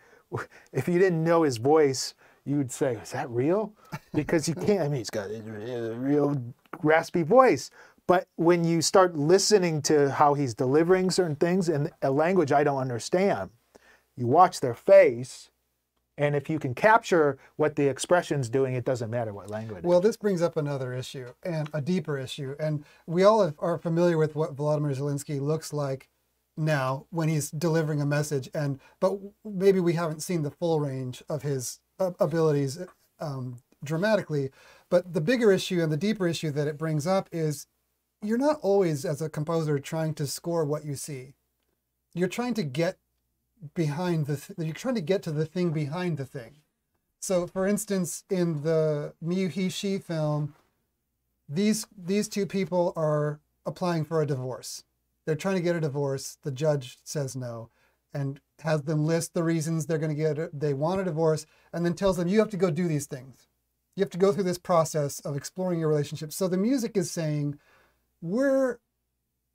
if you didn't know his voice, you'd say, is that real? Because you can't, I mean, he's got a real raspy voice. But when you start listening to how he's delivering certain things in a language I don't understand, you watch their face, and if you can capture what the expression's doing, it doesn't matter what language. Well, this brings up another issue, and a deeper issue. And we all are familiar with what Volodymyr Zelensky looks like now when he's delivering a message, and but maybe we haven't seen the full range of his abilities um, dramatically. But the bigger issue and the deeper issue that it brings up is you're not always, as a composer, trying to score what you see. You're trying to get behind the th you're trying to get to the thing behind the thing. So for instance, in the Me, He, She film, these these two people are applying for a divorce. They're trying to get a divorce. The judge says no and has them list the reasons they're going to get it. They want a divorce, and then tells them, you have to go do these things. You have to go through this process of exploring your relationship. So the music is saying, we're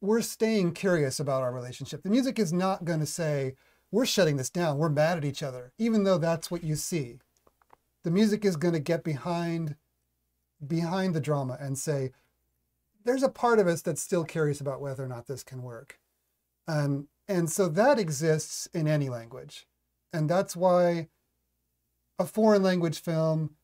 we're staying curious about our relationship. The music is not going to say, we're shutting this down. We're mad at each other, even though that's what you see. the music is going to get behind behind the drama and say, there's a part of us that's still curious about whether or not this can work. Um, and so that exists in any language. And that's why a foreign language film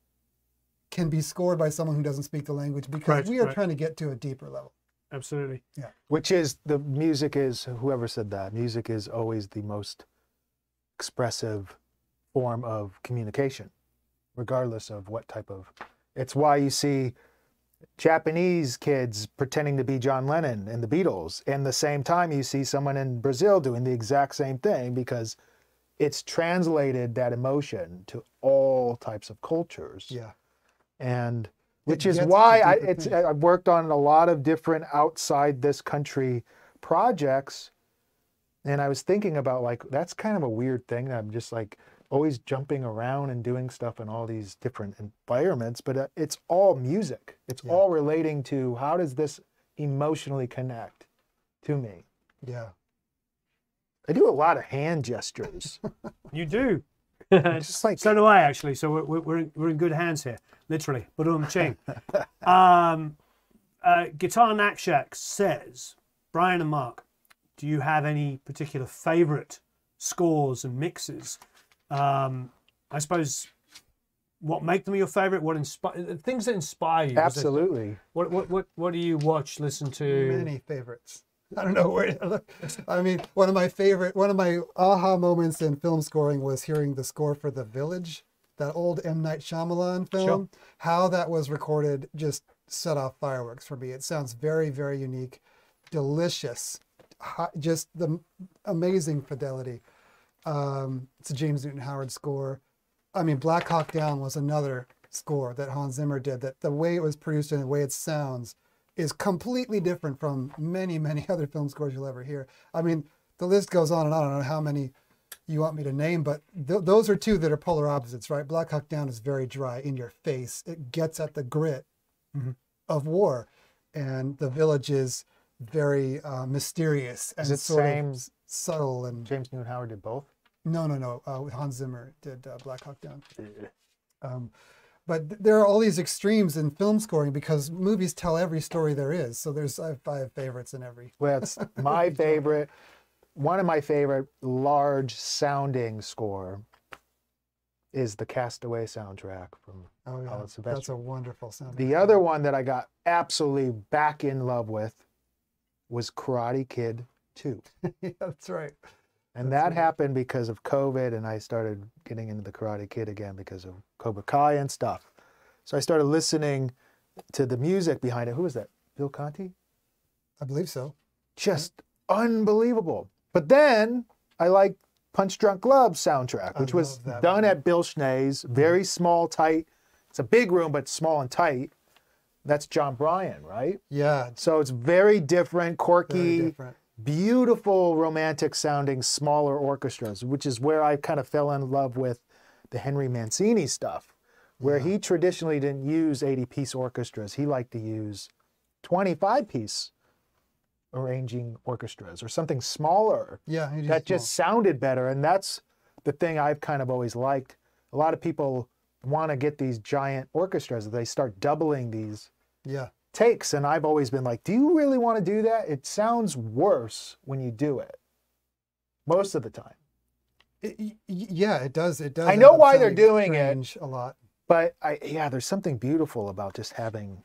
can be scored by someone who doesn't speak the language, because right, we are right. trying to get to a deeper level. Absolutely. Yeah. Which is, the music is, whoever said that, music is always the most expressive form of communication, regardless of what type of, it's why you see Japanese kids pretending to be John Lennon and the Beatles, and the same time you see someone in Brazil doing the exact same thing, because it's translated that emotion to all types of cultures. Yeah. And which is why I, it's, I've worked on a lot of different outside this country projects, and I was thinking about, like, that's kind of a weird thing that I'm just like always jumping around and doing stuff in all these different environments, but it's all music. It's yeah. all relating to how does this emotionally connect to me? Yeah. I do a lot of hand gestures. You do. Just like... So do I, actually. So we're, we're, we're in good hands here, literally. Ba-dum-ching. um, uh, Guitar Nakshak says, Brian and Mark, do you have any particular favorite scores and mixes? Um, I suppose what make them your favorite, what inspire, things that inspire you. Absolutely. It, what, what, what, what do you watch, listen to? Many favorites. I don't know where to look. I mean, one of my favorite, one of my aha moments in film scoring was hearing the score for The Village, that old M. Night Shyamalan film. Sure. How that was recorded just set off fireworks for me. It sounds very, very unique, delicious, hot, just the amazing fidelity. Um, it's a James Newton Howard score. I mean, Black Hawk Down was another score that Hans Zimmer did, that the way it was produced and the way it sounds is completely different from many, many other film scores you'll ever hear. I mean, the list goes on and on. I don't know how many you want me to name, but th those are two that are polar opposites, right? Black Hawk Down is very dry, in your face. It gets at the grit mm-hmm. of war. And The Village is very uh, mysterious and it's sort same, of subtle. And James Newton Howard did both? No, no, no. Uh, Hans Zimmer did uh, Black Hawk Down. Yeah. Um, But there are all these extremes in film scoring because movies tell every story there is. So there's I have, I have favorites in every. Well, that's my favorite. One of my favorite large sounding score is the Castaway soundtrack from oh, yeah. Alan Silvestri. That's a wonderful soundtrack. The other one that I got absolutely back in love with was Karate Kid two. Yeah, that's right. And That's that right. happened because of COVID, and I started getting into the Karate Kid again because of Cobra Kai and stuff. So I started listening to the music behind it. Who was that? Bill Conti? I believe so. Just yeah. unbelievable. But then I like Punch Drunk Love soundtrack, which was done movie. at Bill Schnee's. Very small, tight. It's a big room, but small and tight. That's John Bryan, right? Yeah. So it's very different, quirky. Very different. Beautiful romantic sounding smaller orchestras, which is where I kind of fell in love with the Henry Mancini stuff, where yeah. he traditionally didn't use eighty piece orchestras. He liked to use twenty-five piece arranging orchestras or something smaller yeah, that small. just sounded better. And that's the thing I've kind of always liked. A lot of people want to get these giant orchestras. They start doubling these. Yeah. takes, and I've always been like, do you really want to do that? It sounds worse when you do it most of the time. It, yeah, it does. It does. I know why they're doing it a lot, but I yeah, there's something beautiful about just having.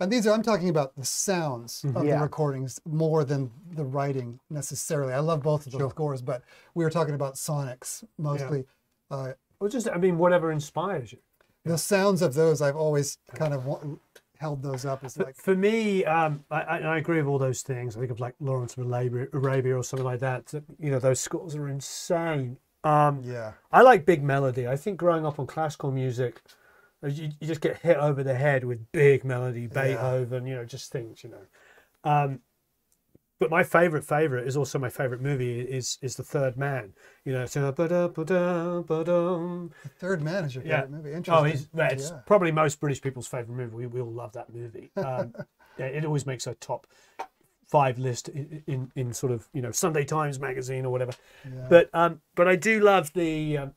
And these are I'm talking about the sounds mm-hmm. of yeah. the recordings more than the writing necessarily. I love both of those sure. scores, but we were talking about sonics mostly. Yeah. Uh, well, just I mean, whatever inspires you. The sounds of those I've always kind of. Want, held those up as like... For me, um, I, I agree with all those things. I think of like Lawrence of Arabia or something like that. You know, those scores are insane. Um, yeah. I like big melody. I think growing up on classical music, you, you just get hit over the head with big melody, Beethoven, yeah. you know, just things, you know. Um, but my favorite favorite is also my favorite movie is is The Third Man. You know, so ba-da, ba-da, ba-dum. The Third Man is your favorite yeah. movie. Interesting. Oh, it's, it's yeah. probably most British people's favorite movie. We, we all love that movie. Um, yeah, it always makes a top five list in in, in sort of you know Sunday Times magazine or whatever. Yeah. But um, but I do love the um,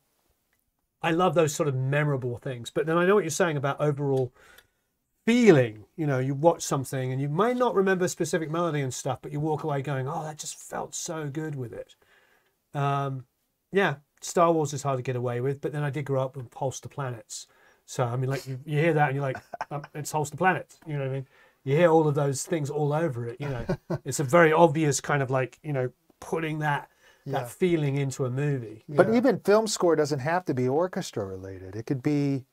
I love those sort of memorable things. But then I know what you're saying about overall feeling. You know, you watch something and you might not remember specific melody and stuff, but you walk away going, oh, that just felt so good with it. Um, yeah, Star Wars is hard to get away with, but then I did grow up with Pulse to Planets. So, I mean, like, you, you hear that and you're like, um, it's Pulse to Planets. You know what I mean? You hear all of those things all over it, you know. It's a very obvious kind of like, you know, putting that that yeah. feeling into a movie. But know? even film score doesn't have to be orchestra related. It could be,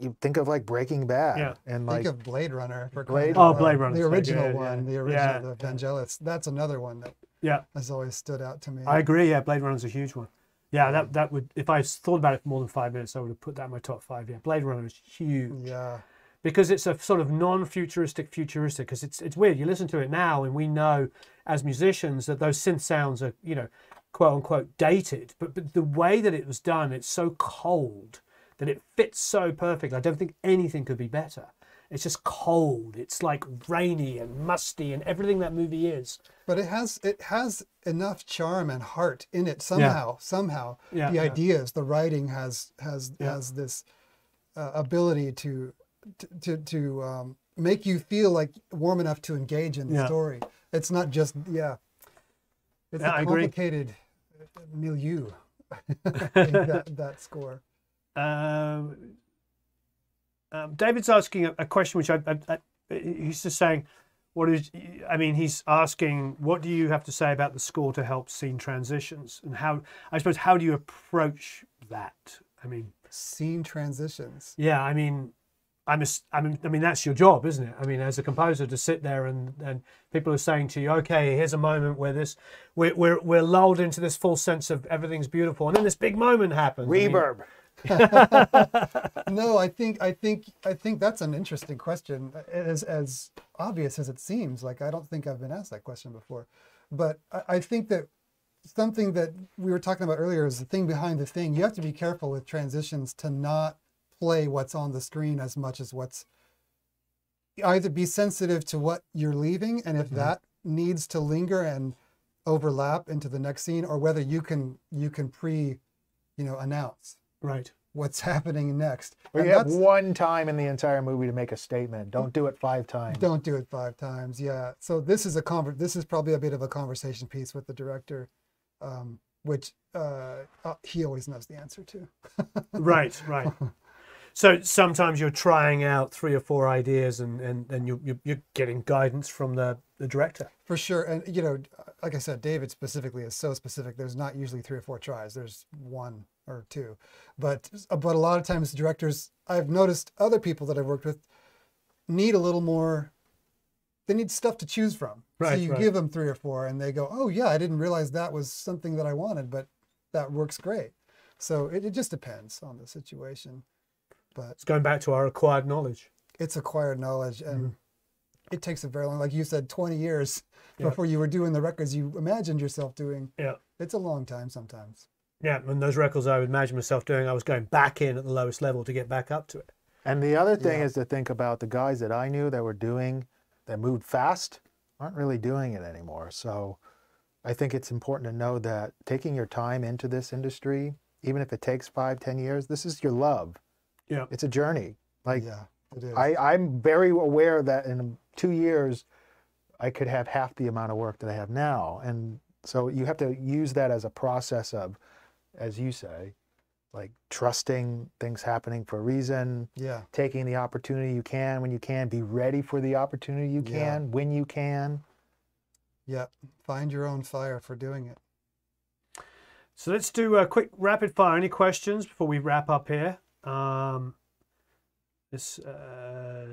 you think of like Breaking Bad. Yeah. And like, think of Blade Runner. For Blade oh, Runner. Blade Runner. The original good, one, yeah. the original yeah. Vangelis. That's another one that yeah. has always stood out to me. I agree, yeah, Blade Runner's a huge one. Yeah, that, that would, if I thought about it for more than five minutes, I would have put that in my top five. Yeah, Blade Runner is huge. Yeah. Because it's a sort of non-futuristic futuristic, because it's it's weird. You listen to it now, and we know as musicians that those synth sounds are, you know, quote unquote dated. But, but the way that it was done, it's so cold that it fits so perfectly. I don't think anything could be better. It's just cold. It's like rainy and musty and everything that movie is. But it has it has enough charm and heart in it somehow. Yeah. Somehow, yeah, the yeah. ideas, the writing has has yeah. has this uh, ability to. to to um, make you feel like warm enough to engage in the yeah. story. It's not just, yeah, it's yeah, a complicated milieu, that, that score. Um, um, David's asking a, a question, which I, I, I, he's just saying, what is, I mean, he's asking, what do you have to say about the score to help scene transitions? And how, I suppose, how do you approach that? I mean, scene transitions. Yeah, I mean, I'm a, I mean, I mean, that's your job, isn't it? I mean, as a composer, to sit there and, and people are saying to you, okay, here's a moment where this, we're, we're, we're lulled into this full sense of everything's beautiful. And then this big moment happens. Reverb. I mean... no, I think, I think, I think that's an interesting question. As, as obvious as it seems, like, I don't think I've been asked that question before, but I, I think that something that we were talking about earlier is the thing behind the thing. You have to be careful with transitions to not play what's on the screen as much as what's, either be sensitive to what you're leaving, and if mm-hmm. that needs to linger and overlap into the next scene, or whether you can you can pre you know announce right what's happening next. Well, you have one time in the entire movie to make a statement. Don't do it five times. Don't do it five times. Yeah. So this is a conver- this is probably a bit of a conversation piece with the director, um, which uh, he always knows the answer to. Right. Right. So sometimes you're trying out three or four ideas, and and, and you're, you're getting guidance from the, the director. For sure. And, you know, like I said, David specifically is so specific. There's not usually three or four tries. There's one or two. But, but a lot of times directors, I've noticed other people that I've worked with need a little more, they need stuff to choose from. Right, so you right. give them three or four and they go, oh, yeah, I didn't realize that was something that I wanted, but that works great. So it, it just depends on the situation. But it's going back to our acquired knowledge. It's acquired knowledge, and mm. it takes a very long, like you said, twenty years yeah. before you were doing the records you imagined yourself doing. Yeah, it's a long time sometimes. Yeah, and those records I would imagine myself doing, I was going back in at the lowest level to get back up to it. And the other thing yeah. is to think about the guys that I knew that were doing, that moved fast, aren't really doing it anymore. So I think it's important to know that taking your time into this industry, even if it takes five, ten years, this is your love. Yeah, it's a journey. Like, yeah, it is. I, I'm very aware that in two years, I could have half the amount of work that I have now, and so you have to use that as a process of, as you say, like trusting things happening for a reason. Yeah, taking the opportunity you can when you can, be ready for the opportunity you can yeah. when you can. Yeah, find your own fire for doing it. So let's do a quick rapid fire. Any questions before we wrap up here? Um, this, uh,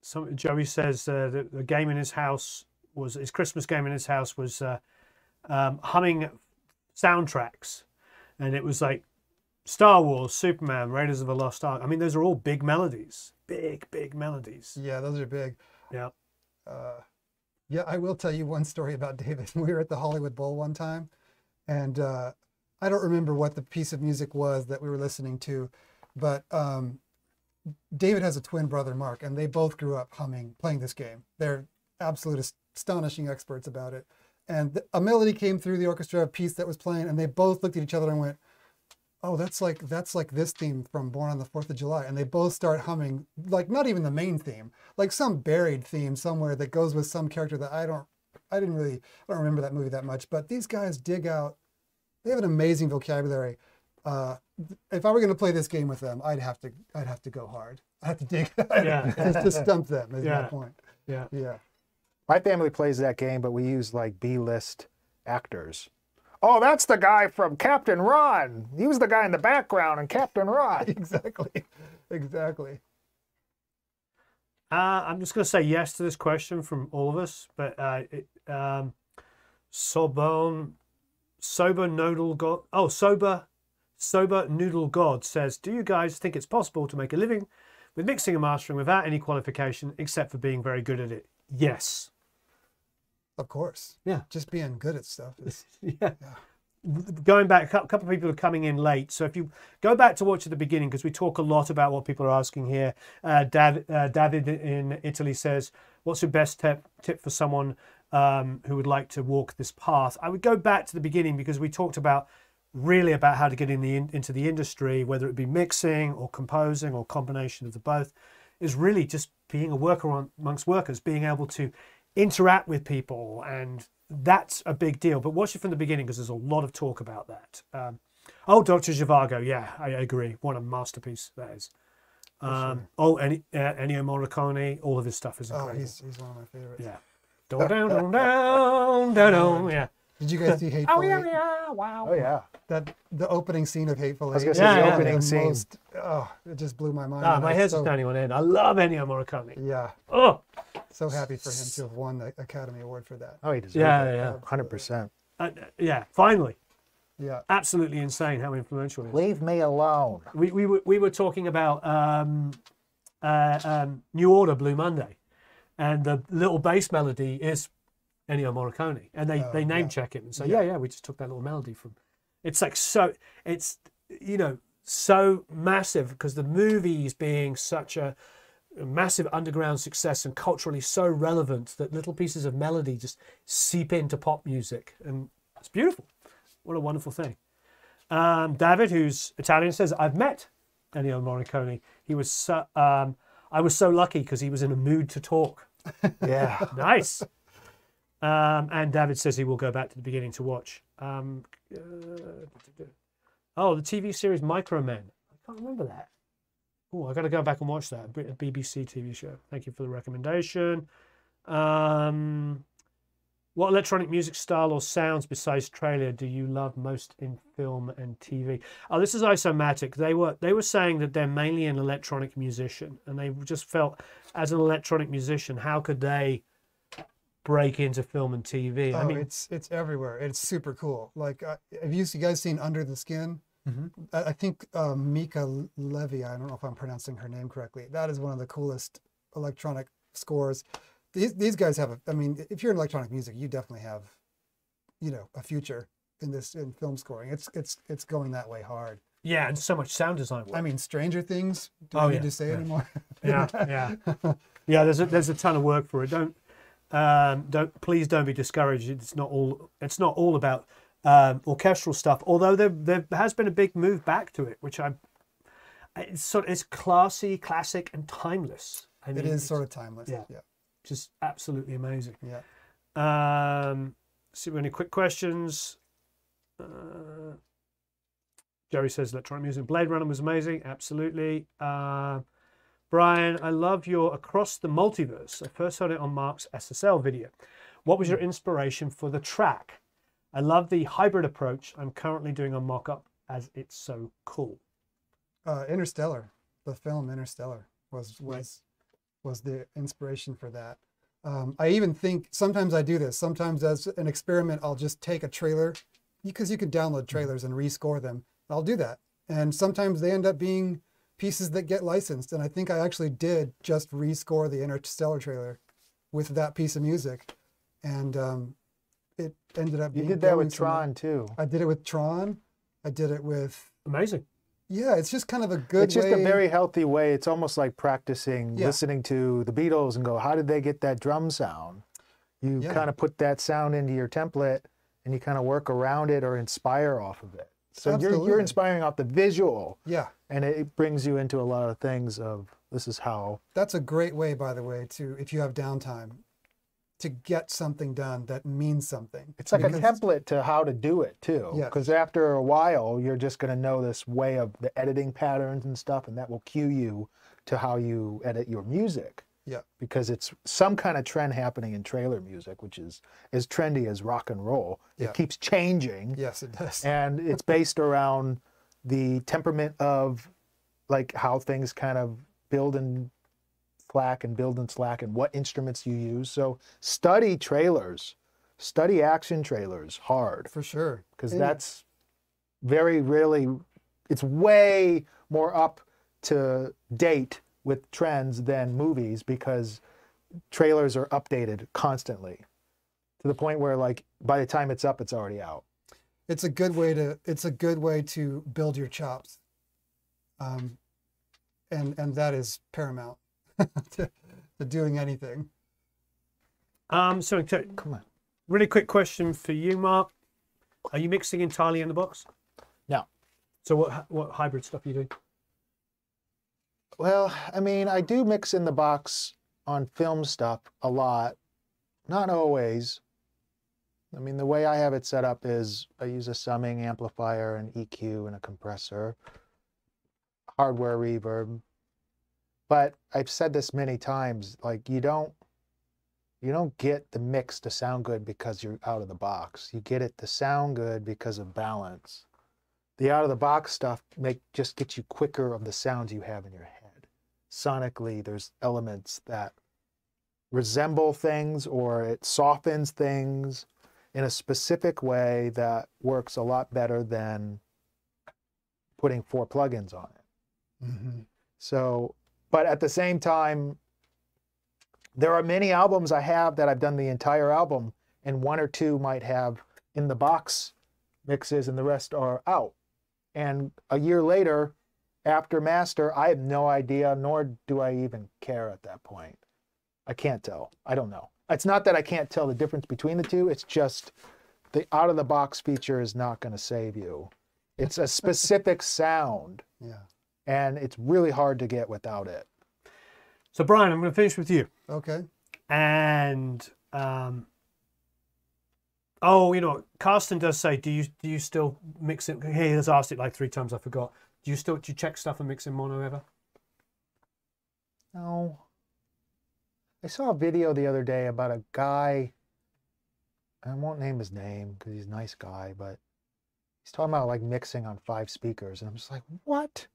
some, Joey says uh, the, the game in his house was, his Christmas game in his house was uh, um, humming soundtracks. And it was like Star Wars, Superman, Raiders of the Lost Ark. I mean, those are all big melodies, big, big melodies. Yeah, those are big. Yeah. Uh, yeah, I will tell you one story about David. We were at the Hollywood Bowl one time, and uh, I don't remember what the piece of music was that we were listening to, but um, David has a twin brother, Mark, and they both grew up humming, playing this game. They're absolute astonishing experts about it. and a melody came through the orchestra, a piece that was playing, and they both looked at each other and went, oh, that's like that's like this theme from Born on the Fourth of July. And they both start humming, like not even the main theme, like some buried theme somewhere that goes with some character that I don't, I didn't really, I don't remember that movie that much. But these guys dig out, they have an amazing vocabulary. Uh, if I were going to play this game with them, I'd have to, I'd have to go hard. I have to dig, yeah. to stump them is yeah. my point. Yeah, yeah. My family plays that game, but we use like B-list actors. Oh, that's the guy from Captain Ron. He was the guy in the background in Captain Ron. Exactly, exactly. Uh, I'm just going to say yes to this question from all of us, but uh, it, um, Sobon, Sober Noodle God. Oh, Sober, Sober Noodle God says, do you guys think it's possible to make a living with mixing and mastering without any qualification except for being very good at it? Yes. Of course. Yeah. Just being good at stuff. Is, yeah. yeah. Going back, a couple of people are coming in late. So if you go back to watch at the beginning, because we talk a lot about what people are asking here. Uh, Dav, uh, David in Italy says, what's your best tip, tip for someone um, who would like to walk this path? I would go back to the beginning because we talked about really about how to get in the in, into the industry, whether it be mixing or composing or combination of the both, is really just being a worker amongst workers, being able to interact with people, and that's a big deal. But watch it from the beginning because there's a lot of talk about that. Um, oh, Doctor Zhivago, yeah, I agree. What a masterpiece that is. Um, oh, Ennio Morricone, all of his stuff is incredible. Oh, he's, he's one of my favorites. Yeah. Down, down, down, down, yeah. Did you guys see Hateful Eight? Oh, yeah, yeah, wow. Oh, yeah. That, the opening scene of Hateful Eight. I was going to say yeah, the yeah, opening the scene. Most, oh, it just blew my mind. Ah, my hair's so... standing on end. I love Ennio Morricone. Yeah. Oh. So happy for him to have won the Academy Award for that. Oh, he deserves yeah, it. Yeah, yeah. one hundred percent. Uh, yeah, finally. Yeah. Absolutely insane how influential he is. Leave me alone. We, we, were, we were talking about um, uh, um, New Order, Blue Monday, and the little bass melody is Ennio Morricone, and they, oh, they name yeah. check him and say, yeah. yeah, yeah, we just took that little melody from. It's like so, it's, you know, so massive because the movies being such a massive underground success and culturally so relevant that little pieces of melody just seep into pop music, and it's beautiful. What a wonderful thing. Um, David, who's Italian, says, I've met Ennio Morricone. He was, so, um, I was so lucky because he was in a mood to talk. Yeah. Nice. Um, and David says he will go back to the beginning to watch. Um, uh, oh, the T V series Micromen. I can't remember that. Oh, I've got to go back and watch that. A B B C T V show. Thank you for the recommendation. Um, what electronic music style or sounds besides trailer do you love most in film and T V? Oh, this is Isomatic. They were, they were saying that they're mainly an electronic musician, and they just felt as an electronic musician, how could they break into film and T V? Oh, I mean, it's it's everywhere. It's super cool. Like, uh, have you guys seen Under the Skin? Mm-hmm. I, I think uh, Mika Levy. I don't know if I'm pronouncing her name correctly. That is one of the coolest electronic scores. These these guys have. A, I mean, if you're in electronic music, you definitely have, you know, a future in this in film scoring. It's it's it's going that way hard. Yeah, and so much sound design work. I mean, Stranger Things. Do I oh, need yeah, to say yeah. anymore? yeah, yeah, yeah. There's a, there's a ton of work for it. Don't. Um, don't please don't be discouraged. It's not all. It's not all about um, orchestral stuff. Although there there has been a big move back to it, which I it's sort of, it's classy, classic, and timeless. I mean, it is sort of timeless. Yeah, yeah, just absolutely amazing. Yeah. Um, see, so any quick questions? Uh, Jerry says electronic music. Blade Runner was amazing. Absolutely. Uh, Brian, I love your Across the Multiverse. I first heard it on Mark's S S L video. What was your inspiration for the track? I love the hybrid approach I'm currently doing on mock-up as it's so cool. Uh, Interstellar, the film Interstellar was was, was the inspiration for that. Um, I even think, sometimes I do this, sometimes as an experiment, I'll just take a trailer, because you can download trailers and rescore them. I'll do that. And sometimes they end up being pieces that get licensed, and I think I actually did just rescore the Interstellar trailer with that piece of music, and um, it ended up being. You did that with Tron too. I did it with Tron. I did it with. Amazing. Yeah, it's just kind of a good. It's just way... a very healthy way. It's almost like practicing yeah. listening to the Beatles and go, how did they get that drum sound? You yeah. kind of put that sound into your template and you kind of work around it or inspire off of it. So Absolutely. you're you're inspiring off the visual. Yeah. And it brings you into a lot of things of this is how. That's a great way, by the way, to, if you have downtime, to get something done that means something. It's like because... a template to how to do it too. Because yeah. after a while, you're just going to know this way of the editing patterns and stuff, and that will cue you to how you edit your music. Yeah. Because it's some kind of trend happening in trailer music, which is as trendy as rock and roll. It yeah. keeps changing. Yes, it does. And it's based around the temperament of like how things kind of build and slack and build and slack and what instruments you use. So study trailers, study action trailers hard. For sure. Because that's it? very, really, it's way more up to date with trends than movies, because trailers are updated constantly to the point where, like, by the time it's up, it's already out. It's a good way to it's a good way to build your chops, um, and and that is paramount to, to doing anything. Um, so to, come on. Really quick question for you, Mark: are you mixing entirely in the box? No. So what what hybrid stuff are you doing? Well, I mean, I do mix in the box on film stuff a lot. Not always. I mean, the way I have it set up is I use a summing amplifier, an E Q, and a compressor, hardware reverb. But I've said this many times, like, you don't, you don't get the mix to sound good because you're out of the box. You get it to sound good because of balance. The out-of-the-box stuff make just get you quicker of the sounds you have in your head. Sonically, there's elements that resemble things, or it softens things in a specific way that works a lot better than putting four plugins on it. Mm-hmm. So, but at the same time, there are many albums I have that I've done the entire album, and one or two might have in-the-box mixes and the rest are out. And a year later, after master, I have no idea, nor do I even care at that point. I can't tell. I don't know. It's not that I can't tell the difference between the two. It's just the out-of-the-box feature is not going to save you. It's a specific sound. Yeah. And it's really hard to get without it. So, Brian, I'm going to finish with you. Okay. And... Um... Oh, you know, Carsten does say, do you do you still mix it? He has asked it like three times. I forgot. Do you still do you check stuff and mix in mono ever? No. I saw a video the other day about a guy. I won't name his name because he's a nice guy, but he's talking about like mixing on five speakers, and I'm just like, what?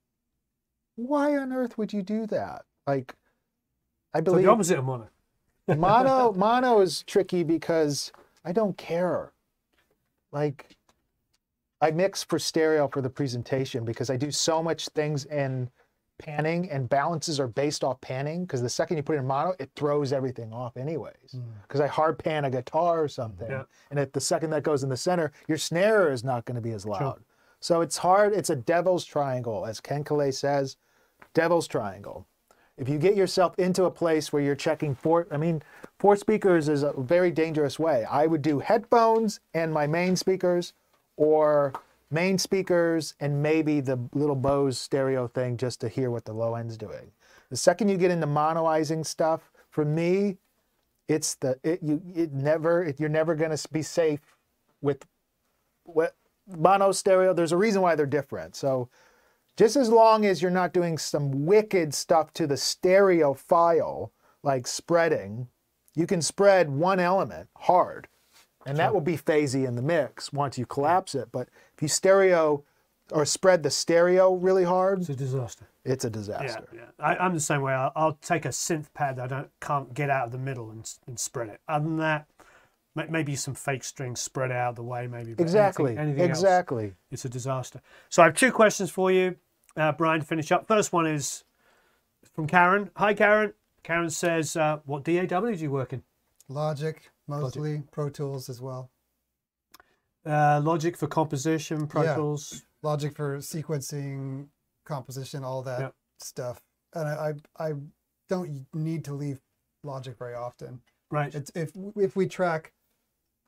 Why on earth would you do that? Like, I believe it's the opposite of mono. mono mono is tricky because I don't care. Like, I mix for stereo for the presentation because I do so much things in panning, and balances are based off panning, because the second you put it in mono, it throws everything off anyways. Because mm. I hard pan a guitar or something, yeah. and at the second that goes in the center, your snare is not going to be as loud. True. So it's hard. It's a devil's triangle, as Ken Calais says, devil's triangle. If you get yourself into a place where you're checking four, I mean, four speakers is a very dangerous way. I would do headphones and my main speakers, or main speakers and maybe the little Bose stereo thing just to hear what the low end's doing. The second you get into monoizing stuff, for me, it's the, it, you, it never, it, you're never gonna be safe with what, mono, stereo. There's a reason why they're different. So, just as long as you're not doing some wicked stuff to the stereo file, like spreading, you can spread one element hard, and that will be phasey in the mix once you collapse it. But if you stereo or spread the stereo really hard, it's a disaster. It's a disaster. Yeah, yeah. I, I'm the same way. I'll, I'll take a synth pad that I don't can't get out of the middle and, and spread it. Other than that, maybe some fake strings spread out the way. Maybe exactly, anything, anything exactly. Else, it's a disaster. So I have two questions for you. Uh, Brian, to finish up. First one is from Karen. Hi, Karen. Karen says, uh, what D A W do you work in? Logic, mostly. Logic. Pro Tools as well. Uh, Logic for composition, Pro yeah. Tools. Logic for sequencing, composition, all that yep. stuff. And I, I, I don't need to leave Logic very often. Right. It's, if if we track,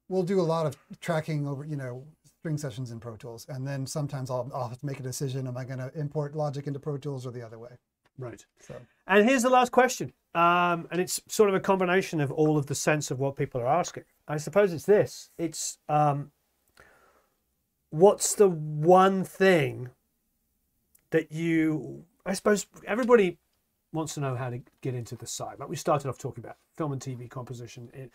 we'll do a lot of tracking over, you know, string sessions in Pro Tools, and then sometimes I'll, I'll have to make a decision: am I going to import logic into Pro Tools or the other way? Right. So. And here's the last question, um, and it's sort of a combination of all of the sense of what people are asking. I suppose it's this: it's um, what's the one thing that you? I suppose everybody wants to know how to get into the side. Like we started off talking about film and T V composition. It,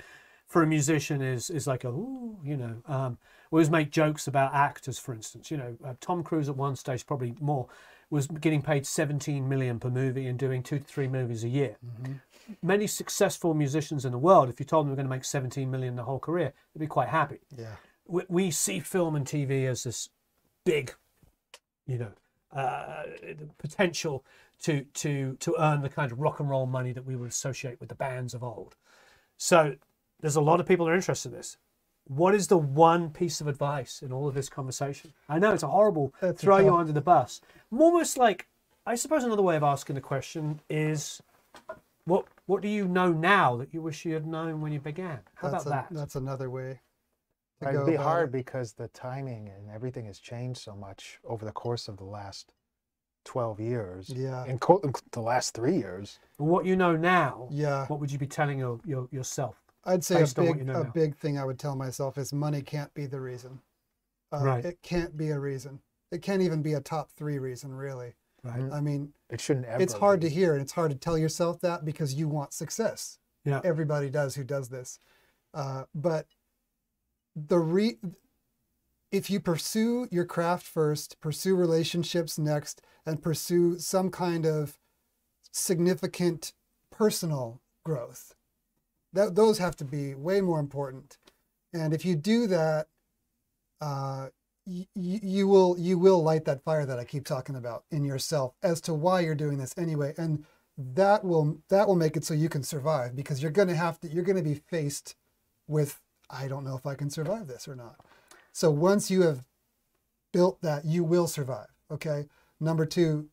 for a musician, is is like a ooh, you know. Um, we always make jokes about actors, for instance. You know, uh, Tom Cruise at one stage, probably more, was getting paid seventeen million dollars per movie and doing two to three movies a year. Mm-hmm. Many successful musicians in the world, if you told them we're going to make seventeen million dollars the whole career, they'd be quite happy. Yeah. We, we see film and T V as this big, you know, uh, potential to to to earn the kind of rock and roll money that we would associate with the bands of old. So there's a lot of people that are interested in this. What is the one piece of advice in all of this conversation? I know it's a horrible That's throw a you under the bus. I'm almost like, I suppose another way of asking the question is, what what do you know now that you wish you had known when you began? How that's about a, that? That's another way. To It'd go be hard it. because the timing and everything has changed so much over the course of the last twelve years. Yeah. And the last three years. What you know now, yeah. what would you be telling your, your, yourself? I'd say a big, you know a big thing I would tell myself is money can't be the reason. Uh, right. It can't be a reason. It can't even be a top three reason, really. Right. I mean, it shouldn't ever it's hard be. to hear, and it's hard to tell yourself that because you want success. Yeah. Everybody does who does this. Uh, but the re if you pursue your craft first, pursue relationships next, and pursue some kind of significant personal growth, That, those have to be way more important. And if you do that, uh, y you will you will light that fire that I keep talking about in yourself as to why you're doing this anyway. And that will that will make it so you can survive, because you're going to have to you're going to be faced with, I don't know if I can survive this or not. So once you have built that, you will survive. Okay. Number two,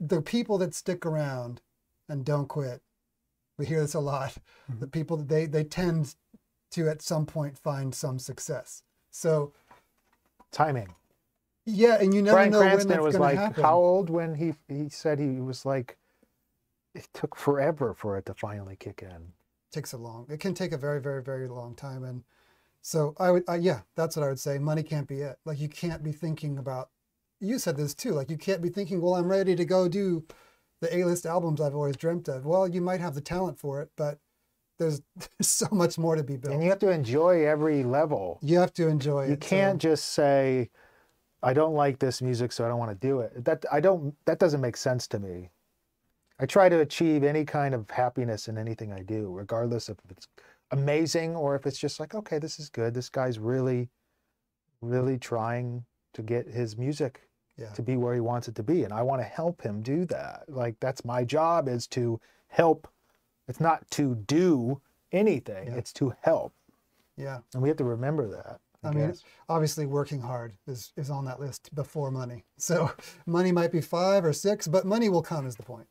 the people that stick around and don't quit. We hear this a lot. Mm-hmm. The people, they they tend to at some point find some success. So timing. Yeah, and you never Bryan know Cranston when that's was like happen. How old when he he said he was like it took forever for it to finally kick in. It takes a long. It can take a very very very long time, and so I would I, yeah, that's what I would say. Money can't be it. Like you can't be thinking about. You said this too. Like you can't be thinking, well, I'm ready to go do the A-list albums I've always dreamt of. Well, you might have the talent for it, but there's, there's so much more to be built. And you have to enjoy every level. You have to enjoy you it. You can't so. just say, I don't like this music, so I don't want to do it. That, I don't, that doesn't make sense to me. I try to achieve any kind of happiness in anything I do, regardless if it's amazing or if it's just like, okay, this is good. This guy's really, really trying to get his music Yeah. to be where he wants it to be, and I want to help him do that. Like that's my job, is to help. It's not to do anything, yeah. it's to help. Yeah. And we have to remember that. I, I mean, guess. obviously working hard is, is on that list before money. So money might be five or six, but money will come is the point.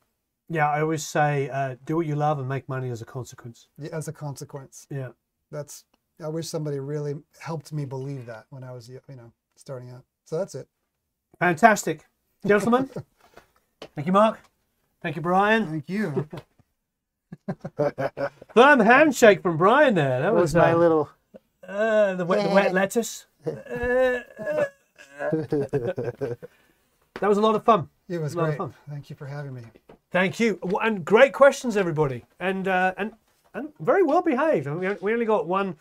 Yeah, I always say uh, do what you love and make money as a consequence. Yeah, as a consequence. Yeah. That's, I wish somebody really helped me believe that when I was, you know, starting out. So that's it. Fantastic. Gentlemen, thank you, Mark. Thank you, Bryan. Thank you. Firm handshake from Bryan there. That was, was my uh, little... Uh, the, wet, the wet lettuce. Uh, uh. That was a lot of fun. It was, it was a lot of fun. Thank you for having me. Thank you. And great questions, everybody. And uh, and, and very well behaved. We only got one,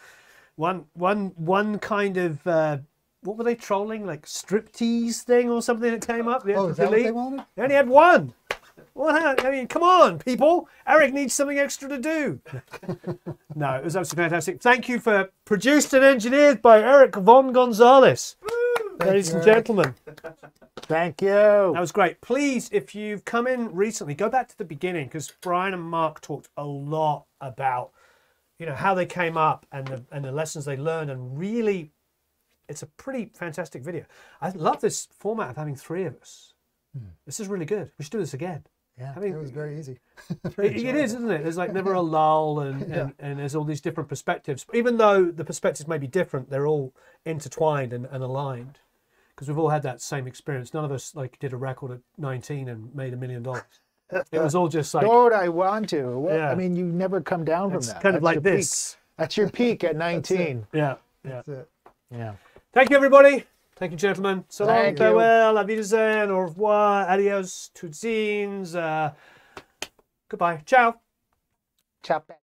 one, one, one kind of... Uh, what were they trolling? Like striptease thing or something that came up? They oh, is that what they wanted? They only had one. What? I mean, come on, people. Eric needs something extra to do. No, it was absolutely fantastic. Thank you for produced and engineered by Eric Von Gonzalez. Ladies and gentlemen. Thank you. That was great. Please, if you've come in recently, go back to the beginning, because Bryan and Mark talked a lot about, you know, how they came up and the, and the lessons they learned, and really... It's a pretty fantastic video. I love this format of having three of us. Mm. This is really good. We should do this again. Yeah, I mean, it was very easy. Very it, it is, isn't it? There's like never a lull, and, and, yeah. and there's all these different perspectives. Even though the perspectives may be different, they're all intertwined and, and aligned, because we've all had that same experience. None of us like did a record at nineteen and made a million dollars. It was all just like, Lord, I want to. Well, yeah. I mean, you never come down from it's that. It's kind That's of like this. Peak. That's your peak at nineteen. Yeah, yeah. That's it. Yeah. Thank you, everybody. Thank you, gentlemen. So Thank long, you. farewell, auf Wiedersehen, au revoir, adios, to zines. Uh, goodbye. Ciao. Ciao.